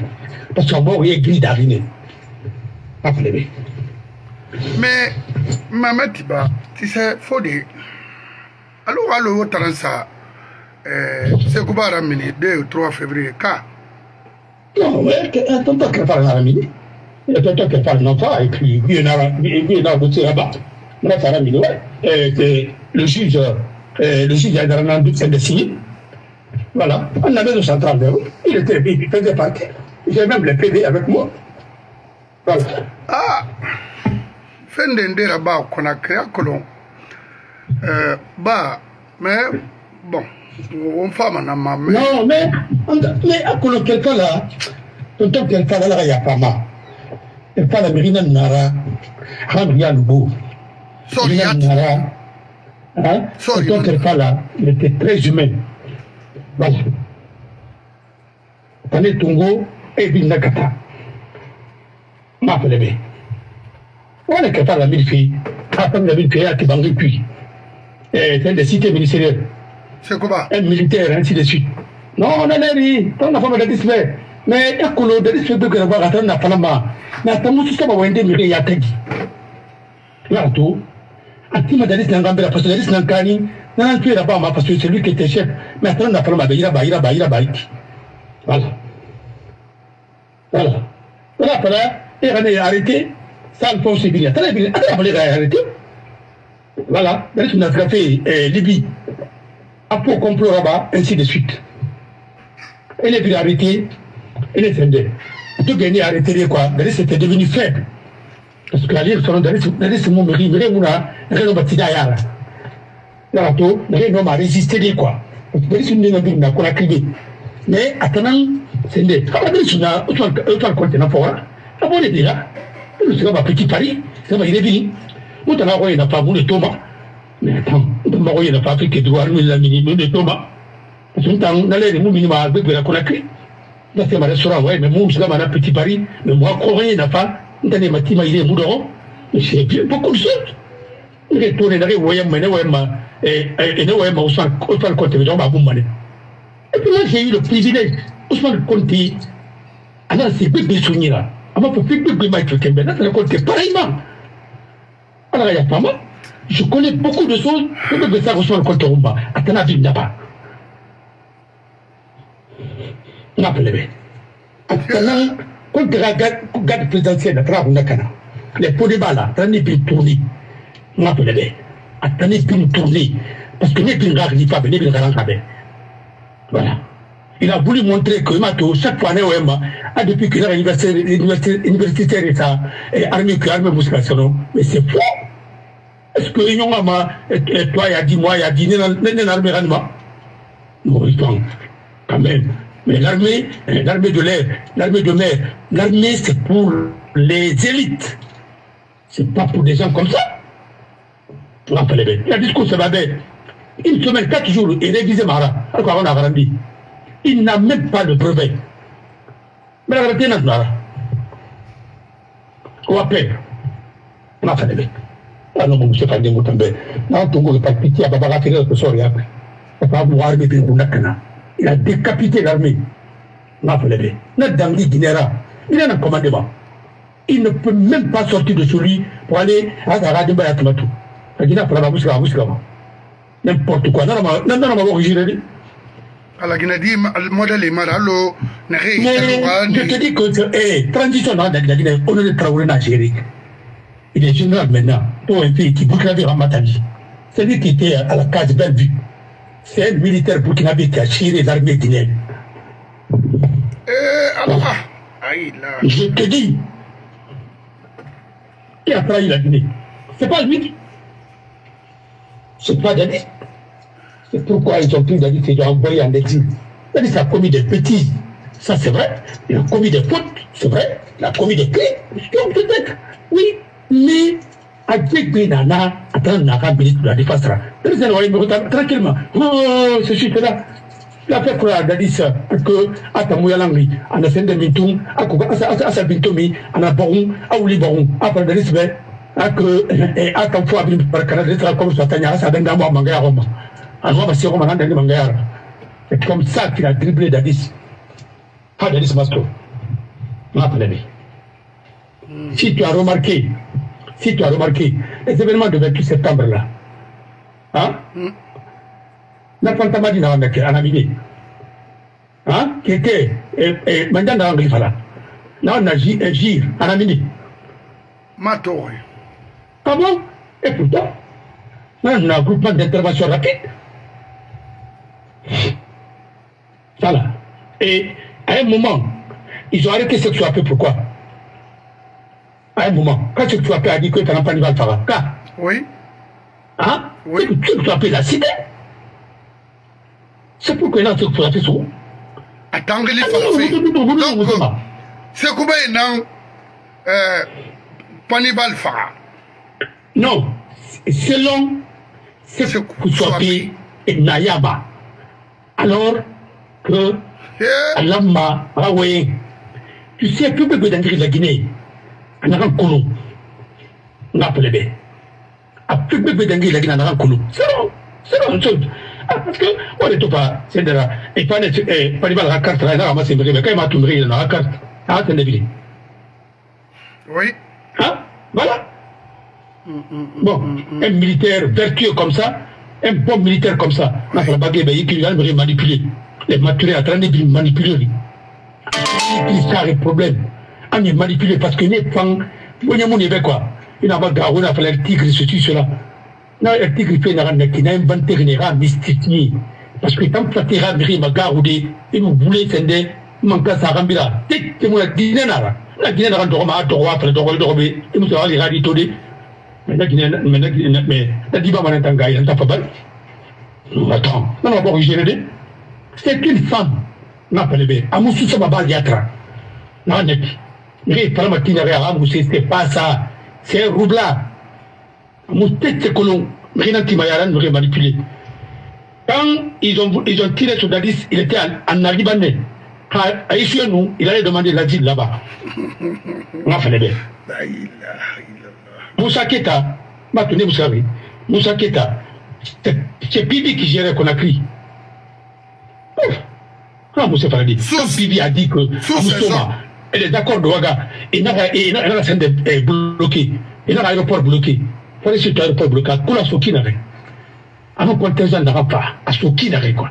Parce qu'en bas, il y a gris d'arriné. Appelez-le. Mais, Maman Tiba, tu sais, Fodé, alors, à l'eau, Taransa, c'est quoi la mini, 2 ou 3 février, car. Non, mais, attends, pas qu'elle parle à la mini. Attends, qu'elle parle non pas, et puis, il y en a un bout de là-bas. Le juge a un doute, c'est de signer. Voilà, on avait 230 euros. Il faisait partie. J'ai même les PV avec moi. Voilà. Ah! Fin d'année là-bas, qu'on a créé à Colombe. Bah, mais bon, on fait maintenant ma mère. Non, mais à Colombe, quelqu'un là, tonton quelqu'un là, il n'y a pas mal. Il parle à Mérina Nara, Ramrian Bou. Mérina Nara, hein? Tonton quelqu'un là, il était très humain. Voilà. Tane Tongo et Binakata. Ma pelébé. On est capable de la mille filles. Après, la mille filles à Kibangu puis. Et c'est des cités ministérielles. C'est quoi? Un militaire, ainsi de suite. Non, on a l'air, on a fait un respect. Mais il y a un respect de Grégoire, attends, on a pas la main. Mais attends, tout ça va vous aider, mais il y a Tegi. Là, tout. Actima Dadis Nangambé, parce que Dadis Nankani, non, tu es là-bas, parce que c'est lui qui était chef. Mais attends, on a pas la main, il a voilà. Voilà. Voilà, après, il est arrêté. Ça le pense bien. Très bien. Après, il est arrêté. Voilà. D'ailleurs, on a frappé Libye. Après, complot là-bas, ainsi de suite. Il est bien arrêté. Il est fendé. Tout gagné arrêté, quoi. D'ailleurs, c'était devenu faible. Parce que l'allié, c'est mon mari. Il est mon bâti d'ailleurs. Là, tout, il a résisté, quoi. D'ailleurs, c'est une nouvelle qu'on a crié. Mais attendant, c'est des. Quand on est là, autant continent pour voir. Avant les dégâts, c'est comme un petit pari. C'est comme il est bien. Moi, t'as envoyé n'a pas voulu Thomas. Mais attends, on m'a envoyé n'a pas fait que doit nous la minime de Thomas. Parce qu'on t'a envoyé les mots minimaux à Bébe la Conakry. Là, c'est ma restaurant, ouais, mais moi, c'est comme un petit pari. Mais moi, Corée n'a pas. Dans les matins, il est moudon. Mais c'est bien, beaucoup de choses. Il est tourné, il voyait, mais il voyait, et il voyait, mais on s'en compte, mais on va vous maner. Et puis là, j'ai eu le privilège, Ousmane Conté, alors c'est plus de souvenirs là. Avant pour plus de maîtres qu'un là, ça le compte pareillement. Alors il y a pas mal. Je connais beaucoup de choses, je peux faire Ousmane Conté Rumba. Attends, la ville n'a pas. On a pleuré. Attends, quand tu regardes le présidentiel, la trappe, on a canard. Les pots de balles là, t'en es plus tourné. On a pleuré. Attends, t'en es plus tourné. Parce que n'est plus rare, n'est pas bien, n'est plus rare, n'est pas. Voilà. Il a voulu montrer que Matos, chaque fois, depuis qu'il a universitaire et ça, et armé que l'armée musculation, mais c'est faux. Est-ce que l'union maman, toi, il y a 10 mois, il y a 10 l'armée rendement? Non, il pense, quand même. Mais l'armée, l'armée de l'air, l'armée de mer, l'armée, c'est pour les élites. C'est pas pour des gens comme ça. On va pas les bêtes. Il y a un discours, c'est ma bête. Une semaine, 4 jours, il révisait Mara. Alors qu'on a grandi. Il n'a même pas de brevet. Mais la vérité, il Mara. On va perdre. On a fait des mecs. Ah non, monsieur Fadé Moutambe. Non, Tongo, il pas de pitié à Babara Félix, le soir, il a Il a décapité l'armée. On a fait des mecs. Notre Dangli Guinéra, il en a commandement. Il ne peut même pas sortir de celui pour aller à Zaradimba et à Tomatou. La Guinée, pour la Mouska, n'importe quoi. Je te dis que transition dans la Guinée, on est Traoré Nigérie. Il est général maintenant, pour un pays qui burkinabé en Matadi. C'est lui qui était à la case Bellevue. C'est un militaire burkinabé qui a tiré l'armée guinéenne. Je te dis, qui a trahi la Guinée? C'est pas lui. C'est pas Dadis. C'est pourquoi ils ont pris Dadis et ils l'ont envoyé en exil. Dadis a commis des bêtises. Ça, c'est vrai. Il a commis des fautes. C'est vrai. Il a commis des crimes. Peut-être. Oui. Mais, à Djekbi Nana, attends, Nana, ministre de la Défense. Dadis, elle va me retarder tranquillement. Oh, ce chute-là. La fait quoi, Dadis, que, à Tamouya Langri, à Sende Mintoum, à Sabintomi, à Baroum, à Oulibaroum, après Dadis, mais, à que, et à Tamfou, à Bimbarakana, d'être comme Satania, à Sabendamo, à Mangaya Roma. À Roma, si Roma, à Mangaya. C'est comme ça qu'il a dribblé Dadis. Ah, Dadis Masto. Si tu as remarqué, les événements de 28 septembre là, hein, n'a pas entendu dans la Namibie, hein, qui était, maintenant dans l'Anglais, là, on a gire, en Namibie. Mato. Ah bon? Et pourtant, on a un groupement d'intervention rapide. Voilà. Et à un moment, ils ont arrêté Sékou Touré. Pourquoi? À un moment, quand Sékou Touré a dit que tu n'as pas de val Farana. Oui. Hein? Oui. Sékou Touré la cité. C'est pourquoi il a Sékou Touré son. Attends, il est parti. Donc, Sékou Touré non, pas de val Farana. Non, selon Sékou Touré et Nayaba, alors que Alama, Raoué, tu sais, tout le peuple d'André de la Guinée, on a un colon, on a appelé bien. Tout le peuple d'André de la Guinée, on a un colon. C'est bon, une chose. Parce que, on est tout pas, c'est de la. Et pas de la carte, là, on va se briser, mais quand il m'a tourné, on a la carte. Ah, c'est un débile. Oui. Hein? Voilà. Bon, un militaire vertueux comme ça, un bon militaire comme ça, on a bagué, mais il a manipulé. Les maturés à train de manipuler. Ça le problème. On est manipulé parce que les gens, quoi. Ils n'ont pas gardé à faire le tigre, ceci, cela. Non, le tigre fait inventé une mystique. Parce que tant que la terre m'a gardé, ils nous voulaient sender, manquer sa rambira. Dès que la Guinée n'a la Guinée n'a pas de droit, après dormir, ils nous ont les raditodes. Mais la Guinée n'a pas de balle. Attends, on n'a pas originaire. C'est une femme, n'a pas levé. Amoussou Sababa Yatra. Non, net. C'est pas ça. C'est un roublard. Amoussou c'est colon. Rien qui m'a manipulé. Quand ils ont tiré sur Dadis, il était en Libanais. À Issue, nous, il allait demander l'asile là-bas. N'a pas levé. Moussa Keta, maintenant vous savez, Moussa Keta, c'est Bibi qui gérait Conakry. Ah, Moussa Faradi. Quand Bibi a dit que Moustoma, elle est d'accord de Ouaga, et la scène est bloquée, et l'aéroport bloqué. Il fallait surtout l'aéroport bloqué. Koula Sokinare. Avant qu'on te dise n'aura pas, à Sokinare quoi.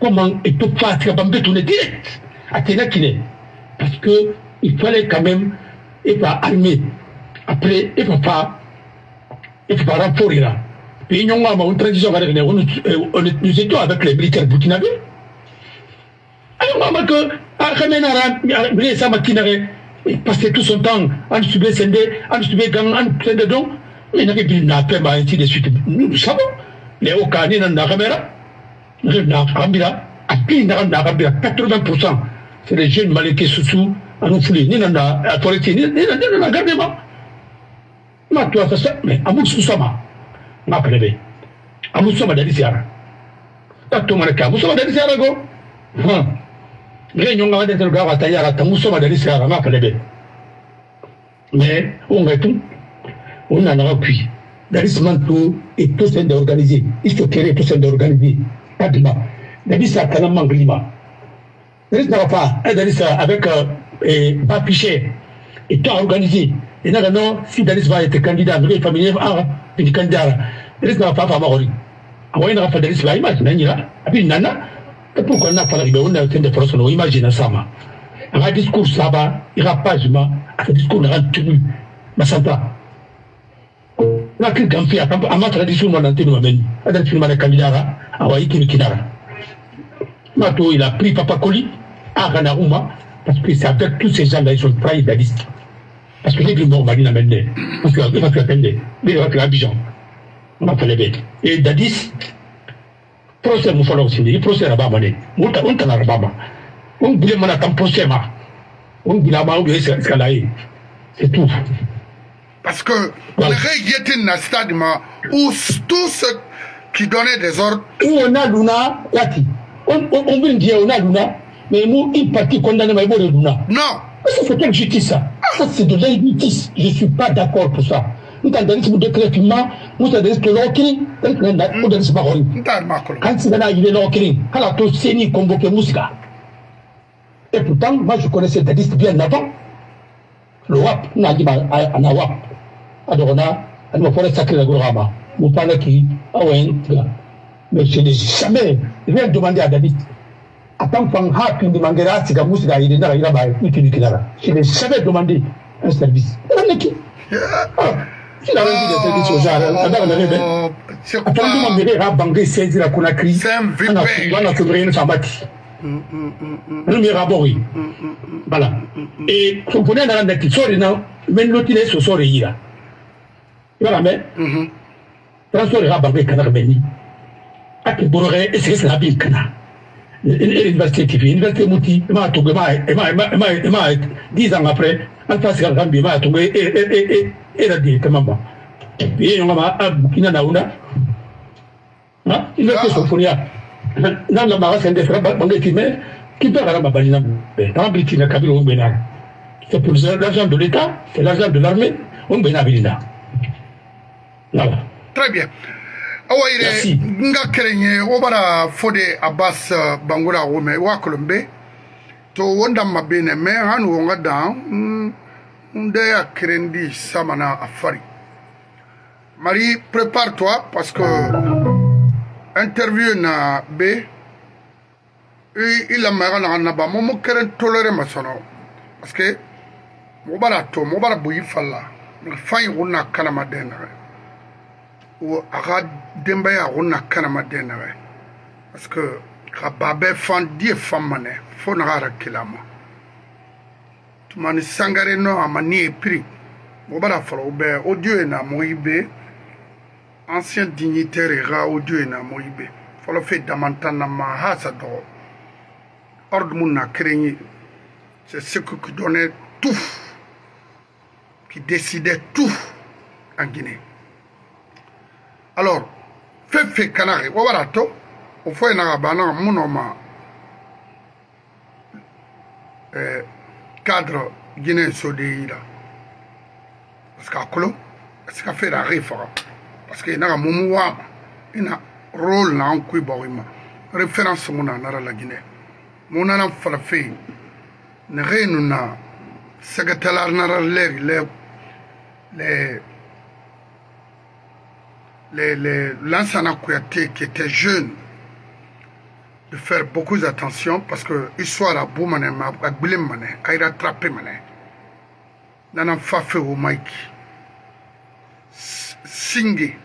Comment est-ce que tu vas me tourner direct à Ténakine? Parce que il fallait quand même, et pas armer. Après, il faut pas renforcer là. Et nous avons une transition avec les militaires burkinabés. Alors, que il passait tout son temps à subir Sende, à subir Gang, à subir Don, mais il n'a pas ainsi de suite. Nous savons, les Okani dans la caméra, à qui n'a pas 80%, c'est les jeunes Maleké Soussou, à nous fouler, ni dans la toilette, ni dans la garde-main. Mais tu as ça, mais à Moussama, n'a pas levé. À Moussama d'Adisiara. T'as tout marqué, à Moussama d'Adisiara, go. Réunion à l'intérieur à Tayara, Tamoussoma de l'Israël, ma palais. Mais on répond, on en a cuit. Dadis Manto est tout seul d'organiser. Il se crée tout seul d'organiser. Tadma. Dadis a tellement glima. Dadis n'a pas, Dadis avec Bapiché est organisé. Et non, si Dadis va être candidat, mais familier, une candidate. Dadis n'a pas favori. Avant, il n'a pas Dadis va imaginer. Après, Nana. Pourquoi on n'a pas l'arrivée? On a une force, on imagine ça. Un discours là-bas, il rapagement, un discours n'a tenu. Mais ça va. On a quelqu'un qui a fait à ma tradition, on a tenu à même. On a tenu à la Kamidara, à Waïki Kinara. Mato, il a pris Papa Koli, à Ranarouma, Parce que c'est avec tous ces gens-là, ils sont trahis de la liste. Parce que j'ai dit non, Marine Amende, on va faire Amende, mais on va faire Abidjan, on va faire les bêtes. Et Dadis, procès Moufala aussi, il procès Rabama, on t'a Rabama, on voulait m'en attendre procès, on voulait m'en attendre escalader, c'est tout. Parce que on regrettait un stade où tous ceux qui donnaient des ordres. Où on a Luna, Lati. On veut dire on a Luna, mais nous, une partie condamnée, mais on a Luna. Non. Ça, c'est quelle justice, ça? Ça, c'est de l'injustice. Je ne suis pas d'accord pour ça. Nous avons donné ce décrétement, nous avons donné ce que l'on crée, nous avons donné ce parole. Quand c'est arrivé, l'on crée, quand la Tossénie convoquait Mouska. Et pourtant, moi, je connaissais Dadis bien avant. Le WAP, on a dit à la WAP. Alors, on a, elle m'a fallu sacrer le Gorama. Vous parlez qui? Ah ouais, mais je n'ai jamais rien demandé à Dadis. Attends, je n'ai jamais demandé un service. Si la rendu des services aux gens, l'université qui vit, l'université Mouti, il m'a tombé, il m'a 10 ans après, il m'a tombé, il m'a tombé, il a dit, maman. Et on a dit, l'université Sofonia, non, la Mara, c'est un des frères, qui perd la Mabalina, tant qu'il n'a qu'à dire au Bénin. C'est pour l'argent de l'État, c'est l'argent de l'armée, on Bénin Bénin. Voilà. Très bien. Merci. Marie, prépare-toi parce que interview na B il a marre na ba mo keren tolérer ma sono parce que mo bara to mo bara buyi falla fay Rouna Kalamane ou à Dembaya Rouna Kalamane parce que Rababé fan die famane fonara kilama tu mani sangare no amani epri mo bara falo be odieu na moibe ancien dignitaire ra odieu na moibe falo fait damantana ma hasado ordre mon na créé c'est ce qui donnait tout qui décidait tout en Guinée. Alors, fait canari, wabarato, au foyer narabana, monoma, cadre guinéen sodéida. Parce qu'à Colo, c'est qu'à faire la réforme. Parce qu'il y a un moment, il y a un rôle là en Cuiborima. Référence mon anara la Guinée. Mon anara fait, ne réunona, secrétaire nara les Lansana Kuyati qui étaient jeunes, de faire beaucoup d'attention parce que l'histoire à Boumane, à Goulemane, à rattraper Mane, Nana Fafé ou Mike, Singé,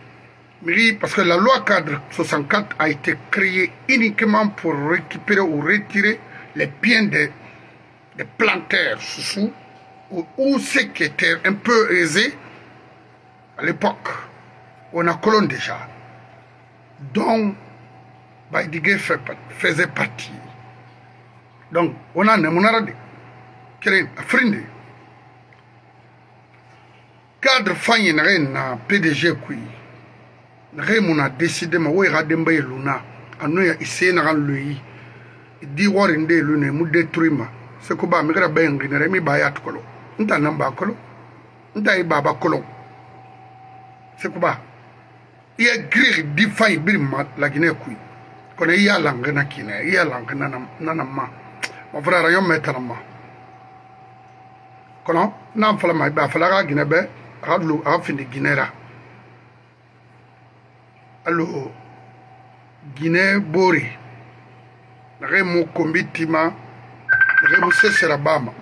parce que la loi cadre 64 a été créée uniquement pour récupérer ou retirer les biens des planteurs sous ou ceux qui étaient un peu aisés à l'époque. On a colonne déjà, dont Baidigé faisait partie. Donc, on a Nemonarade, Keren, Afrindé. Cadre Fanyen Renna, PDG Kui, Remon a décidé, mais oui, Radembe Luna, Anoya Iséna Lui, Di Warinde Lune, Moudé Trima, Sekoba Migra Bengrin, Remi Bayat Kolo, Nta Namba Kolo, Nta Ibaba Kolo, Sekoba. Il y a gris diffaille la Guinée qui connaît ya langue na Guinée, il y a langue nanama. Mon frère yon metanama. Colon, n'en falama ba falara Guinée be, radlu afin de Guinéra. Allo Guinée Bori. Remo combitima, remo se serabama.